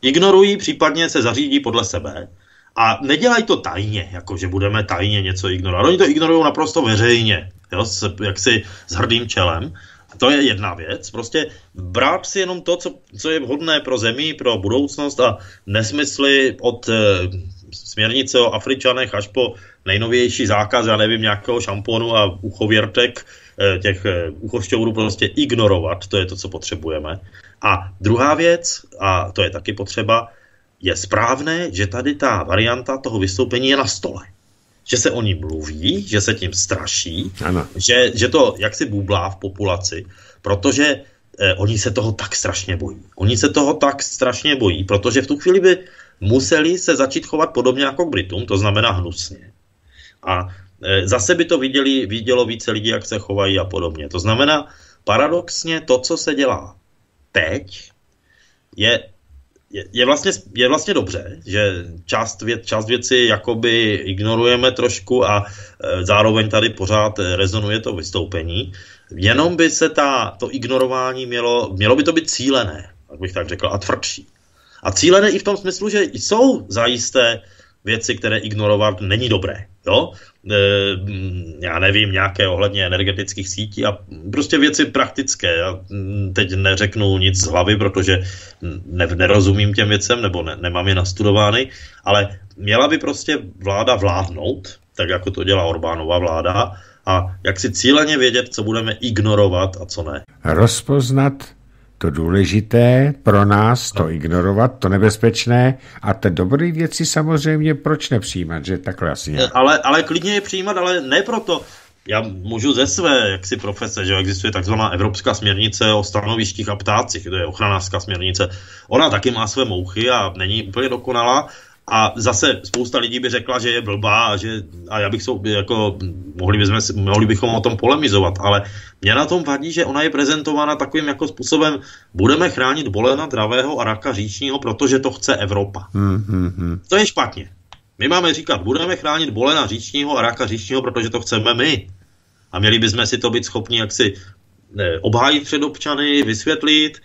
Ignorují, případně se zařídí podle sebe. A nedělají to tajně, jako že budeme tajně něco ignorovat. Oni to ignorují naprosto veřejně, jo, s, jaksi s hrdým čelem. To je jedna věc, prostě brát si jenom to, co, co je vhodné pro zemi, pro budoucnost a nesmysly od e, směrnice o Afričanech až po nejnovější zákaz, já nevím, nějakého šamponu a uchověrtek, e, těch e, uchošťourů prostě ignorovat, to je to, co potřebujeme. A druhá věc, a to je taky potřeba, je správné, že tady ta varianta toho vystoupení je na stole. Že se o ní mluví, že se tím straší, že, že to jaksi bublá v populaci, protože eh, oni se toho tak strašně bojí. Oni se toho tak strašně bojí, protože v tu chvíli by museli se začít chovat podobně jako k Britům, to znamená hnusně. A eh, zase by to viděli, vidělo více lidí, jak se chovají a podobně. To znamená, paradoxně to, co se dělá teď, je... Je vlastně, je vlastně dobře, že část, věc, část věci jakoby ignorujeme trošku a e, zároveň tady pořád rezonuje to vystoupení. Jenom by se ta, to ignorování mělo, mělo by to být cílené, jak bych tak řekl, a tvrdší. A cílené i v tom smyslu, že jsou zajisté věci, které ignorovat není dobré. Jo? E, já nevím, nějaké ohledně energetických sítí a prostě věci praktické. Já teď neřeknu nic z hlavy, protože ne, nerozumím těm věcem, nebo ne, nemám je nastudovány, ale měla by prostě vláda vládnout, tak jako to dělá Orbánova vláda, a jak si cíleně vědět, co budeme ignorovat a co ne. Rozpoznat to důležité pro nás, to ignorovat, to nebezpečné a ty dobré věci samozřejmě proč nepřijímat, že takhle asi. Ale, ale klidně je přijímat, ale ne proto. Já můžu ze své jaksi profese, že existuje takzvaná evropská směrnice o stanovištích a ptácích, to je ochranářská směrnice. Ona taky má své mouchy a není úplně dokonalá. A zase spousta lidí by řekla, že je blbá a, že, a já bych sou, jako, mohli, bychom, mohli bychom o tom polemizovat, ale mě na tom vadí, že ona je prezentována takovým jako způsobem, budeme chránit bolena dravého a raka říčního, protože to chce Evropa. Hmm, hmm, hmm. To je špatně. My máme říkat, budeme chránit bolena říčního a raka říčního, protože to chceme my. A měli bychom si to být schopni jaksi obhájit před občany, vysvětlit,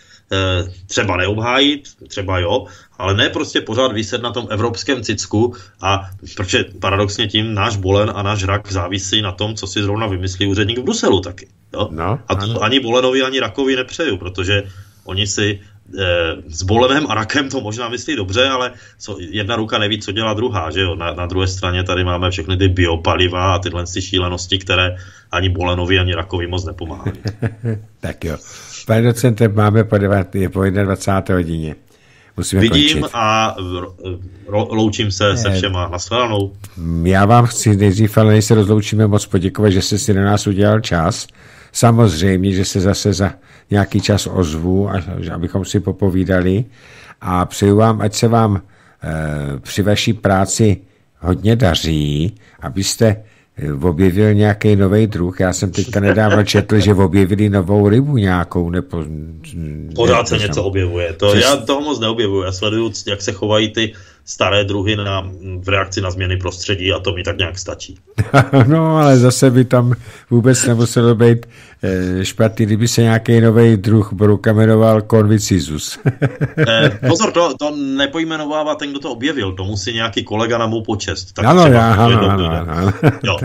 třeba neobhájit, třeba jo, ale ne prostě pořád vyset na tom evropském cicku, a protože paradoxně tím náš bolen a náš rak závisí na tom, co si zrovna vymyslí úředník v Bruselu taky. Jo? No, a to ani bolenovi, ani rakovi nepřeju, protože oni si eh, s bolenem a rakem to možná myslí dobře, ale co, jedna ruka neví, co dělá druhá, že jo? Na, na druhé straně tady máme všechny ty biopaliva a tyhle ty šílenosti, které ani bolenovi, ani rakovi moc nepomáhají. Tak jo. Pane docente, máme po, devát, po dvacáté jedné hodině. Musíme Vidím končit. A ro, ro, loučím se ne. se všema. Nashledanou. Já vám chci nejdřív, ale než se rozloučíme, moc poděkovat, že jste si na nás udělal čas. Samozřejmě, že se zase za nějaký čas ozvu, abychom si popovídali. A přeju vám, ať se vám e, při vaší práci hodně daří, abyste objevil nějaký nový druh. Já jsem teďka nedávno četl, že objevili novou rybu nějakou. Nepo... Pořád se něco tam objevuje. To, Přes... Já toho moc neobjevuju. Já sleduju, jak se chovají ty staré druhy na, v reakci na změny prostředí, a to mi tak nějak stačí. No, ale zase by tam vůbec nemuselo být špatný, kdyby se nějaký nový druh bruka jmenoval konvicizus. eh, pozor, to, to nepojmenovává ten, kdo to objevil, to musí nějaký kolega na mou počest. Tak ano, já, ano, ano, ano. Jo.